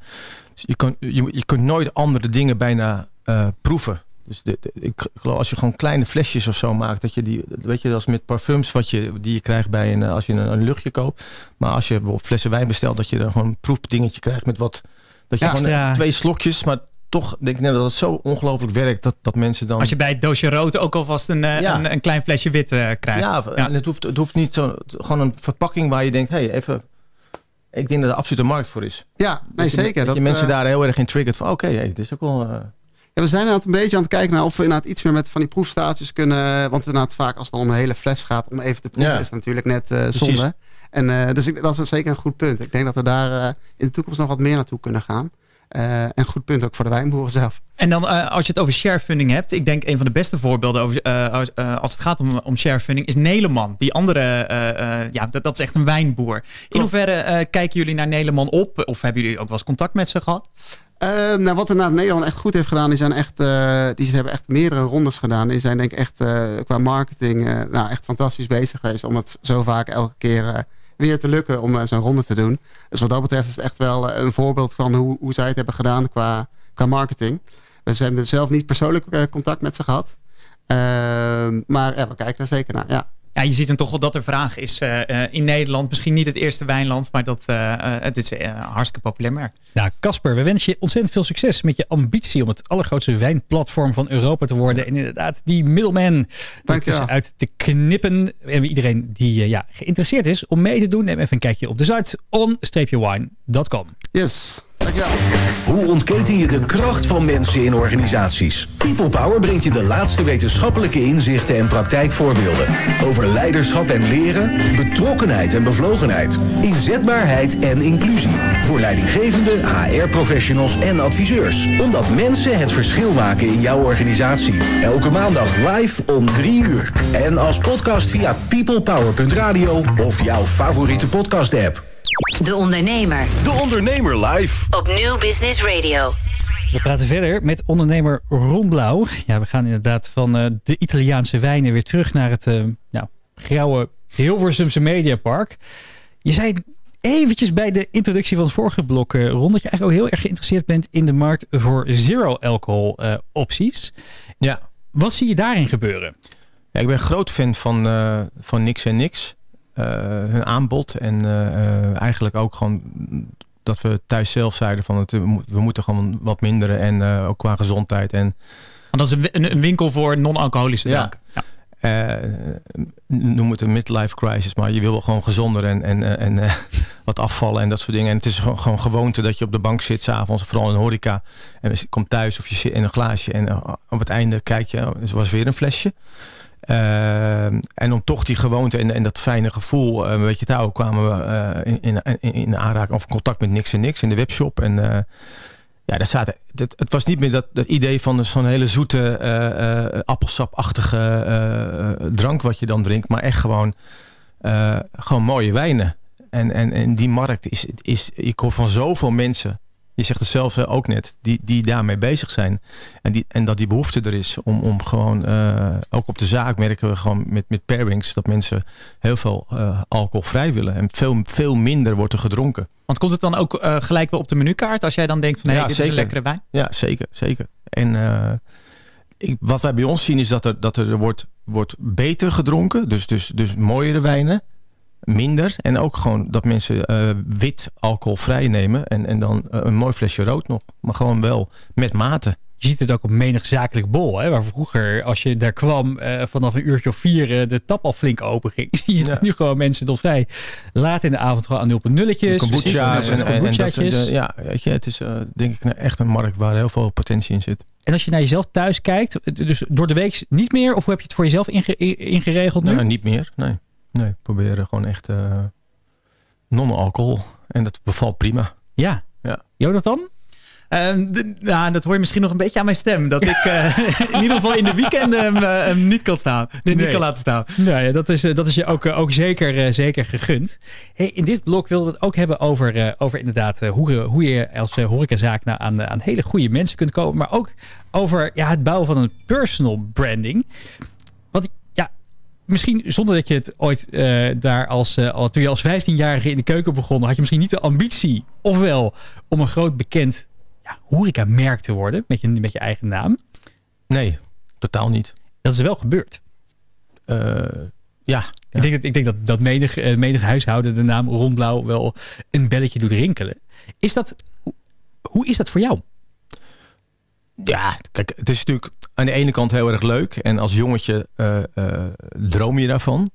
je, kan, je, je kunt nooit andere dingen bijna uh, proeven. Dus de, de, ik geloof als je gewoon kleine flesjes of zo maakt, dat je die, weet je, als met parfums wat je, die je krijgt bij een, als je een, een luchtje koopt. Maar als je bijvoorbeeld flessen wijn bestelt, dat je dan gewoon een proefdingetje krijgt met wat, dat je ja, gewoon ja. twee slokjes, maar toch denk ik nou, dat het zo ongelooflijk werkt dat, dat mensen dan... Als je bij het doosje rood ook alvast een, ja. een, een klein flesje wit uh, krijgt. Ja, ja. En het hoeft, het hoeft niet zo, gewoon een verpakking waar je denkt, hé, hey, even... Ik denk dat er absoluut een markt voor is. Ja, nee, dat je, zeker. Dat, dat je mensen uh, daar heel erg in triggert van, oké, okay, hey, dit is ook wel... Uh, Ja, we zijn inderdaad een beetje aan het kijken naar of we inderdaad iets meer met van die proefstages kunnen. Want inderdaad vaak als het dan om een hele fles gaat om even te proeven, ja. is het natuurlijk net uh, zonde. En, uh, dus ik, dat is zeker een goed punt. Ik denk dat we daar uh, in de toekomst nog wat meer naartoe kunnen gaan. Uh, en goed punt ook voor de wijnboeren zelf. En dan uh, als je het over sharefunding hebt. Ik denk een van de beste voorbeelden over, uh, uh, als het gaat om, om sharefunding is Neleman. Die andere, uh, uh, ja, dat, dat is echt een wijnboer. In Klopt. hoeverre uh, kijken jullie naar Neleman op? Of hebben jullie ook wel eens contact met ze gehad? Uh, nou, wat inderdaad Nederland echt goed heeft gedaan, die, zijn echt, uh, die hebben echt meerdere rondes gedaan. Die zijn denk ik echt uh, qua marketing uh, nou, echt fantastisch bezig geweest om het zo vaak elke keer uh, weer te lukken om uh, zo'n ronde te doen. Dus wat dat betreft is het echt wel uh, een voorbeeld van hoe, hoe zij het hebben gedaan qua, qua marketing. We hebben zelf niet persoonlijk uh, contact met ze gehad, uh, maar uh, we kijken daar zeker naar, ja. Ja, je ziet dan toch wel dat er vraag is uh, in Nederland. Misschien niet het eerste wijnland, maar dat, uh, uh, het is een hartstikke populair merk. Nou, Casper, we wensen je ontzettend veel succes met je ambitie om het allergrootste wijnplatform van Europa te worden. En inderdaad, die middleman uit te knippen. En iedereen die uh, ja, geïnteresseerd is om mee te doen, neem even een kijkje op de site on wine dot com. Yes. Dankjewel. Hoe ontketen je de kracht van mensen in organisaties? People Power brengt je de laatste wetenschappelijke inzichten en praktijkvoorbeelden. Over leiderschap en leren, betrokkenheid en bevlogenheid, inzetbaarheid en inclusie. Voor leidinggevenden, H R-professionals en adviseurs. Omdat mensen het verschil maken in jouw organisatie. Elke maandag live om drie uur. En als podcast via people power dot radio of jouw favoriete podcast-app. De Ondernemer. De Ondernemer live. Op New Business Radio. We praten verder met ondernemer Ron Blaauw. Ja, we gaan inderdaad van uh, de Italiaanse wijnen weer terug naar het uh, nou, grauwe Hilversumse Mediapark. Je zei eventjes bij de introductie van het vorige blok, uh, Ron, dat je eigenlijk ook heel erg geïnteresseerd bent in de markt voor zero-alcohol uh, opties. Ja. Wat zie je daarin gebeuren? Ja, ik ben groot fan van, uh, van Niks en Niks. Uh, hun aanbod en uh, uh, eigenlijk ook gewoon dat we thuis zelf zeiden van het, we moeten gewoon wat minderen en uh, ook qua gezondheid. En dat is een, een winkel voor non-alcoholische drank. Ja. Ja. Uh, noem het een midlife crisis, maar je wil gewoon gezonder en, en, uh, en uh, wat afvallen en dat soort dingen. En het is gewoon, gewoon gewoonte dat je op de bank zit s'avonds, vooral in horeca. En je komt thuis of je zit in een glaasje en uh, op het einde kijk je, er was weer een flesje. Uh, en om toch die gewoonte en, en dat fijne gevoel, uh, weet je, daar kwamen we uh, in, in, in aanraking of contact met Niks en Niks in de webshop. En uh, ja, daar zaten, dat, het was niet meer dat, dat idee van zo'n hele zoete uh, uh, appelsapachtige uh, drank wat je dan drinkt, maar echt gewoon, uh, gewoon mooie wijnen. En, en, en die markt is, is, ik hoor van zoveel mensen, je zegt het zelf ook net, die, die daarmee bezig zijn. En, die, en dat die behoefte er is om, om gewoon, uh, ook op de zaak merken we gewoon met, met pairings, dat mensen heel veel uh, alcoholvrij willen. En veel, veel minder wordt er gedronken. Want komt het dan ook uh, gelijk wel op de menukaart als jij dan denkt van nee, ja, dit zeker. is een lekkere wijn? Ja, zeker. zeker. En uh, ik, wat wij bij ons zien is dat er, dat er wordt, wordt beter gedronken. Dus, dus, dus mooiere wijnen. Minder. En ook gewoon dat mensen uh, wit alcoholvrij nemen. En, en dan uh, een mooi flesje rood nog. Maar gewoon wel met mate. Je ziet het ook op menig zakelijk bol. Hè? Waar vroeger, als je daar kwam, uh, vanaf een uurtje of vier uh, de tap al flink open ging. Zie je ja. nu gewoon mensen tot vrij laat in de avond gewoon aan nul nulletjes. Kombucha's en, en, en dat soort, ja, weet je, het is uh, denk ik echt een markt waar heel veel potentie in zit. En als je naar jezelf thuis kijkt, dus door de week niet meer? Of hoe heb je het voor jezelf inge- ingeregeld nu? Nou, niet meer, nee. Nee, we proberen gewoon echt uh, non-alcohol. En dat bevalt prima. Ja. Ja. Jonathan? Um, de, nou, dat hoor je misschien nog een beetje aan mijn stem. Dat ik uh, in ieder geval in de weekenden hem um, uh, um, niet kan staan. Nee, nee. Niet kan laten staan. Nou ja, dat is, uh, dat is je ook, uh, ook zeker, uh, zeker gegund. Hey, in dit blok wilden we het ook hebben over, uh, over inderdaad uh, hoe, hoe je als uh, horecazaak nou aan, uh, aan hele goede mensen kunt komen. Maar ook over ja, het bouwen van een personal branding. Wat ik misschien zonder dat je het ooit uh, daar als... Uh, al, toen je als vijftienjarige in de keuken begon, had je misschien niet de ambitie, ofwel om een groot bekend ja, horecamerk te worden met je, met je eigen naam. Nee, totaal niet. Dat is wel gebeurd. Uh, ja. Ik ja. denk dat, ik denk dat, dat menig, uh, menig huishouden de naam Ron Blaauw wel een belletje doet rinkelen. Is dat, hoe, hoe is dat voor jou? Ja, kijk, het is natuurlijk aan de ene kant heel erg leuk. En als jongetje uh, uh, droom je daarvan.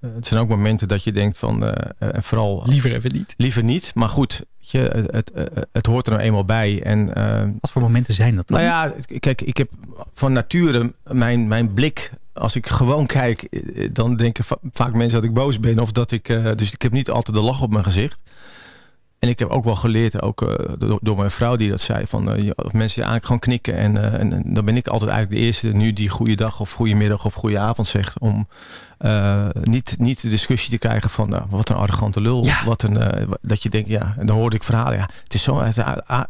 Uh, het zijn ook momenten dat je denkt van, uh, uh, vooral... Liever even niet. Liever niet, maar goed, je, het, het, het, het hoort er nou eenmaal bij. En, uh, wat voor momenten zijn dat dan? Nou ja, kijk, ik heb van nature mijn, mijn blik... Als ik gewoon kijk, dan denken va- vaak mensen dat ik boos ben. Of dat ik, uh, dus ik heb niet altijd de lach op mijn gezicht. En ik heb ook wel geleerd, ook uh, door, door mijn vrouw die dat zei, van uh, mensen eigenlijk gewoon knikken. En, uh, en, en dan ben ik altijd eigenlijk de eerste nu die goeiedag of goeiemiddag of goeieavond zegt. Om uh, niet, niet de discussie te krijgen van uh, wat een arrogante lul. Ja. Wat een, uh, dat je denkt, ja, dan hoorde ik verhalen. Ja, het is zo... Het, uh, uh,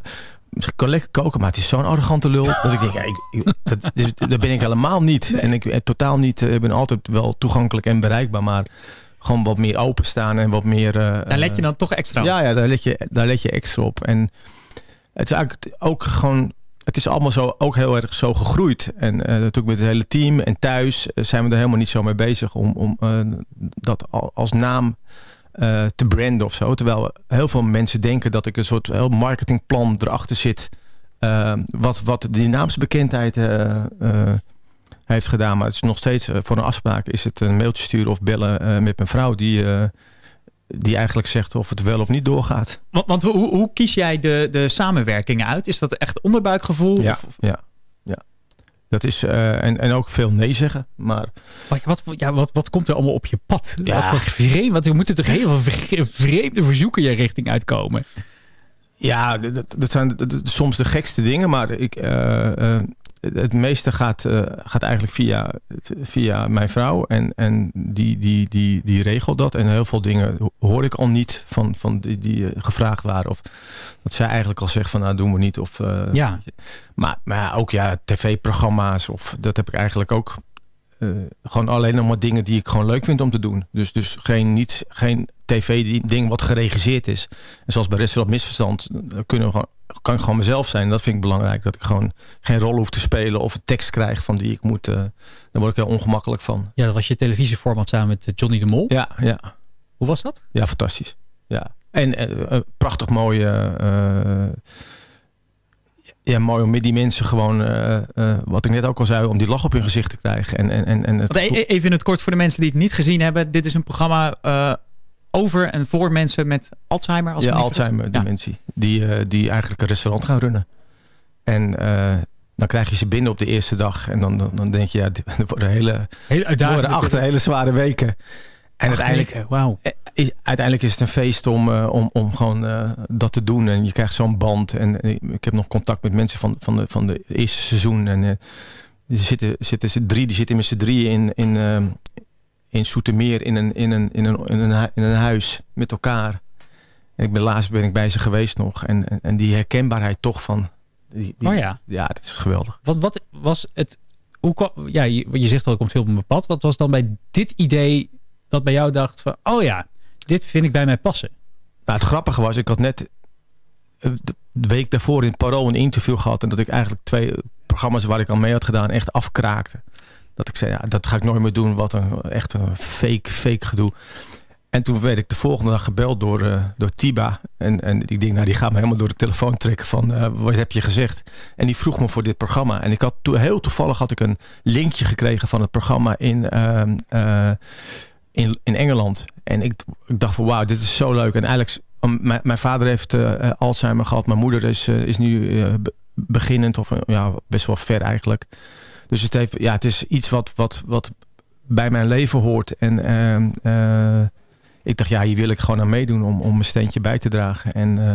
Misschien kan lekker koken, maar het is zo'n arrogante lul. Dat ik denk, ja, ik, dat, is, dat ben ik helemaal niet. Nee. En ik en totaal niet. Ik ben altijd wel toegankelijk en bereikbaar, maar gewoon wat meer openstaan en wat meer... Uh, daar let je dan toch extra op? Ja, ja daar, let je, daar let je extra op. En het is eigenlijk ook gewoon... Het is allemaal zo, ook heel erg zo gegroeid. En uh, natuurlijk met het hele team en thuis uh, zijn we er helemaal niet zo mee bezig om, om uh, dat als naam... Uh, te branden of zo. Terwijl heel veel mensen denken dat ik een soort heel marketingplan erachter zit. Uh, wat, wat die naamsbekendheid uh, uh, heeft gedaan. Maar het is nog steeds uh, voor een afspraak is het een mailtje sturen of bellen uh, met mijn vrouw die... Uh, Die eigenlijk zegt of het wel of niet doorgaat. Want, want hoe, hoe kies jij de, de samenwerkingen uit? Is dat echt onderbuikgevoel? Ja, of, of? ja, ja. Dat is, uh, en, en ook veel nee zeggen. Maar wat, wat, ja, wat, wat komt er allemaal op je pad? Ja. Wat, wat vreemd, want er moeten toch heel veel vreemde verzoeken je richting uitkomen? Ja, dat, dat zijn dat, dat, soms de gekste dingen. Maar ik, uh, uh, het meeste gaat, uh, gaat eigenlijk via, via mijn vrouw. En, en die, die, die, die regelt dat. En heel veel dingen hoor ik al niet van, van die, die uh, gevraagd waren. Of dat zij eigenlijk al zegt van nou doen we niet. Of, uh, ja. Maar, maar ook ja, tv-programma's. Of dat heb ik eigenlijk ook. Uh, gewoon alleen nog maar dingen die ik gewoon leuk vind om te doen. Dus, dus geen, niet, geen tv-ding wat geregisseerd is. En zoals bij Restaurant Misverstand kunnen we gewoon, kan ik gewoon mezelf zijn. Dat vind ik belangrijk. Dat ik gewoon geen rol hoef te spelen of een tekst krijg van die ik moet. Uh, daar word ik heel ongemakkelijk van. Ja, dat was je televisieformat samen met Johnny de Mol. Ja, ja. Hoe was dat? Ja, fantastisch. Ja. En uh, prachtig mooie... Uh, Ja, mooi om met die mensen gewoon, uh, uh, wat ik net ook al zei, om die lach op hun gezicht te krijgen. En, en, en het... Even in het kort voor de mensen die het niet gezien hebben. Dit is een programma uh, over en voor mensen met Alzheimer. Als ja, Alzheimer-dementie. Ja. Die, uh, die eigenlijk een restaurant gaan runnen. En uh, dan krijg je ze binnen op de eerste dag. En dan, dan, dan denk je, ja, er worden hele, hele achter hele zware weken. En Ach, uiteindelijk, wow. is, uiteindelijk is het een feest om, uh, om, om gewoon uh, dat te doen. En je krijgt zo'n band. En, en ik heb nog contact met mensen van, van, de, van de eerste seizoen. En uh, er zitten, zitten ze drie, die zitten met z'n drieën in, in, uh, in Soetermeer in een, in, een, in, een, in, een, in een huis met elkaar. En ik ben, laatst ben ik bij ze geweest nog. En, en, en die herkenbaarheid toch van... Die, die, oh ja. Ja, dat is geweldig. Wat, wat was het... Hoe kwam, ja, je, je zegt al, er komt veel op mijn pad. Wat was dan bij dit idee... dat bij jou dacht van, oh ja, dit vind ik bij mij passen? Nou, het grappige was, ik had net de week daarvoor in het Parool een interview gehad... en dat ik eigenlijk twee programma's waar ik al mee had gedaan echt afkraakte. Dat ik zei, ja, dat ga ik nooit meer doen, wat een echt een fake, fake gedoe. En toen werd ik de volgende dag gebeld door, uh, door Tiba. En, en ik denk, nou, die gaat me helemaal door de telefoon trekken van uh, wat heb je gezegd? En die vroeg me voor dit programma. En ik had to- heel toevallig had ik een linkje gekregen van het programma in, uh, uh, in, in Engeland. En ik, ik dacht van wauw, dit is zo leuk. En eigenlijk, um, mijn, mijn vader heeft uh, Alzheimer gehad. Mijn moeder is, uh, is nu uh, be- beginnend of uh, ja, best wel ver eigenlijk. Dus het, heeft, ja, het is iets wat, wat, wat bij mijn leven hoort. En... Uh, uh, Ik dacht, ja, hier wil ik gewoon aan meedoen om, om mijn steentje bij te dragen. En, uh,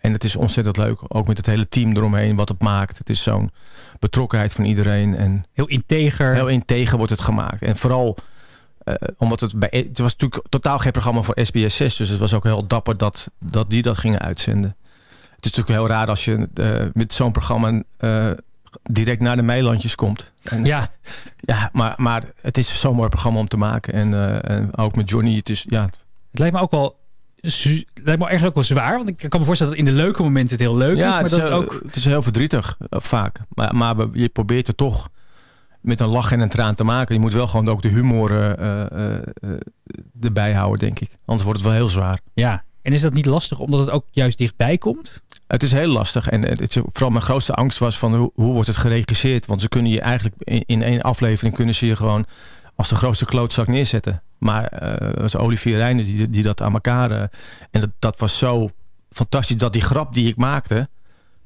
en het is ontzettend leuk. Ook met het hele team eromheen, wat het maakt. Het is zo'n betrokkenheid van iedereen. En heel integer. Heel integer wordt het gemaakt. En vooral, uh, omdat het bij... Het was natuurlijk totaal geen programma voor S B S zes. Dus het was ook heel dapper dat, dat die dat gingen uitzenden. Het is natuurlijk heel raar als je uh, met zo'n programma... Uh, direct naar de meilandjes komt. En, ja. ja maar, maar het is zo'n mooi programma om te maken. En, uh, en ook met Johnny. Het, is, ja. het lijkt me ook wel... Zu- lijkt me eigenlijk ook wel zwaar. Want ik kan me voorstellen dat in de leuke momenten het heel leuk ja, is. Maar het, dat is, het, ook... het is heel verdrietig uh, vaak. Maar, maar je probeert het toch met een lach en een traan te maken. Je moet wel gewoon ook de humor uh, uh, uh, erbij houden, denk ik. Anders wordt het wel heel zwaar. Ja. En is dat niet lastig omdat het ook juist dichtbij komt? Het is heel lastig. En het is, vooral mijn grootste angst was van hoe, hoe wordt het geregisseerd? Want ze kunnen je eigenlijk in, in één aflevering kunnen ze je gewoon als de grootste klootzak neerzetten. Maar uh, als Olivier Reijnen die, die dat aan elkaar... Uh, en dat, dat was zo fantastisch dat die grap die ik maakte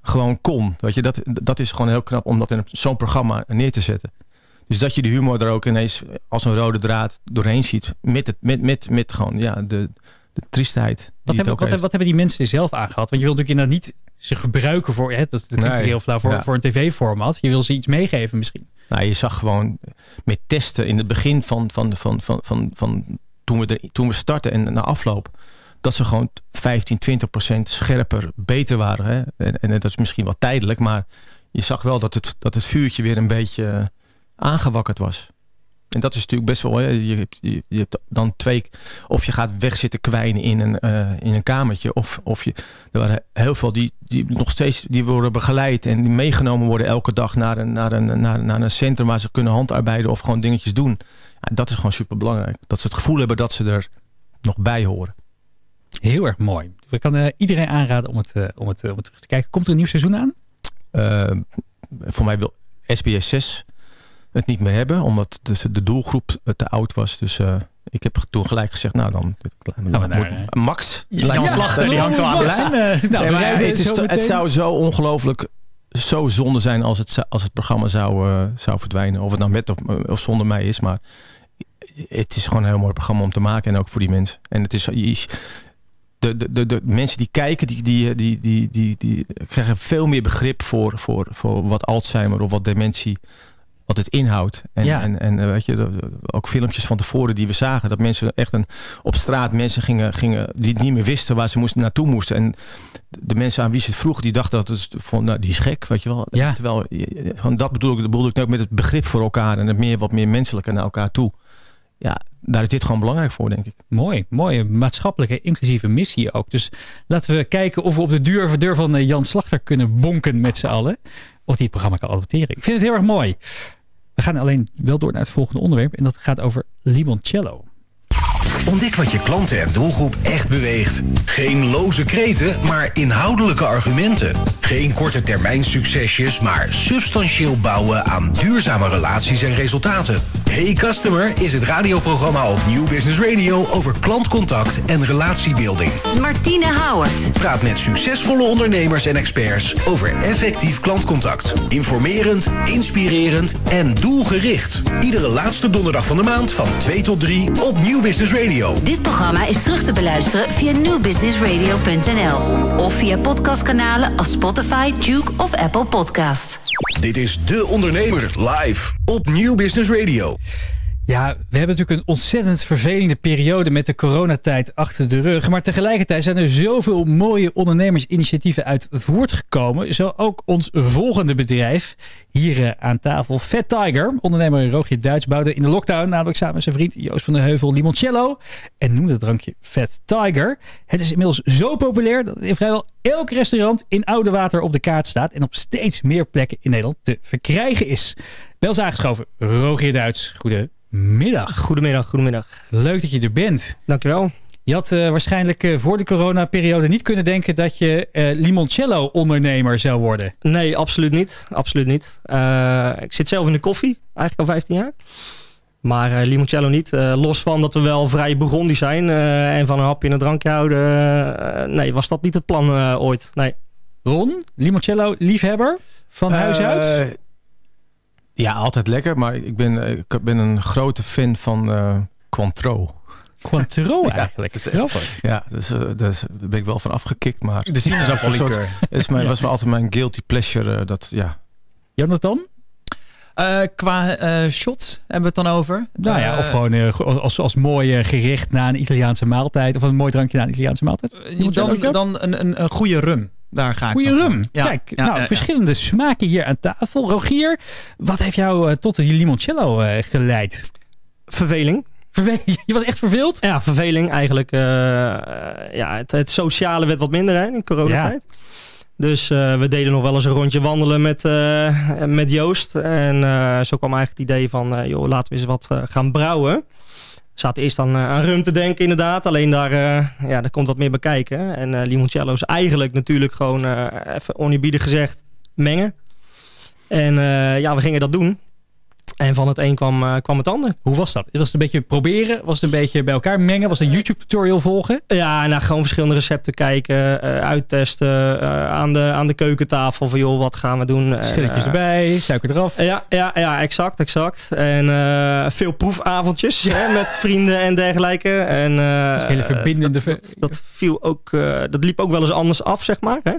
gewoon kon. Weet je, dat, dat is gewoon heel knap om dat in zo'n programma neer te zetten. Dus dat je de humor er ook ineens als een rode draad doorheen ziet. Met, het, met, met, met gewoon ja, de... De triestheid. Wat hebben, wat, wat hebben die mensen er zelf aan gehad? Want je wil natuurlijk inderdaad niet ze gebruiken voor, hè, dat, dat nee, klinkt heel flauw, voor, ja. voor een tv-format. Je wil ze iets meegeven misschien. Nou, je zag gewoon met testen in het begin van, van, van, van, van, van toen, we de, toen we starten en na afloop, dat ze gewoon vijftien, twintig procent scherper, beter waren. Hè? En, en dat is misschien wel tijdelijk, maar je zag wel dat het, dat het vuurtje weer een beetje aangewakkerd was. En dat is natuurlijk best wel... Je hebt, je hebt dan twee... Of je gaat weg zitten kwijnen in een, uh, in een kamertje. Of, of je... Er waren heel veel die, die nog steeds... Die worden begeleid en die meegenomen worden elke dag... Naar een, naar een, naar, naar een centrum waar ze kunnen handarbeiden... Of gewoon dingetjes doen. Ja, dat is gewoon superbelangrijk. Dat ze het gevoel hebben dat ze er nog bij horen. Heel erg mooi. Ik kan uh, iedereen aanraden om het, uh, om, het, uh, om het terug te kijken. Komt er een nieuw seizoen aan? Uh, voor mij wil S B S zes... het niet meer hebben, omdat dus de doelgroep te oud was. Dus uh, ik heb toen gelijk gezegd, nou dan... Gaan we naar, moet, Max, ja, ja, slachter, ja, die hangt al aan de lijn. Nou, nee, het, het, is zo, het zou zo ongelooflijk zo zonde zijn als het, als het programma zou, uh, zou verdwijnen. Of het nou met of, of zonder mij is, maar het is gewoon een heel mooi programma om te maken. En ook voor die mensen. En het is... Je, de, de, de, de mensen die kijken, die, die, die, die, die, die krijgen veel meer begrip voor, voor, voor wat Alzheimer of wat dementie... wat het inhoudt. En, ja. en, en weet je, ook filmpjes van tevoren die we zagen. Dat mensen echt een, op straat mensen gingen, gingen die het niet meer wisten waar ze moesten, naartoe moesten. En de mensen aan wie ze het vroegen, die dachten dat het van, nou, die is gek, weet je wel. Ja. Terwijl, van dat bedoel ik, dat bedoel ik ook met het begrip voor elkaar en het meer, wat meer menselijke naar elkaar toe. Ja, daar is dit gewoon belangrijk voor, denk ik. Mooi, mooie maatschappelijke inclusieve missie ook. Dus laten we kijken of we op de deur, deur van Jan Slachter kunnen bonken met z'n allen. Of die het programma kan adopteren. Ik vind het heel erg mooi. We gaan alleen wel door naar het volgende onderwerp. En dat gaat over limoncello. Ontdek wat je klanten en doelgroep echt beweegt. Geen loze kreten, maar inhoudelijke argumenten. Geen korte termijn succesjes, maar substantieel bouwen aan duurzame relaties en resultaten. Hey Customer is het radioprogramma op New Business Radio over klantcontact en relatiebuilding. Martine Howard praat met succesvolle ondernemers en experts over effectief klantcontact. Informerend, inspirerend en doelgericht. Iedere laatste donderdag van de maand van twee tot drie op New Business Radio. Dit programma is terug te beluisteren via new business radio punt n l of via podcastkanalen als Spotify, Duke of Apple Podcast. Dit is De Ondernemer live op New Business Radio. Ja, we hebben natuurlijk een ontzettend vervelende periode met de coronatijd achter de rug. Maar tegelijkertijd zijn er zoveel mooie ondernemersinitiatieven uit voortgekomen. Zo ook ons volgende bedrijf hier aan tafel. Fat Tiger, ondernemer Rogier Duits, bouwde in de lockdown namelijk samen met zijn vriend Joost van den Heuvel limoncello. En noemde het drankje Fat Tiger. Het is inmiddels zo populair dat het in vrijwel elk restaurant in Oudewater op de kaart staat. En op steeds meer plekken in Nederland te verkrijgen is. Wel is aangeschoven Rogier Duits. Goedemiddag. Middag. Goedemiddag, goedemiddag. Leuk dat je er bent. Dankjewel. Je had uh, waarschijnlijk uh, voor de coronaperiode niet kunnen denken dat je uh, limoncello-ondernemer zou worden. Nee, absoluut niet. Absoluut niet. Uh, ik zit zelf in de koffie, eigenlijk al vijftien jaar. Maar uh, limoncello niet. Uh, los van dat we wel vrij Burgondi zijn uh, en van een hapje en een drankje houden. Uh, nee, was dat niet het plan uh, ooit. Nee. Ron, limoncello-liefhebber van uh, huis uit? Ja, altijd lekker. Maar ik ben, ik ben een grote fan van uh, Cointreau. Cointreau eigenlijk. Ja, dat is, ja dus, uh, dus, daar ben ik wel van afgekikt. Maar de sinaasappellikeur is mijn, was me altijd mijn guilty pleasure. Uh, dat, ja. Jonathan? Uh, qua uh, shots hebben we het dan over. Nou ja, uh, of gewoon uh, als, als mooi uh, gericht na een Italiaanse maaltijd. Of een mooi drankje na een Italiaanse maaltijd. Uh, dan dan een, een, een goede rum. Daar ga ik. Goeie rum. Ja. Kijk, ja, nou, ja, verschillende ja. smaken hier aan tafel. Rogier, wat heeft jou uh, tot die limoncello uh, geleid? Verveling. Verveling. Je was echt verveeld? Ja, verveling eigenlijk. Uh, ja, het, het sociale werd wat minder hè, in coronatijd. Ja. Dus uh, we deden nog wel eens een rondje wandelen met, uh, met Joost. En uh, zo kwam eigenlijk het idee van, uh, joh, laten we eens wat uh, gaan brouwen. We zaten eerst aan, uh, aan rum te denken inderdaad. Alleen daar, uh, ja, daar komt wat meer bij kijken. En uh, limoncello is eigenlijk natuurlijk gewoon, uh, even oneerbiedig gezegd, mengen. En uh, ja, we gingen dat doen. En van het een kwam, uh, kwam het ander. Hoe was dat? Was het een beetje proberen? Was het een beetje bij elkaar mengen? Was het een YouTube tutorial volgen? Ja, nou, gewoon verschillende recepten kijken. Uh, uittesten uh, aan, de, aan de keukentafel. Van joh, wat gaan we doen? Schilletjes uh, erbij, suiker eraf. Uh, ja, ja, ja, exact, exact. En uh, veel proefavondjes ja. hè, met vrienden en dergelijke. En, uh, dat is een hele verbindende... Uh, dat, dat, dat, viel ook, uh, dat liep ook wel eens anders af, zeg maar. Hè?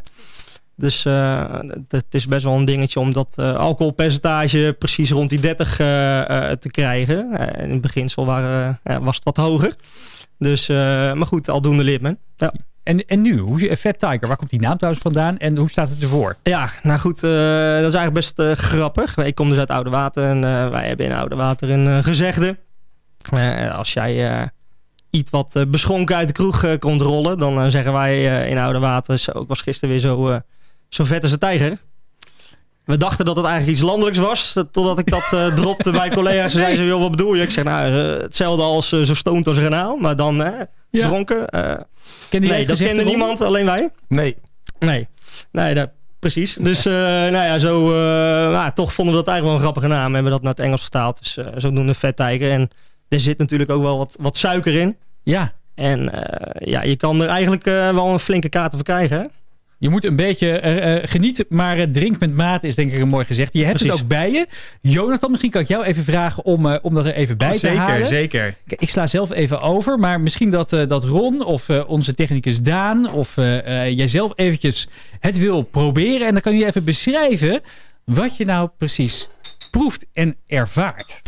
Dus het uh, is best wel een dingetje om dat uh, alcoholpercentage precies rond die dertig uh, uh, te krijgen. Uh, in het beginsel waren, uh, was het wat hoger. Dus, uh, maar goed, aldoende leert men. Ja. En, en nu, hoe, Fat Tiger, waar komt die naam thuis vandaan en hoe staat het ervoor? Ja, nou goed, uh, dat is eigenlijk best uh, grappig. Ik kom dus uit Oude Water en uh, wij hebben in Oude Water een uh, gezegde. Uh, als jij... Uh, iets wat uh, beschonken uit de kroeg uh, komt rollen, dan uh, zeggen wij uh, in Oude Water, zo, ik was gisteren weer zo, uh, zo vet als een tijger. We dachten dat het eigenlijk iets landelijks was, totdat ik dat uh, dropte bij collega's en zeiden ze, joh, wat bedoel je? Ik zeg, nou, uh, hetzelfde als uh, zo stoned als een kanaal, maar dan uh, ja. dronken. Uh, Kende nee, dat kende niemand, alleen wij. Nee. Nee, nee dat, precies. Dus uh, nou ja, zo, uh, nou, toch vonden we dat eigenlijk wel een grappige naam. We hebben dat naar het Engels vertaald, dus uh, zodoende Fat Tiger. En er zit natuurlijk ook wel wat, wat suiker in. Ja. En uh, ja, je kan er eigenlijk uh, wel een flinke kater voor krijgen, hè? Je moet een beetje uh, genieten, maar uh, drink met mate is denk ik een mooi gezegd. Je hebt Precies. het ook bij je. Jonathan, misschien kan ik jou even vragen om, uh, om dat er even bij oh, te zeker, halen. Zeker, zeker. Ik sla zelf even over, maar misschien dat, uh, dat Ron of uh, onze technicus Daan of uh, uh, jijzelf eventjes het wil proberen. En dan kan je even beschrijven wat je nou precies proeft en ervaart.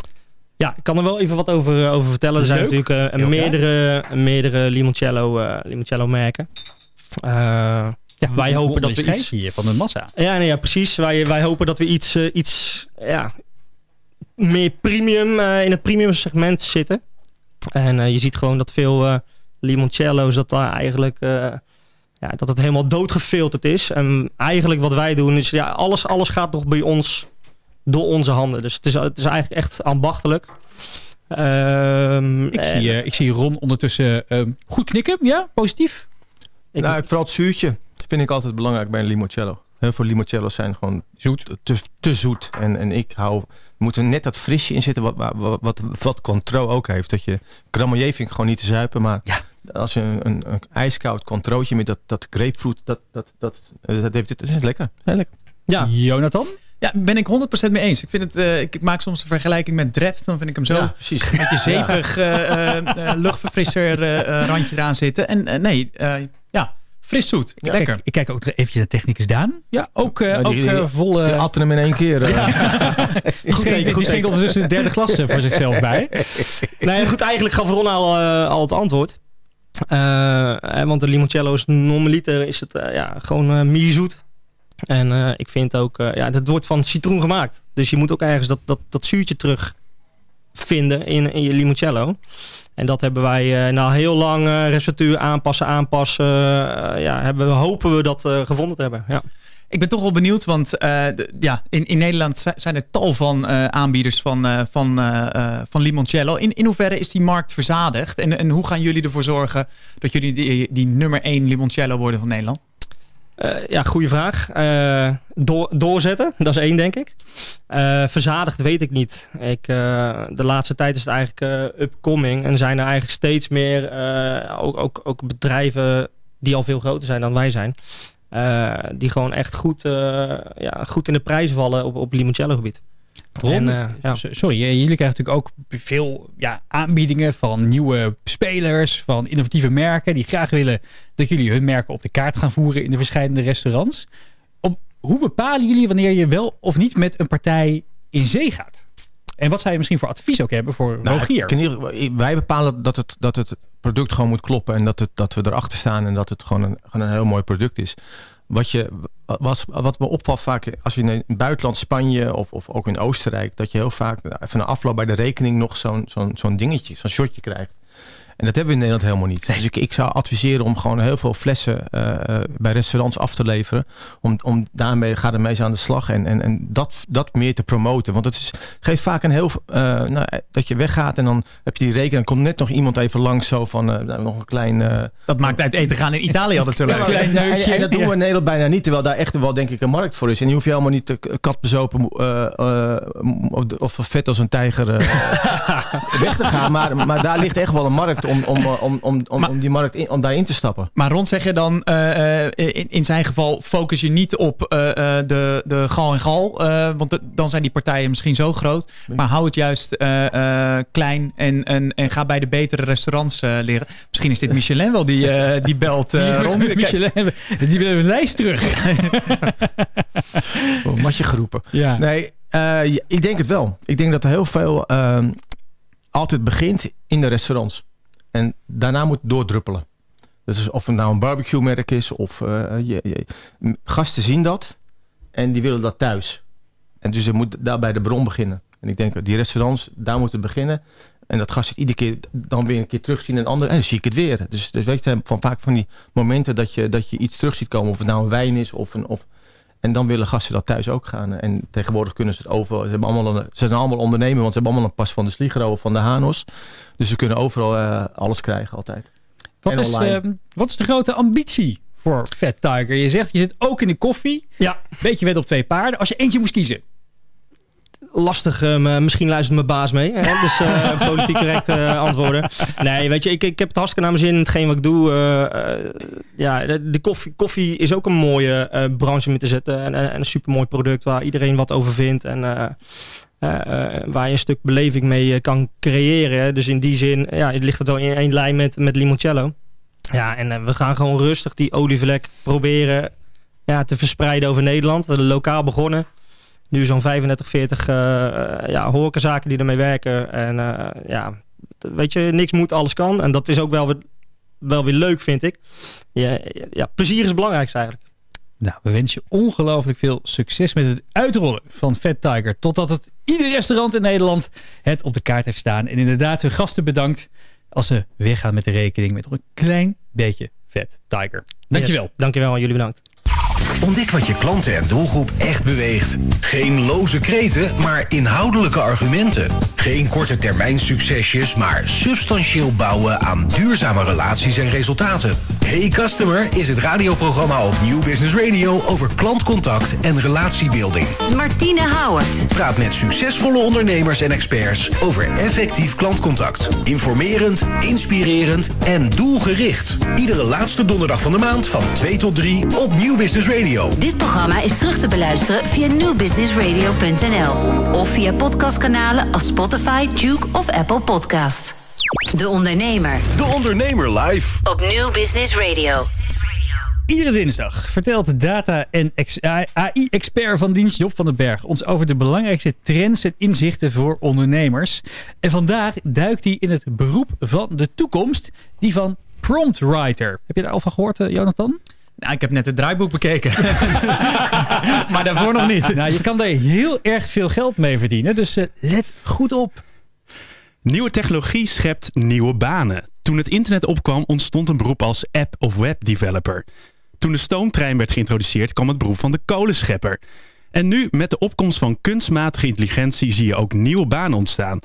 Ja, ik kan er wel even wat over, over vertellen. Er zijn Leuk. natuurlijk uh, meerdere, meerdere limoncello, uh, limoncello merken. Uh, ja, wij hopen dat we iets hier van de massa. Ja, nee, ja precies. Wij, wij hopen dat we iets, uh, iets ja, meer premium uh, in het premium segment zitten. En uh, je ziet gewoon dat veel uh, limoncello's dat daar eigenlijk uh, ja, dat het helemaal doodgefilterd is. En eigenlijk wat wij doen is ja, alles, alles gaat nog bij ons. Door onze handen. Dus het is, het is eigenlijk echt ambachtelijk. Um, ik, en... zie, ik zie Ron ondertussen um, goed knikken. Ja, positief. Ik nou, het, vooral het zuurtje vind ik altijd belangrijk bij een limoncello. Heel veel limoncello's zijn gewoon zoet. Te, te zoet. En, en ik hou... We moeten net dat frisje in zitten wat, wat, wat, wat Cointreau ook heeft. Dat je... Cramoyer vind ik gewoon niet te zuipen, maar... Ja. Als je een, een, een ijskoud Cointreau'tje met dat, dat grapefruit... Dat, dat, dat, dat, heeft, dat is lekker. Heel lekker. Ja. Jonathan? Ja, ben ik honderd procent mee eens. Ik, vind het, uh, ik maak soms een vergelijking met Dreft. Dan vind ik hem zo ja, precies. met je zeepig ja. uh, uh, luchtverfrisser uh, uh, randje eraan zitten. En uh, nee, uh, ja, fris zoet. Ja. Lekker. Kijk, ik kijk ook eventjes naar technicus Daan. Ja, ook, uh, ja, die, ook uh, volle... Je atten hem in één keer. Uh. Ja. Ja. Goed, die die schenkt ondertussen de derde klasse voor zichzelf bij. Nee, goed, eigenlijk gaf Ron al, uh, al het antwoord. Uh, want de limoncello is normaliter is het uh, ja, gewoon uh, mierzoet. En uh, ik vind ook, uh, ja, dat wordt van citroen gemaakt. Dus je moet ook ergens dat, dat, dat zuurtje terugvinden in, in je limoncello. En dat hebben wij uh, na heel lang uh, receptuur aanpassen, aanpassen. Uh, ja, hebben, hopen we dat uh, gevonden te hebben. Ja. Ik ben toch wel benieuwd, want uh, d- ja, in, in Nederland zijn er tal van uh, aanbieders van, uh, van, uh, uh, van limoncello. In, in hoeverre is die markt verzadigd? En, en hoe gaan jullie ervoor zorgen dat jullie die, die nummer één limoncello worden van Nederland? Uh, ja, goede vraag. Uh, door, doorzetten, dat is één, denk ik. Uh, verzadigd weet ik niet. Ik, uh, de laatste tijd is het eigenlijk uh, upcoming. En zijn er eigenlijk steeds meer uh, ook, ook, ook bedrijven die al veel groter zijn dan wij zijn. Uh, die gewoon echt goed, uh, ja, goed in de prijs vallen op, op limoncello gebied. Ron, en, uh, ja. Sorry, jullie krijgen natuurlijk ook veel ja, aanbiedingen van nieuwe spelers, van innovatieve merken die graag willen dat jullie hun merken op de kaart gaan voeren in de verschillende restaurants. Op, hoe bepalen jullie wanneer je wel of niet met een partij in zee gaat? En wat zou je misschien voor advies ook hebben voor nou, Rogier? Hier, wij bepalen dat het, dat het product gewoon moet kloppen en dat, het, dat we erachter staan en dat het gewoon een, gewoon een heel mooi product is. Wat, je, wat, wat me opvalt vaak, als je in het buitenland, Spanje of, of ook in Oostenrijk, dat je heel vaak van de afloop bij de rekening nog zo'n, zo'n, zo'n dingetje, zo'n shotje krijgt. En dat hebben we in Nederland helemaal niet. Dus ik, ik zou adviseren om gewoon heel veel flessen uh, bij restaurants af te leveren. Om, om daarmee gaan de mensen aan de slag en, en, en dat, dat meer te promoten. Want het is, geeft vaak een heel... Uh, nou, dat je weggaat en dan heb je die rekening. En komt net nog iemand even langs zo van uh, nog een klein... Uh, dat maakt uit eten gaan in Italië altijd zo leuk. Ja, klein neusje. En dat doen we in Nederland bijna niet. Terwijl daar echt wel denk ik een markt voor is. En die hoef je helemaal niet te katbezopen uh, uh, of vet als een tijger uh, weg te gaan. Maar, maar daar ligt echt wel een markt op. Om, om, om, om, om, maar, om die markt in, om daarin te stappen. Maar Ron, zeg je dan, uh, in, in zijn geval focus je niet op uh, de, de gal en gal. Uh, want de, dan zijn die partijen misschien zo groot. Maar hou het juist uh, uh, klein en, en, en ga bij de betere restaurants uh, leren. Misschien is dit Michelin wel die, uh, die belt uh, Ron. Michelin, die willen een lijst terug. Oh, matje geroepen. Ja. Nee, uh, ik denk het wel. Ik denk dat er heel veel uh, altijd begint in de restaurants. En daarna moet het doordruppelen. Dus of het nou een barbecue-merk is of uh, je, je, gasten zien dat en die willen dat thuis. En dus je moet daar bij de bron beginnen. En ik denk, die restaurants, daar moeten beginnen. En dat gast het iedere keer dan weer een keer terugzien en ander en dan zie ik het weer. Dus, dus weet je, van vaak van die momenten dat je, dat je iets terug ziet komen, of het nou een wijn is of een... Of, en dan willen gasten dat thuis ook gaan. En tegenwoordig kunnen ze het overal. Ze, hebben allemaal een, ze zijn allemaal ondernemer, want ze hebben allemaal een pas van de Sligro of van de Hanos. Dus ze kunnen overal uh, alles krijgen altijd. Wat is, uh, wat is de grote ambitie voor Fat Tiger? Je zegt, je zit ook in de koffie. Ja. Beetje wed op twee paarden. Als je eentje moest kiezen. Lastig, uh, misschien luistert mijn baas mee. Hè? Dus uh, politiek correct uh, antwoorden. Nee, weet je, ik, ik heb het hartstikke naar mijn zin in hetgeen wat ik doe. Uh, uh, ja, de, de koffie, koffie is ook een mooie uh, branche om in te zetten. En, en een supermooi product waar iedereen wat over vindt. En uh, uh, uh, waar je een stuk beleving mee kan creëren. Dus in die zin, ja, het ligt het wel in één lijn met, met limoncello. Ja, en uh, we gaan gewoon rustig die olievlek proberen ja, te verspreiden over Nederland. We hebben lokaal begonnen. Nu zo'n vijfendertig, veertig uh, ja, horecazaken die ermee werken. En uh, ja, weet je, niks moet, alles kan. En dat is ook wel weer, wel weer leuk, vind ik. Ja, ja, plezier is het belangrijkste eigenlijk. Nou, we wensen je ongelooflijk veel succes met het uitrollen van Fat Tiger. Totdat het ieder restaurant in Nederland het op de kaart heeft staan. En inderdaad, hun gasten bedankt als ze weggaan met de rekening met nog een klein beetje Fat Tiger. Dankjewel. Yes, dankjewel aan jullie, bedankt. Ontdek wat je klanten en doelgroep echt beweegt. Geen loze kreten, maar inhoudelijke argumenten. Geen korte termijn succesjes, maar substantieel bouwen aan duurzame relaties en resultaten. Hey Customer is het radioprogramma op New Business Radio over klantcontact en relatiebuilding. Martine Howard praat met succesvolle ondernemers en experts over effectief klantcontact. Informerend, inspirerend en doelgericht. Iedere laatste donderdag van de maand van twee tot drie op New Business Radio. Dit programma is terug te beluisteren via new business radio punt n l of via podcastkanalen als Spotify, Juke of Apple Podcast. De Ondernemer. De Ondernemer live op New Business Radio. Iedere dinsdag vertelt de data- en A I-expert van dienst Job van den Berg ons over de belangrijkste trends en inzichten voor ondernemers. En vandaag duikt hij in het beroep van de toekomst, die van promptwriter. Heb je daar al van gehoord, Jonathan? Nou, ik heb net het draaiboek bekeken. Maar daarvoor nog niet. Nou, je kan daar heel erg veel geld mee verdienen. Dus uh, let goed op. Nieuwe technologie schept nieuwe banen. Toen het internet opkwam, ontstond een beroep als app- of webdeveloper. Toen de stoomtrein werd geïntroduceerd kwam het beroep van de kolenschepper. En nu, met de opkomst van kunstmatige intelligentie, zie je ook nieuwe banen ontstaan.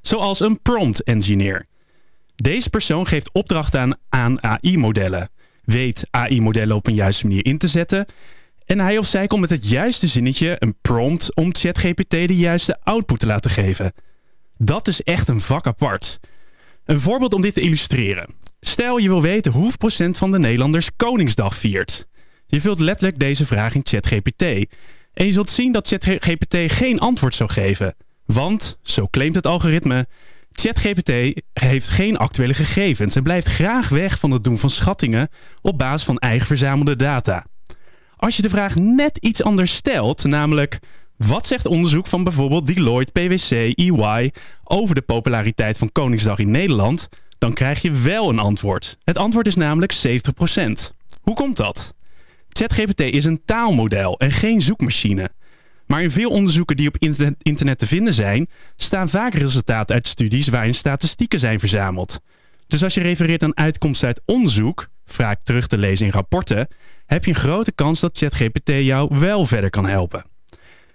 Zoals een prompt engineer. Deze persoon geeft opdrachten aan, aan A I-modellen. Weet A I-modellen op een juiste manier in te zetten. En hij of zij komt met het juiste zinnetje, een prompt, om ChatGPT de juiste output te laten geven. Dat is echt een vak apart. Een voorbeeld om dit te illustreren. Stel je wil weten hoeveel procent van de Nederlanders Koningsdag viert. Je vult letterlijk deze vraag in ChatGPT. En je zult zien dat ChatGPT geen antwoord zou geven. Want, zo claimt het algoritme, ChatGPT heeft geen actuele gegevens en blijft graag weg van het doen van schattingen op basis van eigen verzamelde data. Als je de vraag net iets anders stelt, namelijk wat zegt onderzoek van bijvoorbeeld Deloitte, P W C, E Y over de populariteit van Koningsdag in Nederland, dan krijg je wel een antwoord. Het antwoord is namelijk zeventig procent. Hoe komt dat? ChatGPT is een taalmodel en geen zoekmachine. Maar in veel onderzoeken die op internet te vinden zijn, staan vaak resultaten uit studies waarin statistieken zijn verzameld. Dus als je refereert aan uitkomsten uit onderzoek, vaak terug te lezen in rapporten, heb je een grote kans dat ChatGPT jou wel verder kan helpen.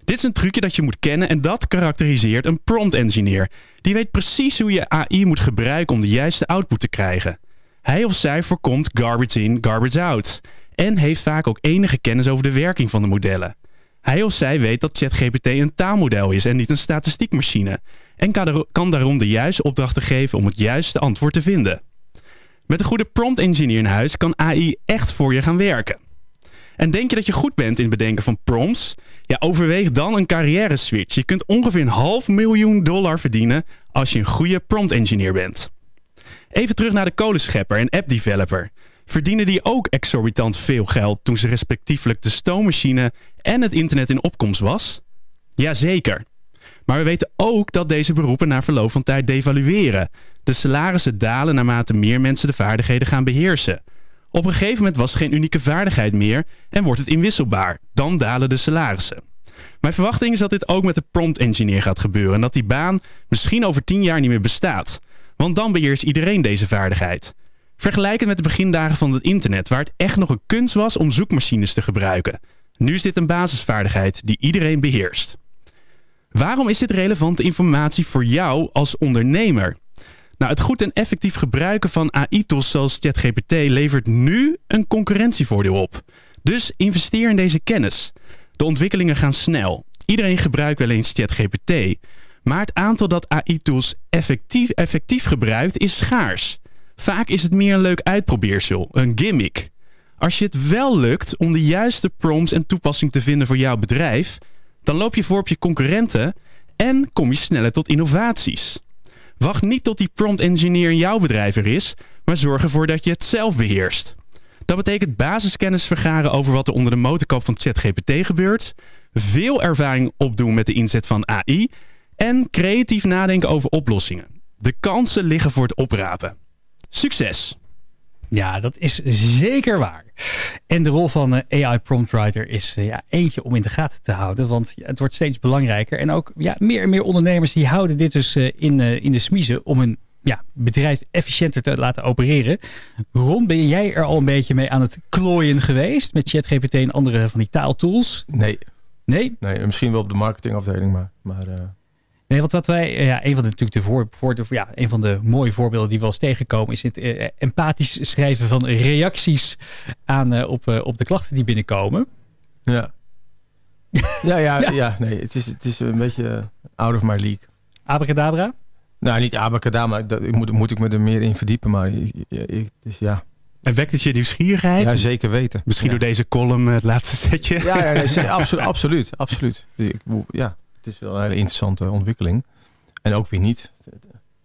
Dit is een trucje dat je moet kennen en dat karakteriseert een prompt engineer. Die weet precies hoe je A I moet gebruiken om de juiste output te krijgen. Hij of zij voorkomt garbage in, garbage out. En heeft vaak ook enige kennis over de werking van de modellen. Hij of zij weet dat ChatGPT een taalmodel is en niet een statistiekmachine. En kan daarom de juiste opdrachten geven om het juiste antwoord te vinden. Met een goede prompt engineer in huis kan A I echt voor je gaan werken. En denk je dat je goed bent in het bedenken van prompts? Ja, overweeg dan een carrière switch. Je kunt ongeveer een half miljoen dollar verdienen als je een goede prompt engineer bent. Even terug naar de kolenschepper en app developer. Verdienen die ook exorbitant veel geld toen ze respectievelijk de stoommachine en het internet in opkomst was? Jazeker. Maar we weten ook dat deze beroepen na verloop van tijd devalueren. De salarissen dalen naarmate meer mensen de vaardigheden gaan beheersen. Op een gegeven moment was er geen unieke vaardigheid meer en wordt het inwisselbaar. Dan dalen de salarissen. Mijn verwachting is dat dit ook met de prompt engineer gaat gebeuren en dat die baan misschien over tien jaar niet meer bestaat. Want dan beheerst iedereen deze vaardigheid. Vergelijk het met de begindagen van het internet, waar het echt nog een kunst was om zoekmachines te gebruiken. Nu is dit een basisvaardigheid die iedereen beheerst. Waarom is dit relevante informatie voor jou als ondernemer? Nou, het goed en effectief gebruiken van A I-tools zoals ChatGPT levert nu een concurrentievoordeel op. Dus investeer in deze kennis. De ontwikkelingen gaan snel. Iedereen gebruikt wel eens ChatGPT. Maar het aantal dat A I-tools effectief, effectief gebruikt is schaars. Vaak is het meer een leuk uitprobeersel, een gimmick. Als je het wel lukt om de juiste prompts en toepassing te vinden voor jouw bedrijf, dan loop je voor op je concurrenten en kom je sneller tot innovaties. Wacht niet tot die prompt engineer in jouw bedrijf er is, maar zorg ervoor dat je het zelf beheerst. Dat betekent basiskennis vergaren over wat er onder de motorkap van ChatGPT gebeurt, veel ervaring opdoen met de inzet van A I en creatief nadenken over oplossingen. De kansen liggen voor het oprapen. Succes! Ja, dat is zeker waar. En de rol van A I prompt writer is ja, eentje om in de gaten te houden. Want het wordt steeds belangrijker. En ook ja, meer en meer ondernemers die houden dit dus in, in de smiezen om hun ja, bedrijf efficiënter te laten opereren. Ron, ben jij er al een beetje mee aan het klooien geweest met ChatGPT en andere van die taaltools? Nee. Nee? Nee, misschien wel op de marketingafdeling, maar... maar uh... Nee, want wat wij, ja, een van de, natuurlijk de, voor, voor de, ja, een van de mooie voorbeelden die we wel eens tegenkomen is het eh, empathisch schrijven van reacties aan, uh, op, uh, op de klachten die binnenkomen. Ja, ja, ja, ja. ja nee, het is, het is een beetje out of my league. Abracadabra? Nou, niet abracadabra, daar moet, moet ik me er meer in verdiepen, maar ik, ik, dus ja. En wekt het je nieuwsgierigheid? Ja, zeker weten. Misschien ja. door deze column het laatste setje? Ja, ja nee, absoluut, absoluut, absoluut. Ja. Het is wel een hele interessante ontwikkeling. En ook weer niet.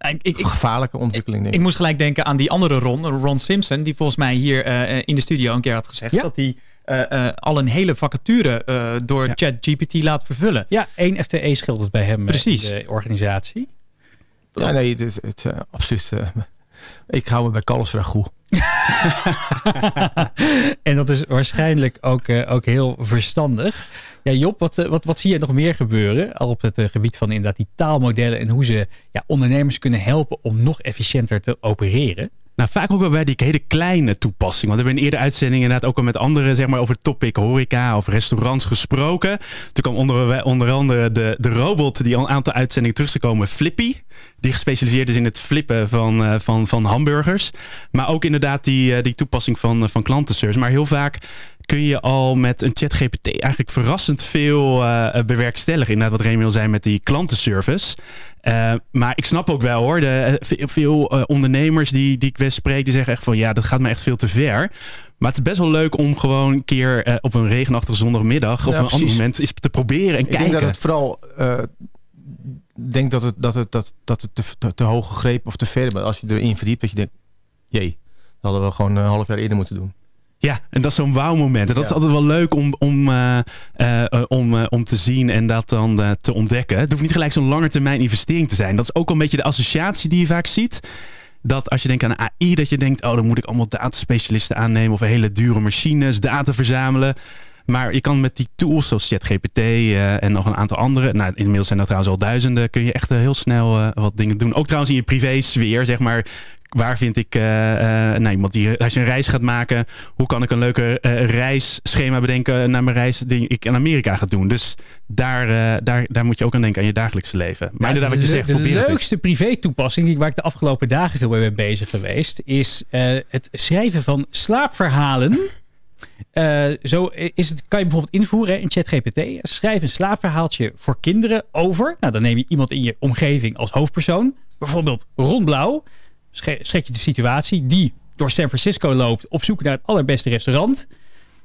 Ik, ik, Gevaarlijke ontwikkeling. Ik, ik moest gelijk denken aan die andere Ron, Ron Simpson, die volgens mij hier uh, in de studio een keer had gezegd ja. dat hij uh, uh, al een hele vacature uh, door ja. ChatGPT laat vervullen. Ja, één F T E schildert bij hem. Precies. In de organisatie. Ja, nee, het, het, het, uh, absoluut. Uh, ik hou me bij Carlos Ragoe. En dat is waarschijnlijk ook, uh, ook heel verstandig. Ja, Job, wat, wat, wat zie je nog meer gebeuren? Al op het uh, gebied van inderdaad die taalmodellen en hoe ze ja, ondernemers kunnen helpen om nog efficiënter te opereren. Nou, vaak ook wel bij die hele kleine toepassing. Want we hebben in eerder uitzendingen inderdaad ook al met anderen zeg maar, over het topic horeca of restaurants gesproken. Toen kwam onder, onder andere de, de robot die al een aantal uitzendingen terug zou komen, Flippy. Die gespecialiseerd is in het flippen van, van, van hamburgers. Maar ook inderdaad die, die toepassing van, van klantenservice. Maar heel vaak kun je al met een ChatGPT eigenlijk verrassend veel uh, bewerkstelligen. Inderdaad, wat Remy wil zijn met die klantenservice. Uh, maar ik snap ook wel hoor, de, veel uh, ondernemers die, die ik best spreek, die zeggen echt van ja, dat gaat me echt veel te ver. Maar het is best wel leuk om gewoon een keer uh, op een regenachtige zondagmiddag ja, op een precies. ander moment eens te proberen en ik kijken. Ik denk dat het vooral... Uh, denk dat het, dat het, dat, dat het te, te, te hoog gegrepen of te ver, maar als je erin verdiept, dat je denkt, jee, dat hadden we gewoon een half jaar eerder moeten doen. Ja, en dat is zo'n wauw-moment. En dat ja. is altijd wel leuk om, om, uh, uh, um, uh, om te zien en dat dan uh, te ontdekken. Het hoeft niet gelijk zo'n langetermijn investering te zijn. Dat is ook een beetje de associatie die je vaak ziet. Dat als je denkt aan A I, dat je denkt, oh, dan moet ik allemaal dataspecialisten aannemen of hele dure machines, data verzamelen. Maar je kan met die tools zoals ChatGPT uh, en nog een aantal andere, nou, inmiddels zijn dat trouwens al duizenden, kun je echt uh, heel snel uh, wat dingen doen. Ook trouwens in je privésfeer, zeg maar. Waar vind ik, uh, uh, nou, iemand die, als je een reis gaat maken, hoe kan ik een leuke uh, reisschema bedenken naar mijn reis die ik in Amerika ga doen? Dus daar, uh, daar, daar moet je ook aan denken, aan je dagelijkse leven. Maar ja, inderdaad, wat je zegt, probeer het. De leukste privé-toepassing waar ik de afgelopen dagen veel mee ben bezig geweest, is uh, het schrijven van slaapverhalen. Uh, zo is het, kan je bijvoorbeeld invoeren hè, in ChatGPT. Schrijf een slaapverhaaltje voor kinderen over. Nou, dan neem je iemand in je omgeving als hoofdpersoon. Bijvoorbeeld Ron Blaauw. Schrik je de situatie. Die door San Francisco loopt op zoek naar het allerbeste restaurant.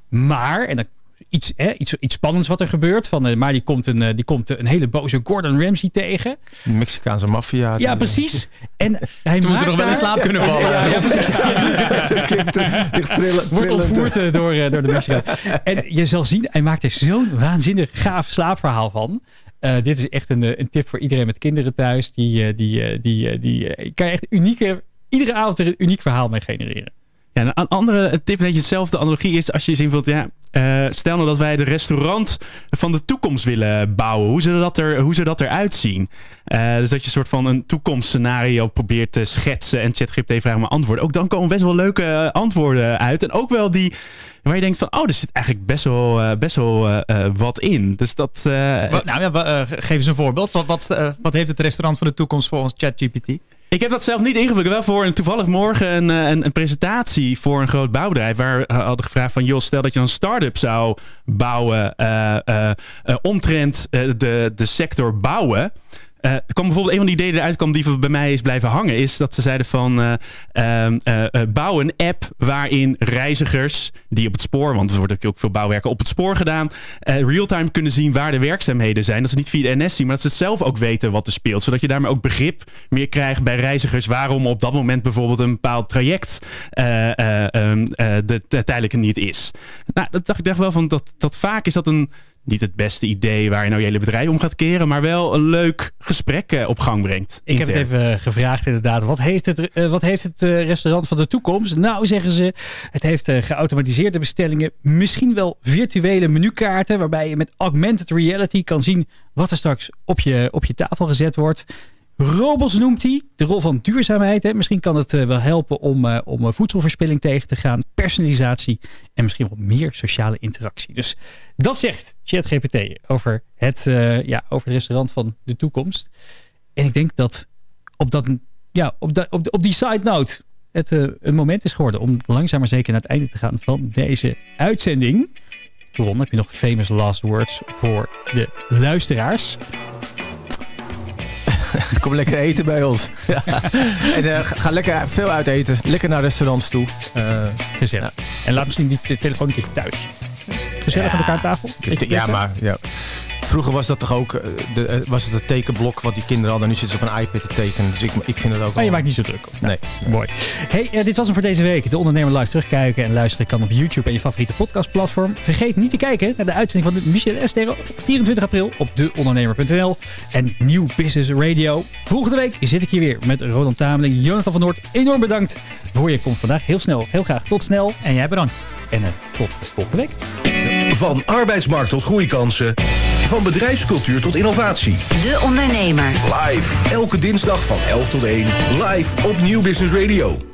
Maar, en dan iets, hè, iets, iets spannends wat er gebeurt. Van, uh, maar die komt, een, uh, die komt een hele boze Gordon Ramsay tegen. Mexicaanse maffia. Ja, precies. En hij Toen moet er nog wel in slaap kunnen vallen. Ja, ja, ja precies. Wordt ontvoerd uh, door, uh, door de Mexicaan. En je zal zien, hij maakt er zo'n waanzinnig gaaf slaapverhaal van. Uh, dit is echt een, een tip voor iedereen met kinderen thuis. Die, die, die, die, die kan je echt unieke, iedere avond weer een uniek verhaal mee genereren. Ja, een andere een tip, weet je, hetzelfde analogie is als je eens invult, ja, uh, stel nou dat wij de restaurant van de toekomst willen bouwen. Hoe zou dat, er, hoe zou dat eruit zien? Uh, dus dat je een soort van een toekomstscenario probeert te schetsen en ChatGPT vraagt maar antwoorden. Ook dan komen best wel leuke antwoorden uit. En ook wel die waar je denkt van, oh, er zit eigenlijk best wel, uh, best wel uh, uh, wat in. Dus dat... Uh, nou ja, uh, geef eens een voorbeeld. Wat, wat, uh, wat heeft het restaurant van de toekomst volgens ChatGPT? Ik heb dat zelf niet ingevuld. Wel voor een, toevallig morgen een, een, een presentatie voor een groot bouwbedrijf. Waar we hadden gevraagd van, joh, stel dat je een start-up zou bouwen. Uh, uh, uh, omtrent uh, de, de sector bouwen. Uh, er kwam bijvoorbeeld een van die ideeën eruit kwam die bij mij is blijven hangen. Is dat ze zeiden van, uh, uh, uh, bouw een app waarin reizigers die op het spoor, want er wordt ook veel bouwwerken op het spoor gedaan, uh, real-time kunnen zien waar de werkzaamheden zijn. Dat ze niet via de N S zien, maar dat ze zelf ook weten wat er speelt. Zodat je daarmee ook begrip meer krijgt bij reizigers waarom op dat moment bijvoorbeeld een bepaald traject uh, uh, uh, de, de tijdelijke niet is. Nou, dat dacht ik dacht wel van, dat, dat vaak is dat een... Niet het beste idee waar je nou je hele bedrijf om gaat keren, maar wel een leuk gesprek op gang brengt. Ik intern. heb het even gevraagd inderdaad. Wat heeft het, wat heeft het restaurant van de toekomst? Nou, zeggen ze, het heeft geautomatiseerde bestellingen. Misschien wel virtuele menukaarten, waarbij je met augmented reality kan zien wat er straks op je, op je tafel gezet wordt. Robots noemt hij. De rol van duurzaamheid. Hè. Misschien kan het uh, wel helpen om, uh, om voedselverspilling tegen te gaan. Personalisatie. En misschien wat meer sociale interactie. Dus dat zegt ChatGPT over het, uh, ja, over het restaurant van de toekomst. En ik denk dat op, dat, ja, op, dat, op, op die side note het uh, een moment is geworden om langzaam maar zeker naar het einde te gaan van deze uitzending. Ron, heb je nog famous last words voor de luisteraars? Kom lekker eten bij ons. Ja. En uh, ga lekker veel uit eten. Lekker naar restaurants toe. Uh, Gezellig. Ja. En laat misschien die te- telefoon een keer thuis. Gezellig ja. aan elkaar aan tafel. Beetje ja, maar... Ja. Vroeger was dat toch ook de, was het het tekenblok wat die kinderen hadden. Nu zitten ze op een iPad te tekenen. Dus ik, ik vind het ook... Maar je al... maakt niet zo druk op. Nee. nee. Mooi. Hey, uh, dit was hem voor deze week. De Ondernemer Live terugkijken en luisteren kan op YouTube en je favoriete podcastplatform. Vergeet niet te kijken naar de uitzending van de Michelin Ster op vierentwintig april op de ondernemer punt n l en Nieuw Business Radio. Volgende week zit ik hier weer met Roland Tameling, Jonathan van Noord. Enorm bedankt voor je komt vandaag. Heel snel, heel graag. Tot snel. En jij bedankt. En uh, tot volgende week. Van arbeidsmarkt tot groeikansen. Van bedrijfscultuur tot innovatie. De Ondernemer. Live. Elke dinsdag van elf tot één. Live op Nieuw Business Radio.